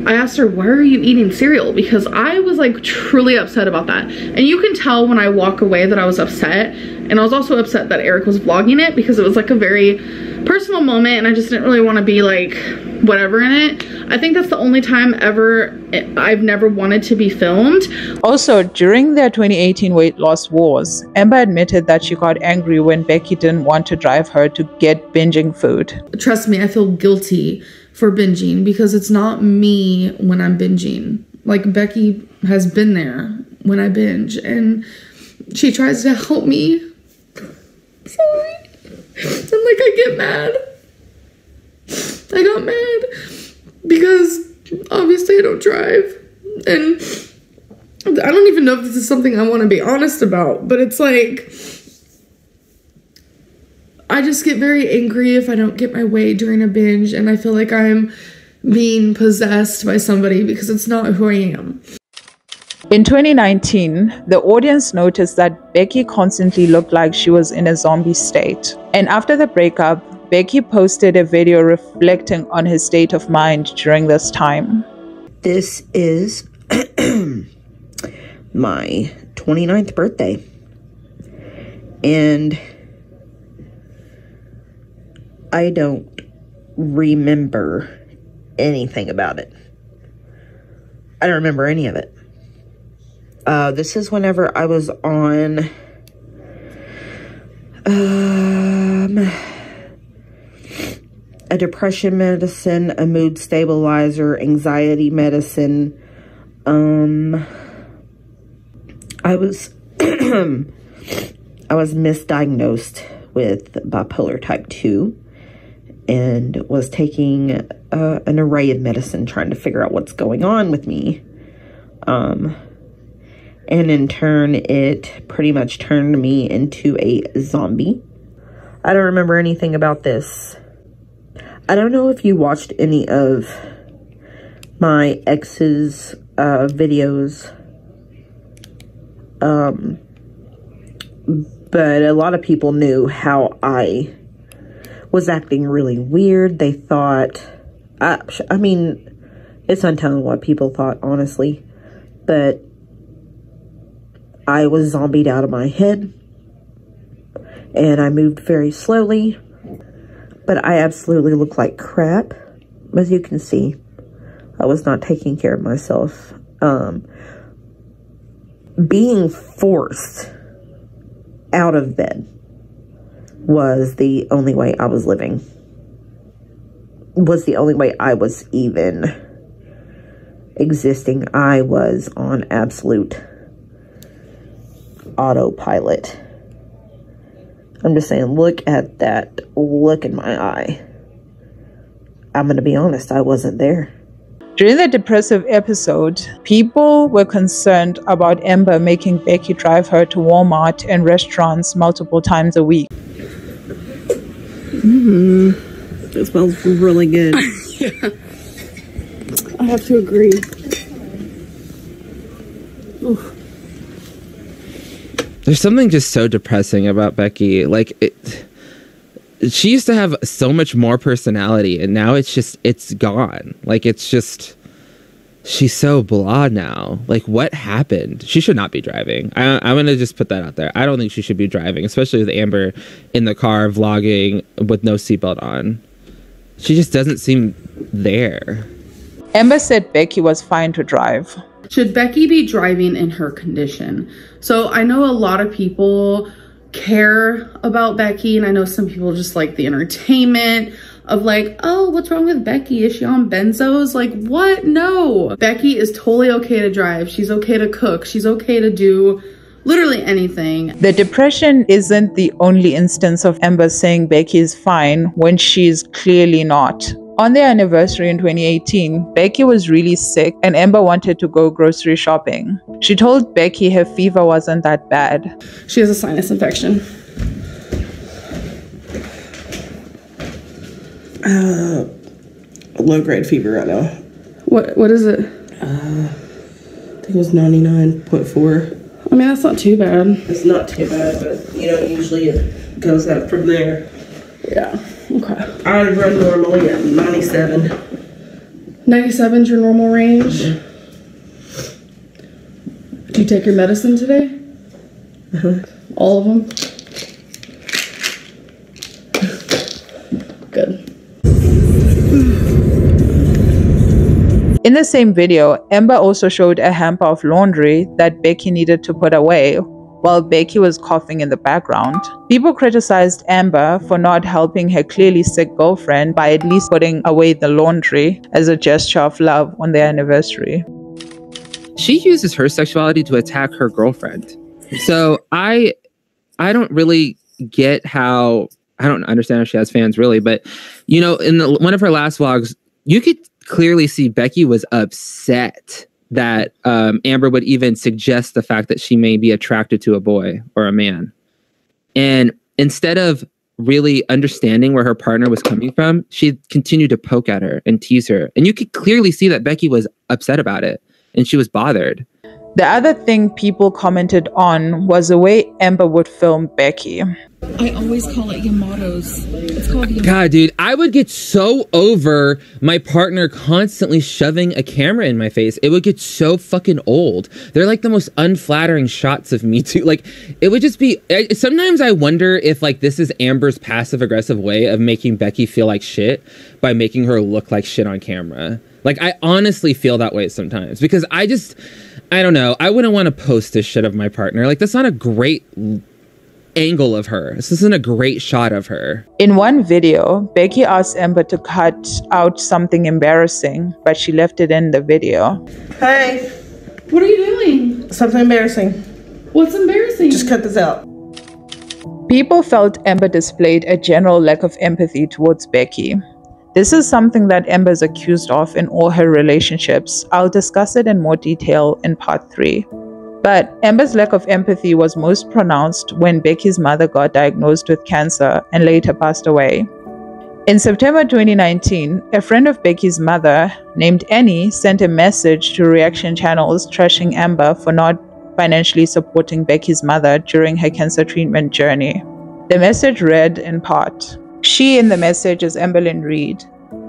I asked her, why are you eating cereal? Because I was like truly upset about that. And you can tell when I walk away that I was upset. And I was also upset that Eric was vlogging it because it was like a very personal moment and I just didn't really want to be like whatever in it. I think that's the only time ever I've never wanted to be filmed. Also, during their 2018 weight loss wars, Amber admitted that she got angry when Becky didn't want to drive her to get binging food. Trust me, I feel guilty for binging because it's not me when I'm binging. Like Becky has been there when I binge and she tries to help me. Sorry. And like I get mad. I got mad because obviously I don't drive and I don't even know if this is something I want to be honest about, but it's like I just get very angry if I don't get my way during a binge and I feel like I'm being possessed by somebody because it's not who I am. In 2019, the audience noticed that Becky constantly looked like she was in a zombie state. And after the breakup, Becky posted a video reflecting on her state of mind during this time. This is my 29th birthday. And I don't remember anything about it. I don't remember any of it. This is whenever I was on... a depression medicine, a mood stabilizer, anxiety medicine. I was I was misdiagnosed with bipolar type 2 and was taking an array of medicine trying to figure out what's going on with me. And in turn, it pretty much turned me into a zombie. I don't remember anything about this. I don't know if you watched any of my ex's videos, but a lot of people knew how I was acting really weird. They thought, I mean, it's untelling what people thought, honestly, but I was zombied out of my head and I moved very slowly. But I absolutely look like crap. As you can see, I was not taking care of myself. Being forced out of bed was the only way I was living. Was the only way I was even existing. I was on absolute autopilot. I'm just saying, look at that look in my eye. I'm going to be honest, I wasn't there. During the depressive episode, people were concerned about Amber making Becky drive her to Walmart and restaurants multiple times a week. It smells really good. Yeah. I have to agree. Oof. There's something just so depressing about Becky. Like, she used to have so much more personality, and now it's gone. Like, it's just... She's so blah now. Like, what happened? She should not be driving. I'm going to just put that out there. I don't think she should be driving, especially with Amber in the car vlogging with no seatbelt on. She just doesn't seem there. Amber said Becky was fine to drive. Should Becky be driving in her condition? So I know a lot of people care about Becky, and I know some people just like the entertainment of like, oh, what's wrong with Becky? Is she on benzos? Like, what? No. Becky is totally okay to drive. She's okay to cook. She's okay to do literally anything. The depression isn't the only instance of Amber saying Becky is fine when she's clearly not. On their anniversary in 2018, Becky was really sick and Amber wanted to go grocery shopping. She told Becky her fever wasn't that bad. She has a sinus infection. Low-grade fever right now. What is it? I think it was 99.4. I mean, that's not too bad. It's not too bad, but, you know, usually it goes up from there. Yeah, okay. I run normally at 97. 97's your normal range? Mm-hmm. Do you take your medicine today? Uh-huh. All of them? In the same video, Amber also showed a hamper of laundry that Becky needed to put away while Becky was coughing in the background. People criticized Amber for not helping her clearly sick girlfriend by at least putting away the laundry as a gesture of love on their anniversary. She uses her sexuality to attack her girlfriend. So I don't really get how... I don't understand if she has fans, really, but, you know, in one of her last vlogs, you could clearly see Becky was upset that Amber would even suggest the fact that she may be attracted to a boy or a man. And instead of really understanding where her partner was coming from, she continued to poke at her and tease her. And you could clearly see that Becky was upset about it and she was bothered. The other thing people commented on was the way Amber would film Becky. I always call it Yamato's. It's called Yamato. God, dude, I would get so over my partner constantly shoving a camera in my face. It would get so fucking old. They're like the most unflattering shots of me too. Like, it would just be... sometimes I wonder if, like, this is Amber's passive-aggressive way of making Becky feel like shit by making her look like shit on camera. Like, I honestly feel that way sometimes because I don't know. I wouldn't want to post this shit of my partner. Like, that's not a great... angle of her. This isn't a great shot of her. In one video, Becky asked Amber to cut out something embarrassing, but she left it in the video. Hey. What are you doing? Something embarrassing. What's embarrassing? Just cut this out. People felt Amber displayed a general lack of empathy towards Becky. This is something that Amber is accused of in all her relationships. I'll discuss it in more detail in part 3. But Amber's lack of empathy was most pronounced when Becky's mother got diagnosed with cancer and later passed away. In September 2019, a friend of Becky's mother, named Annie, sent a message to reaction channels trashing Amber for not financially supporting Becky's mother during her cancer treatment journey. The message read in part. She in the message is Amberlynn Reid.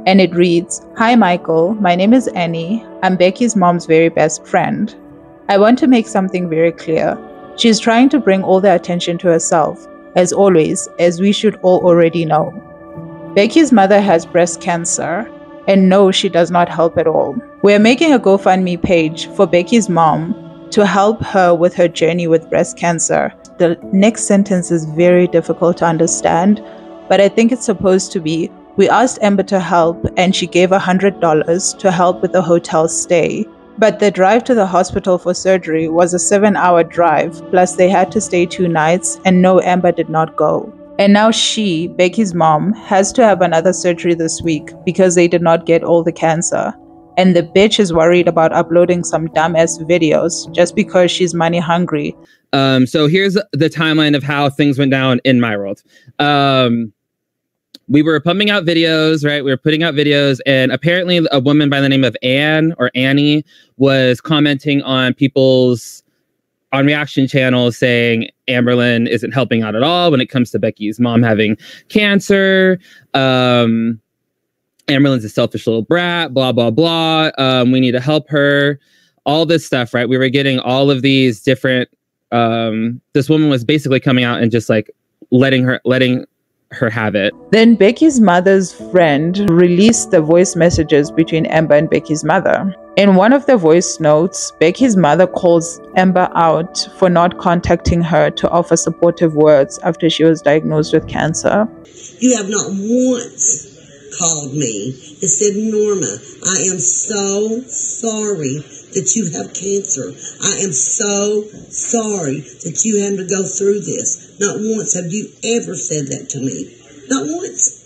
And it reads, "Hi Michael, my name is Annie. I'm Becky's mom's very best friend. I want to make something very clear. She's trying to bring all the attention to herself, as always, as we should all already know. Becky's mother has breast cancer, and no, she does not help at all. We're making a GoFundMe page for Becky's mom to help her with her journey with breast cancer." The next sentence is very difficult to understand, but I think it's supposed to be, "We asked Amber to help, and she gave $100 to help with a hotel stay. But the drive to the hospital for surgery was a 7-hour drive, plus they had to stay 2 nights, and no, Amber did not go. And now she, Becky's mom, has to have another surgery this week because they did not get all the cancer. And the bitch is worried about uploading some dumbass videos just because she's money hungry." So here's the timeline of how things went down in my world. we were pumping out videos, right? We were putting out videos, and apparently a woman by the name of Annie was commenting on people's on reaction channels saying Amberlynn isn't helping out at all when it comes to Becky's mom having cancer. Amberlynn's a selfish little brat, blah, blah, blah. We need to help her. All this stuff, right? We were getting all of these different... this woman was basically coming out and just like letting her have it. Then Becky's mother's friend released the voice messages between Amber and Becky's mother. In one of the voice notes, Becky's mother calls Amber out for not contacting her to offer supportive words after she was diagnosed with cancer. You have not once called me and said, Norma, I am so sorry that you have cancer. I am so sorry that you had to go through this. Not once have you ever said that to me. Not once.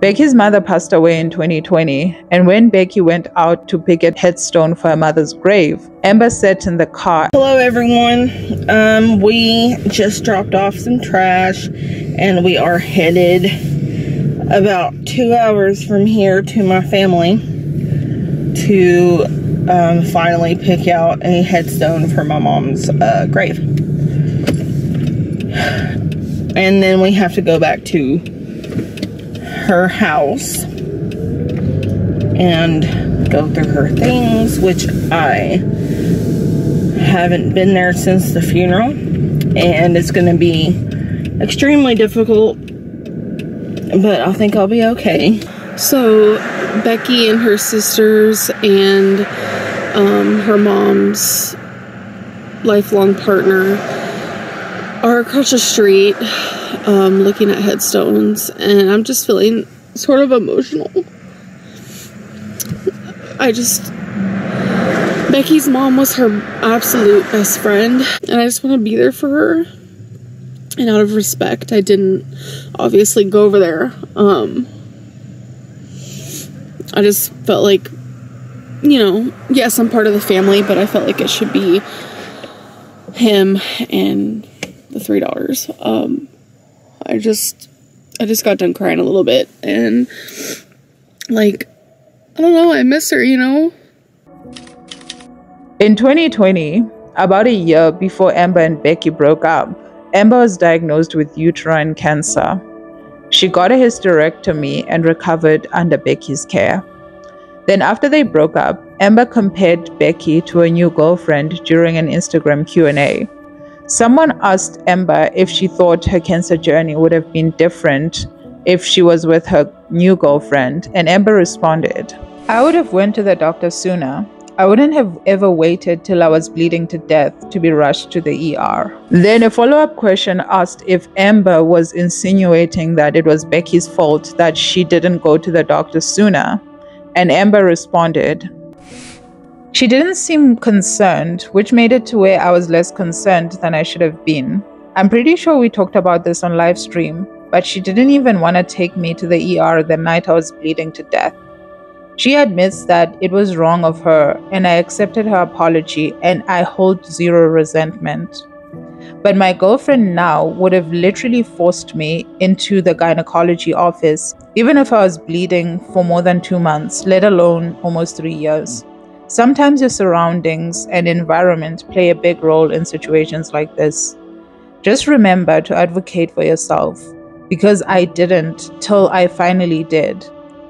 Becky's mother passed away in 2020, and when Becky went out to pick a headstone for her mother's grave, Amber sat in the car. Hello everyone, we just dropped off some trash and we are headed about 2 hours from here to my family to finally pick out a headstone for my mom's grave. And then we have to go back to her house and go through her things, which I haven't been there since the funeral, and it's gonna be extremely difficult, but I think I'll be okay. So Becky and her sisters and her mom's lifelong partner are across the street looking at headstones, and I'm just feeling sort of emotional. Becky's mom was her absolute best friend, and I just want to be there for her. And out of respect, I didn't obviously go over there. I just felt like, you know, yes, I'm part of the family, but I felt like it should be him and the $3. I just got done crying a little bit, and like, I don't know, I miss her, you know? In 2020, about a year before Amber and Becky broke up, Amber was diagnosed with uterine cancer. She got a hysterectomy and recovered under Becky's care. Then after they broke up, Amber compared Becky to a new girlfriend during an Instagram Q&A. Someone asked Amber if she thought her cancer journey would have been different if she was with her new girlfriend, and Amber responded, I would have went to the doctor sooner. I wouldn't have ever waited till I was bleeding to death to be rushed to the ER. Then a follow-up question asked if Amber was insinuating that it was Becky's fault that she didn't go to the doctor sooner, and Amber responded, she didn't seem concerned, which made it to where I was less concerned than I should have been. I'm pretty sure we talked about this on live stream, but she didn't even want to take me to the ER the night I was bleeding to death. She admits that it was wrong of her, and I accepted her apology, and I hold zero resentment. But my girlfriend now would have literally forced me into the gynecology office, even if I was bleeding for more than 2 months, let alone almost 3 years. Sometimes your surroundings and environment play a big role in situations like this. Just remember to advocate for yourself, because I didn't till I finally did,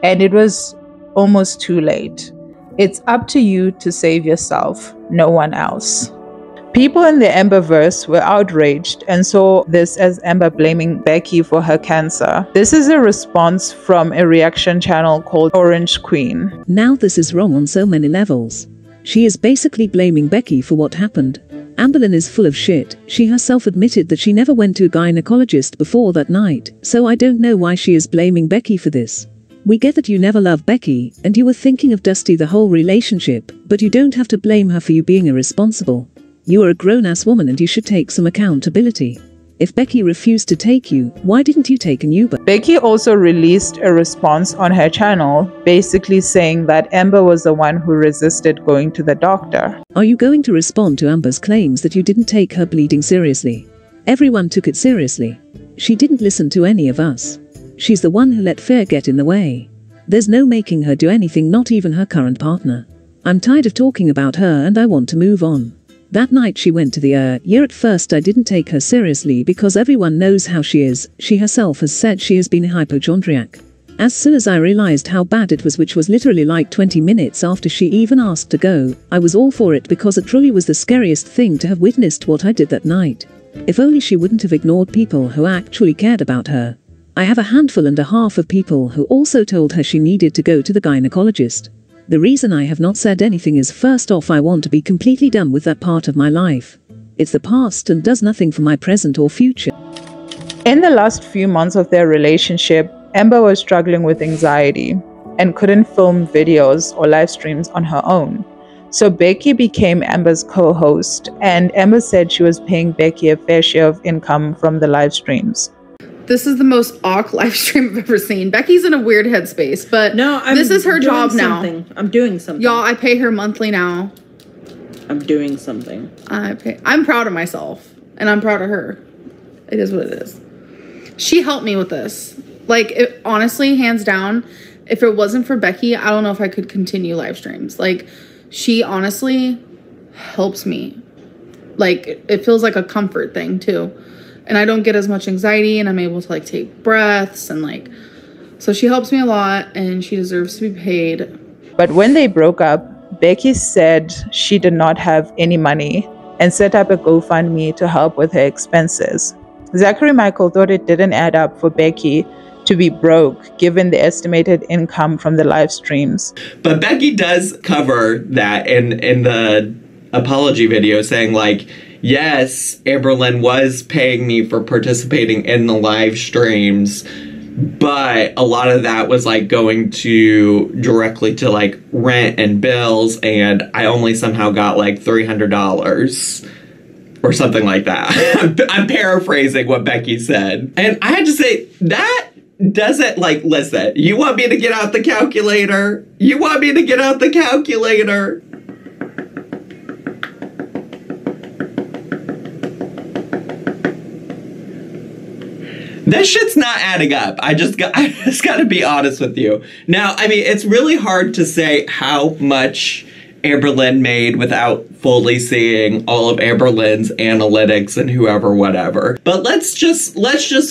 and it was almost too late. It's up to you to save yourself, no one else. People in the Amberverse were outraged and saw this as Amber blaming Becky for her cancer. This is a response from a reaction channel called Orange Queen. Now this is wrong on so many levels. She is basically blaming Becky for what happened. Amberlynn is full of shit. She herself admitted that she never went to a gynecologist before that night, so I don't know why she is blaming Becky for this. We get that you never loved Becky, and you were thinking of Dusty the whole relationship, but you don't have to blame her for you being irresponsible. You are a grown-ass woman and you should take some accountability. If Becky refused to take you, why didn't you take an Uber? Becky also released a response on her channel, basically saying that Amber was the one who resisted going to the doctor. Are you going to respond to Amber's claims that you didn't take her bleeding seriously? Everyone took it seriously. She didn't listen to any of us. She's the one who let fear get in the way. There's no making her do anything, not even her current partner. I'm tired of talking about her and I want to move on. That night she went to the year. At first I didn't take her seriously because everyone knows how she is. She herself has said she has been hypochondriac. As soon as I realized how bad it was, which was literally like 20 minutes after she even asked to go, I was all for it because it truly was the scariest thing to have witnessed what I did that night. If only she wouldn't have ignored people who actually cared about her. I have a handful and a half of people who also told her she needed to go to the gynecologist. The reason I have not said anything is, first off, I want to be completely done with that part of my life. It's the past and does nothing for my present or future. In the last few months of their relationship, Amber was struggling with anxiety and couldn't film videos or live streams on her own. So Becky became Amber's co-host, and Amber said she was paying Becky a fair share of income from the live streams. This is the most awkward live stream I've ever seen. Becky's in a weird headspace, but no, this is her job now. I'm doing something. Y'all, I pay her monthly now. I'm doing something. I'm proud of myself, and I'm proud of her. It is what it is. She helped me with this. Like, it, honestly, hands down, if it wasn't for Becky, I don't know if I could continue live streams. Like, she honestly helps me. Like, it feels like a comfort thing, too. And I don't get as much anxiety, and I'm able to, like, take breaths, and, like, so she helps me a lot, and she deserves to be paid. But when they broke up, Becky said she did not have any money and set up a GoFundMe to help with her expenses. Zachary Michael thought it didn't add up for Becky to be broke, given the estimated income from the live streams. But Becky does cover that in the apology video, saying, like, yes, Amberlynn was paying me for participating in the live streams, but a lot of that was, like, going to directly to, like, rent and bills, and I only somehow got, like, $300 or something like that. I'm paraphrasing what Becky said. And I had to say, that doesn't, like, listen, you want me to get out the calculator? You want me to get out the calculator? This shit's not adding up. I just got to be honest with you. Now, I mean, it's really hard to say how much Amberlynn made without fully seeing all of Amberlynn's analytics and whoever, whatever. But let's just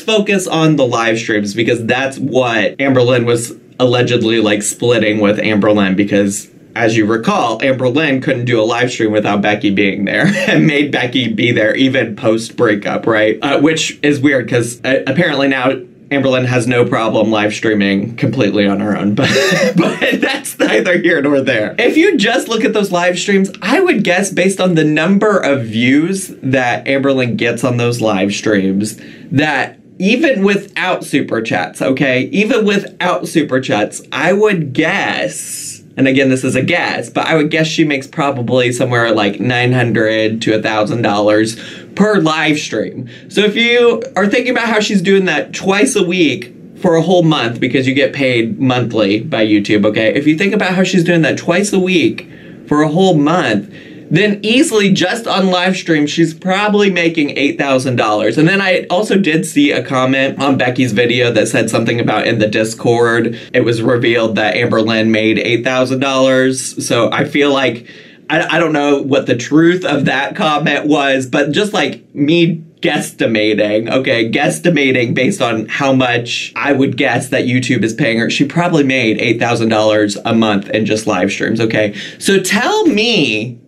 focus on the live streams, because that's what Amberlynn was allegedly, like, splitting with Amberlynn, because, as you recall, Amberlynn couldn't do a live stream without Becky being there and made Becky be there even post-breakup, right? Which is weird, because apparently now Amberlynn has no problem live streaming completely on her own, but that's neither here nor there. If you just look at those live streams, I would guess, based on the number of views that Amberlynn gets on those live streams, that even without super chats, okay? Even without super chats, I would guess, and again, this is a guess, but I would guess she makes probably somewhere like $900 to $1,000 per live stream. So if you are thinking about how she's doing that twice a week for a whole month, because you get paid monthly by YouTube, okay? If you think about how she's doing that twice a week for a whole month, then easily just on live stream, she's probably making $8,000. And then I also did see a comment on Becky's video that said something about, in the Discord, it was revealed that Amberlynn made $8,000. So I feel like, I don't know what the truth of that comment was, but just, like, me guesstimating, okay, guesstimating based on how much I would guess that YouTube is paying her, she probably made $8,000 a month in just live streams, okay? So tell me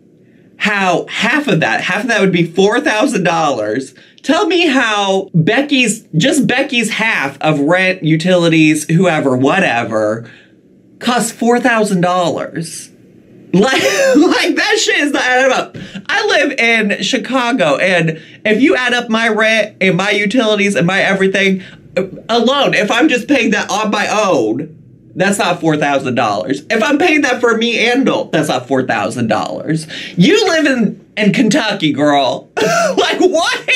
how half of that would be $4,000. Tell me how just Becky's half of rent, utilities, whoever, whatever, costs $4,000. Like that shit is not adding up. I live in Chicago, and if you add up my rent and my utilities and my everything alone, if I'm just paying that on my own, that's not $4,000. If I'm paying that for me and Dole, that's not $4,000. You live in Kentucky, girl. Like, what?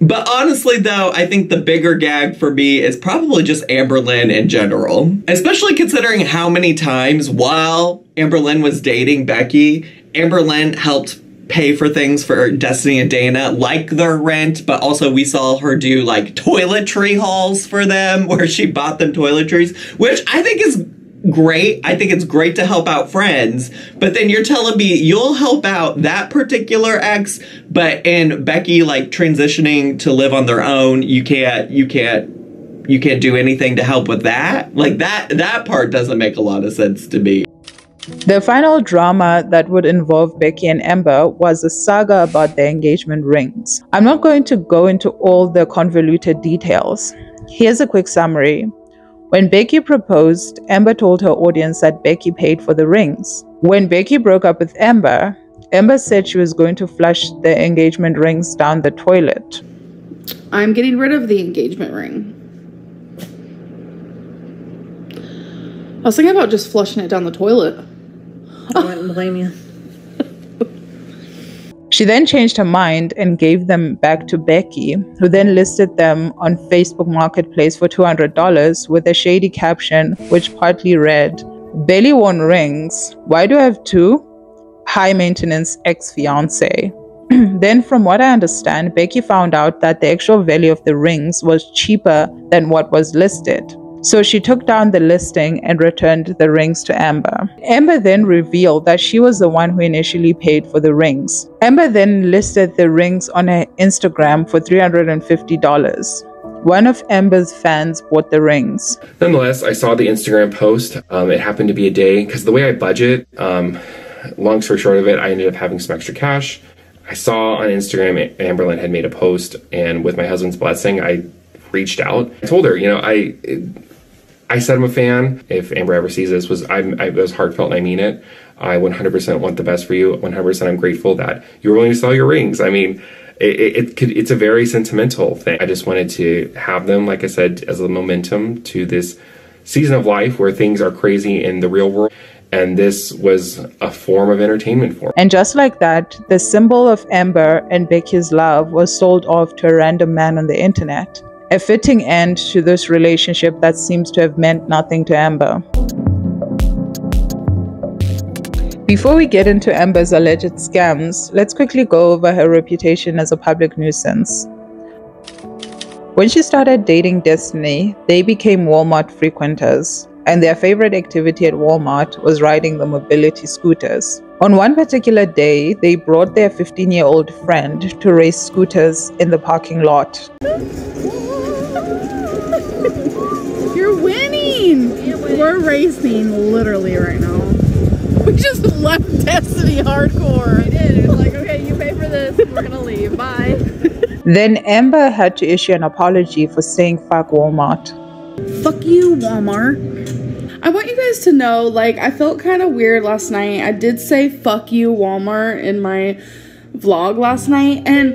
But honestly, though, I think the bigger gag for me is probably just Amberlynn in general. Especially considering how many times while Amberlynn was dating Becky, Amberlynn helped pay for things for Destiny and Dana, like their rent, but also we saw her do like toiletry hauls for them where she bought them toiletries, which I think is great. I think it's great to help out friends, but then you're telling me you'll help out that particular ex, but in Becky like transitioning to live on their own, you can't do anything to help with that? Like that part doesn't make a lot of sense to me. The final drama that would involve Becky and Amber was a saga about their engagement rings. I'm not going to go into all the convoluted details. Here's a quick summary. When Becky proposed, Amber told her audience that Becky paid for the rings. When Becky broke up with Amber, Amber said she was going to flush the engagement rings down the toilet. I'm getting rid of the engagement ring. I was thinking about just flushing it down the toilet. I wouldn't blame you. She then changed her mind and gave them back to Becky, who then listed them on Facebook Marketplace for $200 with a shady caption, which partly read, "Barely worn rings. Why do I have two? High maintenance ex-fiance." Then from what I understand, Becky found out that the actual value of the rings was cheaper than what was listed. So she took down the listing and returned the rings to Amber. Amber then revealed that she was the one who initially paid for the rings. Amber then listed the rings on her Instagram for $350. One of Amber's fans bought the rings. Nonetheless, I saw the Instagram post. It happened to be a day, because the way I budget, long story short of it, I ended up having some extra cash. I saw on Instagram Amberlynn had made a post, and with my husband's blessing, I reached out. I told her, you know, I said I'm a fan. If Amber ever sees this, it was heartfelt and I mean it. I 100% want the best for you. 100% I'm grateful that you were willing to sell your rings. I mean, it's a very sentimental thing. I just wanted to have them, like I said, as a momentum to this season of life where things are crazy in the real world. And this was a form of entertainment for her. And just like that, the symbol of Amber and Becky's love was sold off to a random man on the internet. A fitting end to this relationship that seems to have meant nothing to Amber. Before we get into Amber's alleged scams, let's quickly go over her reputation as a public nuisance. When she started dating Destiny, they became Walmart frequenters, and their favorite activity at Walmart was riding the mobility scooters. On one particular day, they brought their 15-year-old friend to race scooters in the parking lot. You're winning! We're racing literally right now. We just left Destiny hardcore. We did. It was like, okay, you pay for this. We're gonna leave. Bye. Then Amber had to issue an apology for saying fuck Walmart. Fuck you, Walmart. I want you guys to know, like, I felt kind of weird last night. I did say fuck you, Walmart in my vlog last night. And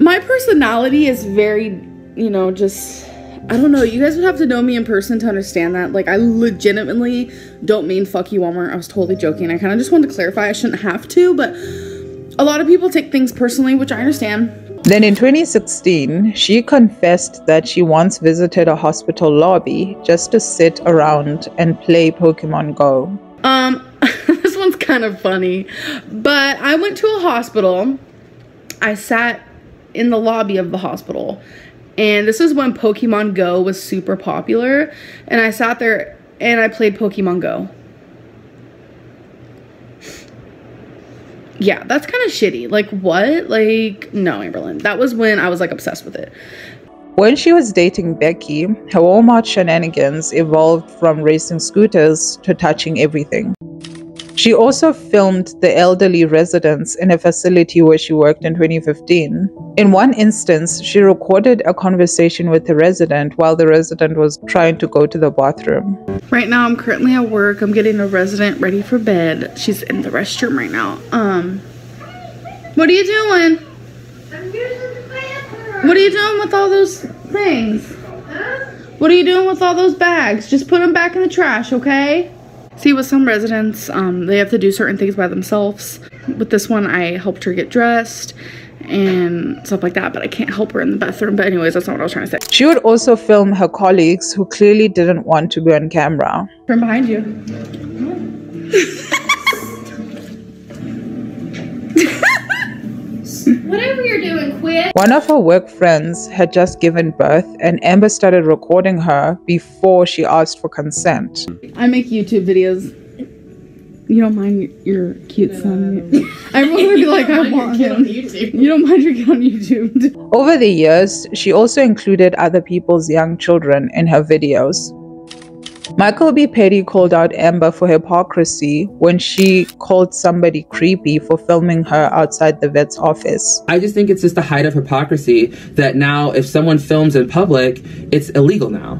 my personality is very, you know, just... I don't know. You guys would have to know me in person to understand that. Like, I legitimately don't mean fuck you, Walmart. I was totally joking. I kind of just wanted to clarify. I shouldn't have to, but a lot of people take things personally, which I understand. Then in 2016, she confessed that she once visited a hospital lobby just to sit around and play Pokemon Go. This one's kind of funny, but I went to a hospital. I sat in the lobby of the hospital. And this is when Pokemon Go was super popular. And I sat there and I played Pokemon Go. Yeah, that's kind of shitty. Like, what? Like, no, Amberlynn. That was when I was, like, obsessed with it. When she was dating Becky, her Walmart shenanigans evolved from racing scooters to touching everything. She also filmed the elderly residents in a facility where she worked in 2015. In one instance, she recorded a conversation with the resident while the resident was trying to go to the bathroom. Right now, I'm currently at work. I'm getting a resident ready for bed. She's in the restroom right now. What are you doing? I'm using the bathroom. What are you doing with all those things? Huh? What are you doing with all those bags? Just put them back in the trash, okay? See, with some residents, they have to do certain things by themselves. With this one, I helped her get dressed and stuff like that, but I can't help her in the bathroom. But anyways, that's not what I was trying to say. She would also film her colleagues who clearly didn't want to be on camera. From behind you. friends. Whatever you're doing, quit. One of her work friends had just given birth and Amber started recording her before she asked for consent. I make YouTube videos. You don't mind your cute son. Everyone would be like, I want him. You don't mind your kid on YouTube. Over the years, she also included other people's young children in her videos. Michael V. Petty called out Amber for hypocrisy when she called somebody creepy for filming her outside the vet's office. I just think it's just the height of hypocrisy that now if someone films in public, it's illegal now.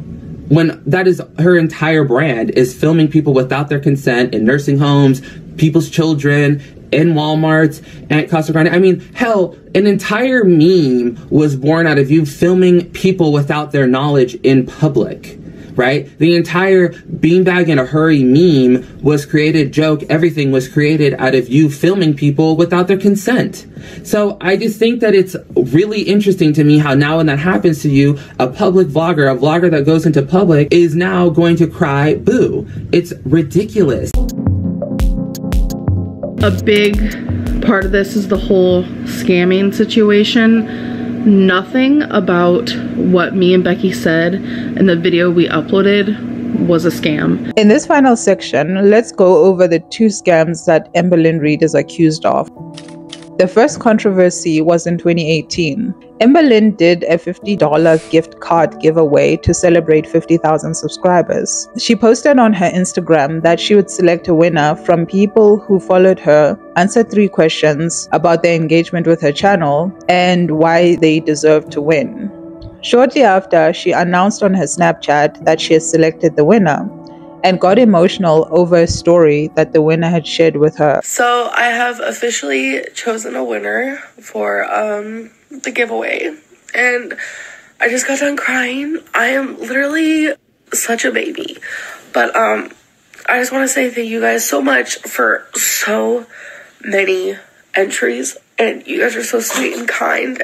When that is her entire brand, is filming people without their consent in nursing homes, people's children, in Walmarts, and Costa Grande. I mean, hell, an entire meme was born out of you filming people without their knowledge in public. Right? The entire beanbag in a hurry meme was created, joke, everything was created out of you filming people without their consent. So I just think that it's really interesting to me how now when that happens to you, a public vlogger, a vlogger that goes into public is now going to cry boo. It's ridiculous. A big part of this is the whole scamming situation. Nothing about what me and Becky said in the video we uploaded was a scam. In this final section, let's go over the two scams that Amberlynn Reid is accused of. The first controversy was in 2018. Amberlynn did a $50 gift card giveaway to celebrate 50,000 subscribers. She posted on her Instagram that she would select a winner from people who followed her, answered 3 questions about their engagement with her channel, and why they deserved to win. Shortly after, she announced on her Snapchat that she had selected the winner and got emotional over a story that the winner had shared with her. So I have officially chosen a winner for the giveaway, and I just got done crying. I am literally such a baby, but I just want to say thank you guys so much for so many entries, and you guys are so sweet and kind.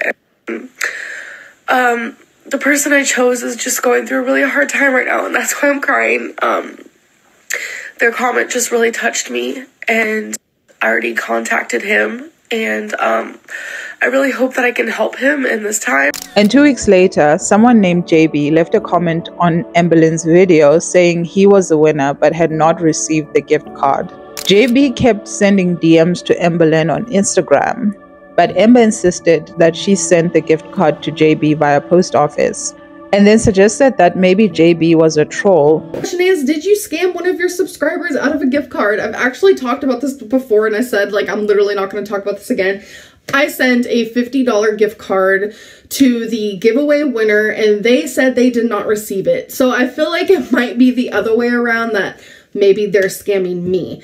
And, the person I chose is just going through a really hard time right now, and that's why I'm crying. Their comment just really touched me, and I already contacted him, and I really hope that I can help him in this time. And 2 weeks later, someone named JB left a comment on Amberlynn's video saying he was the winner but had not received the gift card. JB kept sending DMs to Amberlynn on Instagram, but Amber insisted that she sent the gift card to JB via post office, and then suggested that maybe JB was a troll. The question is, did you scam one of your subscribers out of a gift card? I've actually talked about this before, and I said, like, I'm literally not going to talk about this again. I sent a $50 gift card to the giveaway winner, and they said they did not receive it. So I feel like it might be the other way around, that maybe they're scamming me.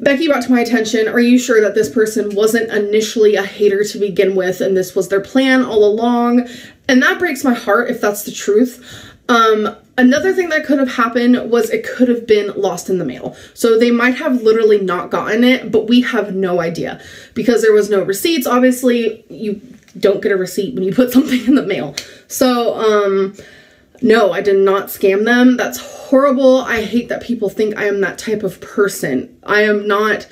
Becky brought to my attention, are you sure that this person wasn't initially a hater to begin with and this was their plan all along? And that breaks my heart if that's the truth. Another thing that could have happened was it could have been lost in the mail. So they might have literally not gotten it, but we have no idea because there was no receipts. Obviously, you don't get a receipt when you put something in the mail. So, no, I did not scam them. That's horrible. I hate that people think I am that type of person. I am not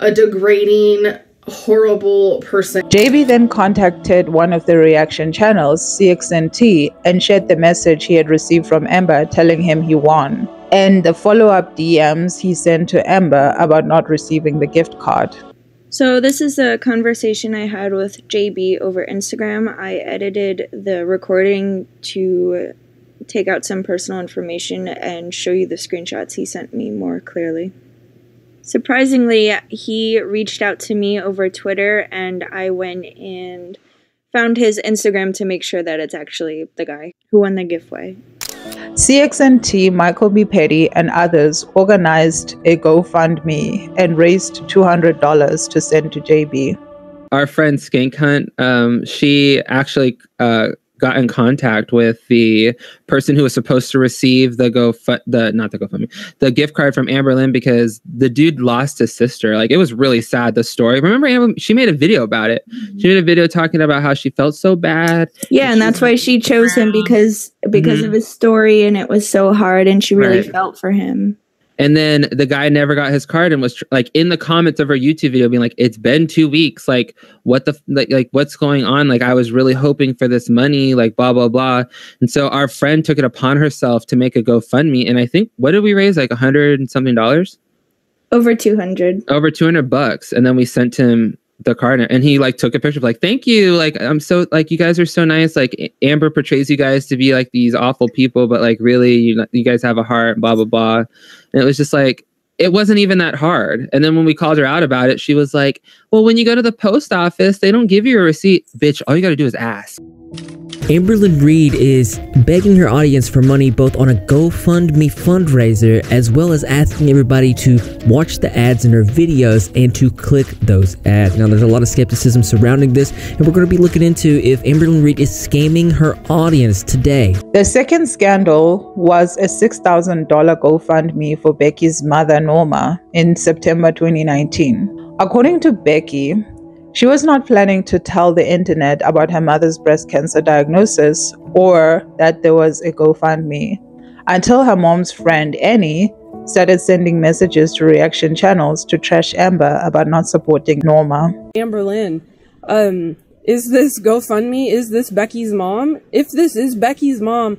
a degrading, horrible person. JB then contacted one of the reaction channels, CXNT, and shared the message he had received from Amber telling him he won, and the follow-up DMs he sent to Amber about not receiving the gift card. So this is a conversation I had with JB over Instagram. I edited the recording to take out some personal information and show you the screenshots he sent me more clearly. Surprisingly, he reached out to me over Twitter, and I went and found his Instagram to make sure that it's actually the guy who won the giveaway. CXNT, Michael V. Petty, and others organized a GoFundMe and raised $200 to send to JB. Our friend Skank Hunt, she actually got in contact with the person who was supposed to receive the gift card from Amberlynn, because the dude lost his sister. Like, it was really sad, the story. Remember, Amber, she made a video about it. Mm-hmm. She made a video talking about how she felt so bad. Yeah, and that's why she chose him, because of his story, and it was so hard, and she really felt for him. And then the guy never got his card and was like in the comments of her YouTube video being like, it's been 2 weeks. Like, what the, like what's going on? Like, I was really hoping for this money, like blah, blah, blah. And so our friend took it upon herself to make a GoFundMe. And I think, what did we raise? Like $100 and something? Over 200. Over $200. And then we sent him the card and he like took a picture of like, thank you. Like, I'm so like, you guys are so nice. Like Amber portrays you guys to be like these awful people, but like really you guys have a heart, blah, blah, blah. And it was just like, it wasn't even that hard. And then when we called her out about it, she was like, well, when you go to the post office, they don't give you a receipt. Bitch, all you got to do is ask. Amberlynn Reid is begging her audience for money both on a GoFundMe fundraiser as well as asking everybody to watch the ads in her videos and to click those ads. Now, there's a lot of skepticism surrounding this, and we're going to be looking into if Amberlynn Reid is scamming her audience today. The second scandal was a $6,000 GoFundMe for Becky's mother, Norma, in September 2019. According to Becky, she was not planning to tell the internet about her mother's breast cancer diagnosis or that there was a GoFundMe until her mom's friend Annie started sending messages to reaction channels to trash Amber about not supporting Norma. Amberlynn, is this GoFundMe? Is this Becky's mom? If this is Becky's mom,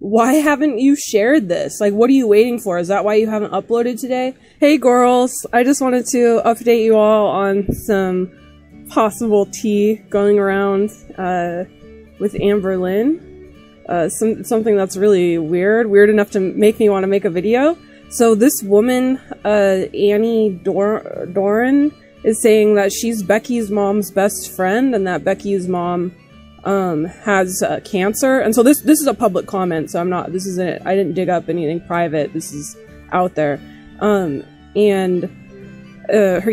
why haven't you shared this? Like, what are you waiting for? Is that why you haven't uploaded today? Hey girls, I just wanted to update you all on some possible tea going around with Amberlynn, something that's really weird enough to make me want to make a video. So this woman, Annie Doran, is saying that she's Becky's mom's best friend and that Becky's mom has cancer. And so this is a public comment, so I'm not, this isn't, I didn't dig up anything private, this is out there.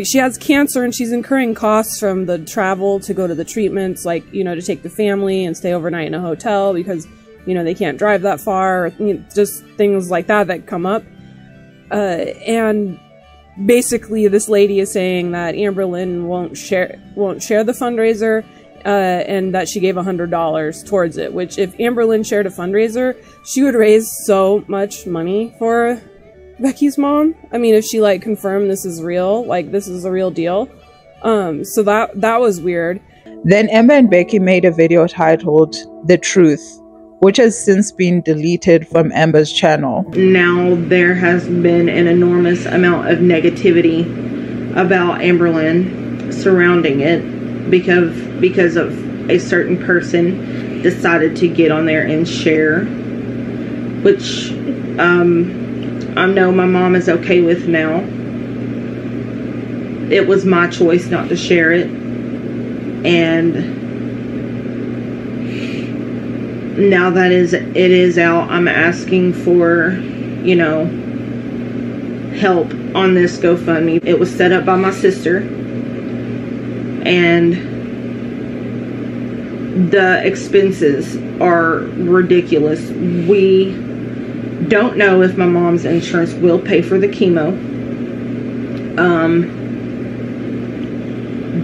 She has cancer and she's incurring costs from the travel to go to the treatments, like, you know, to take the family and stay overnight in a hotel because, you know, they can't drive that far, or, you know, just things like that come up. And basically this lady is saying that Amberlynn won't share the fundraiser, and that she gave $100 towards it, which if Amberlynn shared a fundraiser, she would raise so much money for Becky's mom. I mean, if she like confirmed this is real, like this is a real deal. So that was weird. Then Amber and Becky made a video titled The Truth, which has since been deleted from Amber's channel. Now there has been an enormous amount of negativity about Amberlynn surrounding it because of a certain person decided to get on there and share, which I know my mom is okay with now. It was my choice not to share it, and now that it is out, I'm asking for, you know, help on this GoFundMe. It was set up by my sister, and the expenses are ridiculous. We don't know if my mom's insurance will pay for the chemo.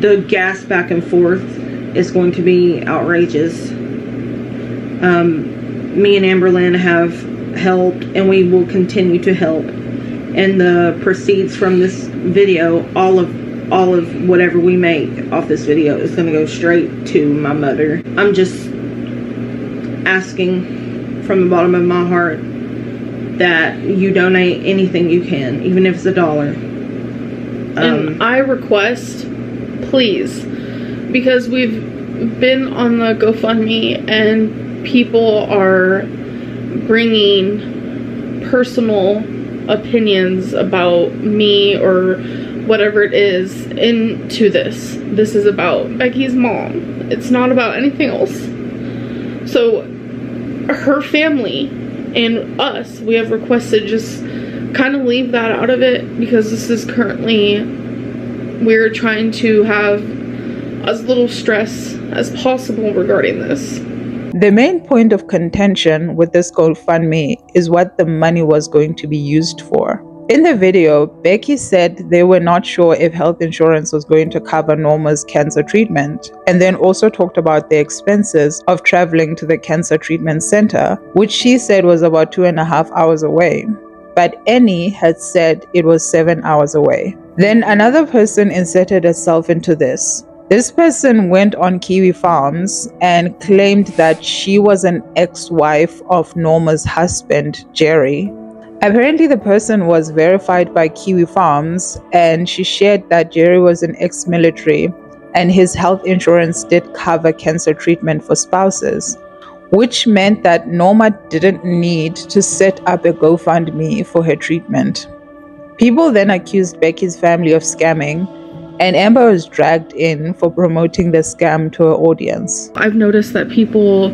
The gas back and forth is going to be outrageous. Me and Amberlynn have helped, and we will continue to help. And the proceeds from this video, all of whatever we make off this video is going to go straight to my mother. I'm just asking from the bottom of my heart that you donate anything you can, even if it's $1. And I request, please, because we've been on the GoFundMe and people are bringing personal opinions about me or whatever it is into this. This is about Becky's mom. It's not about anything else. So her family and us, we have requested just kind of leave that out of it, because this is currently, we're trying to have as little stress as possible regarding this. The main point of contention with this GoFundMe is what the money was going to be used for. In the video, Becky said they were not sure if health insurance was going to cover Norma's cancer treatment, and then also talked about the expenses of traveling to the cancer treatment center, which she said was about 2.5 hours away. but Annie had said it was 7 hours away. Then another person inserted herself into this. This person went on Kiwi Farms and claimed that she was an ex-wife of Norma's husband, Jerry. Apparently, the person was verified by Kiwi Farms, and she shared that Jerry was an ex-military and his health insurance did cover cancer treatment for spouses, which meant that Norma didn't need to set up a GoFundMe for her treatment. People then accused Becky's family of scamming, and Amber was dragged in for promoting the scam to her audience. I've noticed that people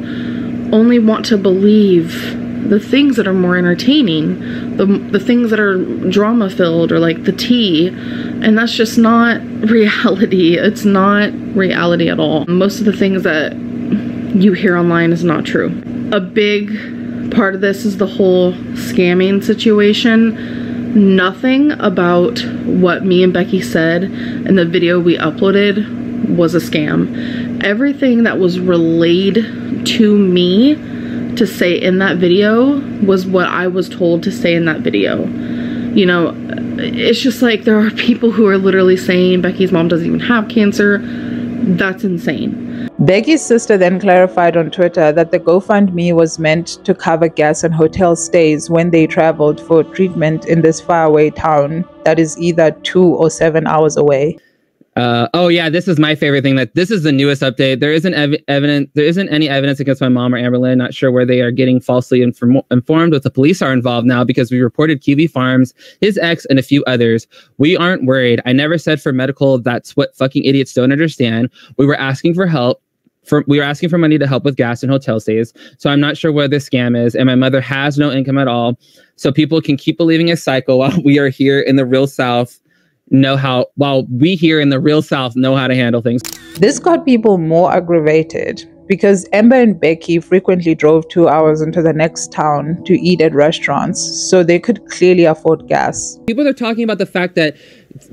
only want to believe the things that are more entertaining, the things that are drama filled, or like the tea, and that's just not reality. It's not reality at all. Most of the things that you hear online is not true. A big part of this is the whole scamming situation. Nothing about what me and Becky said in the video we uploaded was a scam. Everything that was relayed to me to say in that video was what I was told to say in that video. You know, it's just like there are people who are literally saying Becky's mom doesn't even have cancer. That's insane. Becky's sister then clarified on Twitter that the GoFundMe was meant to cover gas and hotel stays when they traveled for treatment in this faraway town that is either 2 or 7 hours away. Oh yeah, this is my favorite thing. This is the newest update. There isn't evidence. There isn't any evidence against my mom or Amberlynn. Not sure where they are getting falsely informed, but the police are involved now because we reported Kiwi Farms, his ex, and a few others. We aren't worried. I never said for medical. That's what fucking idiots don't understand. We were asking for help. We were asking for money to help with gas and hotel stays. So I'm not sure where this scam is. And my mother has no income at all. So people can keep believing a cycle while we are here in the real South. know how to handle things. This got people more aggravated because Amber and Becky frequently drove 2 hours into the next town to eat at restaurants, so they could clearly afford gas. People are talking about the fact that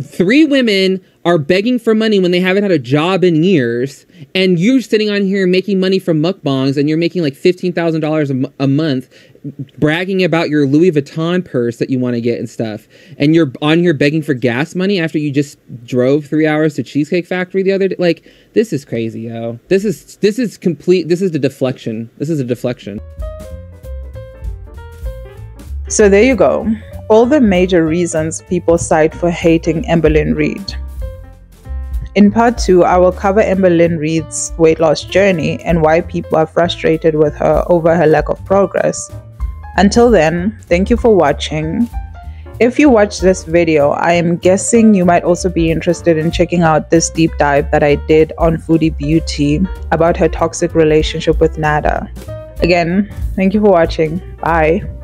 three women are begging for money when they haven't had a job in years, and you're sitting on here making money from mukbangs, and you're making like $15,000 a month, bragging about your Louis Vuitton purse that you want to get and stuff, and you're on here begging for gas money after you just drove 3 hours to Cheesecake Factory the other day. Like, this is crazy, yo. This is complete. This is the deflection. This is a deflection. So there you go. All the major reasons people cite for hating Amberlynn Reid. In part 2, I will cover Amberlynn Reid's weight loss journey and why people are frustrated with her over her lack of progress. Until then, thank you for watching. If you watch this video, I am guessing you might also be interested in checking out this deep dive that I did on Foodie Beauty about her toxic relationship with Nada. Again, thank you for watching. Bye.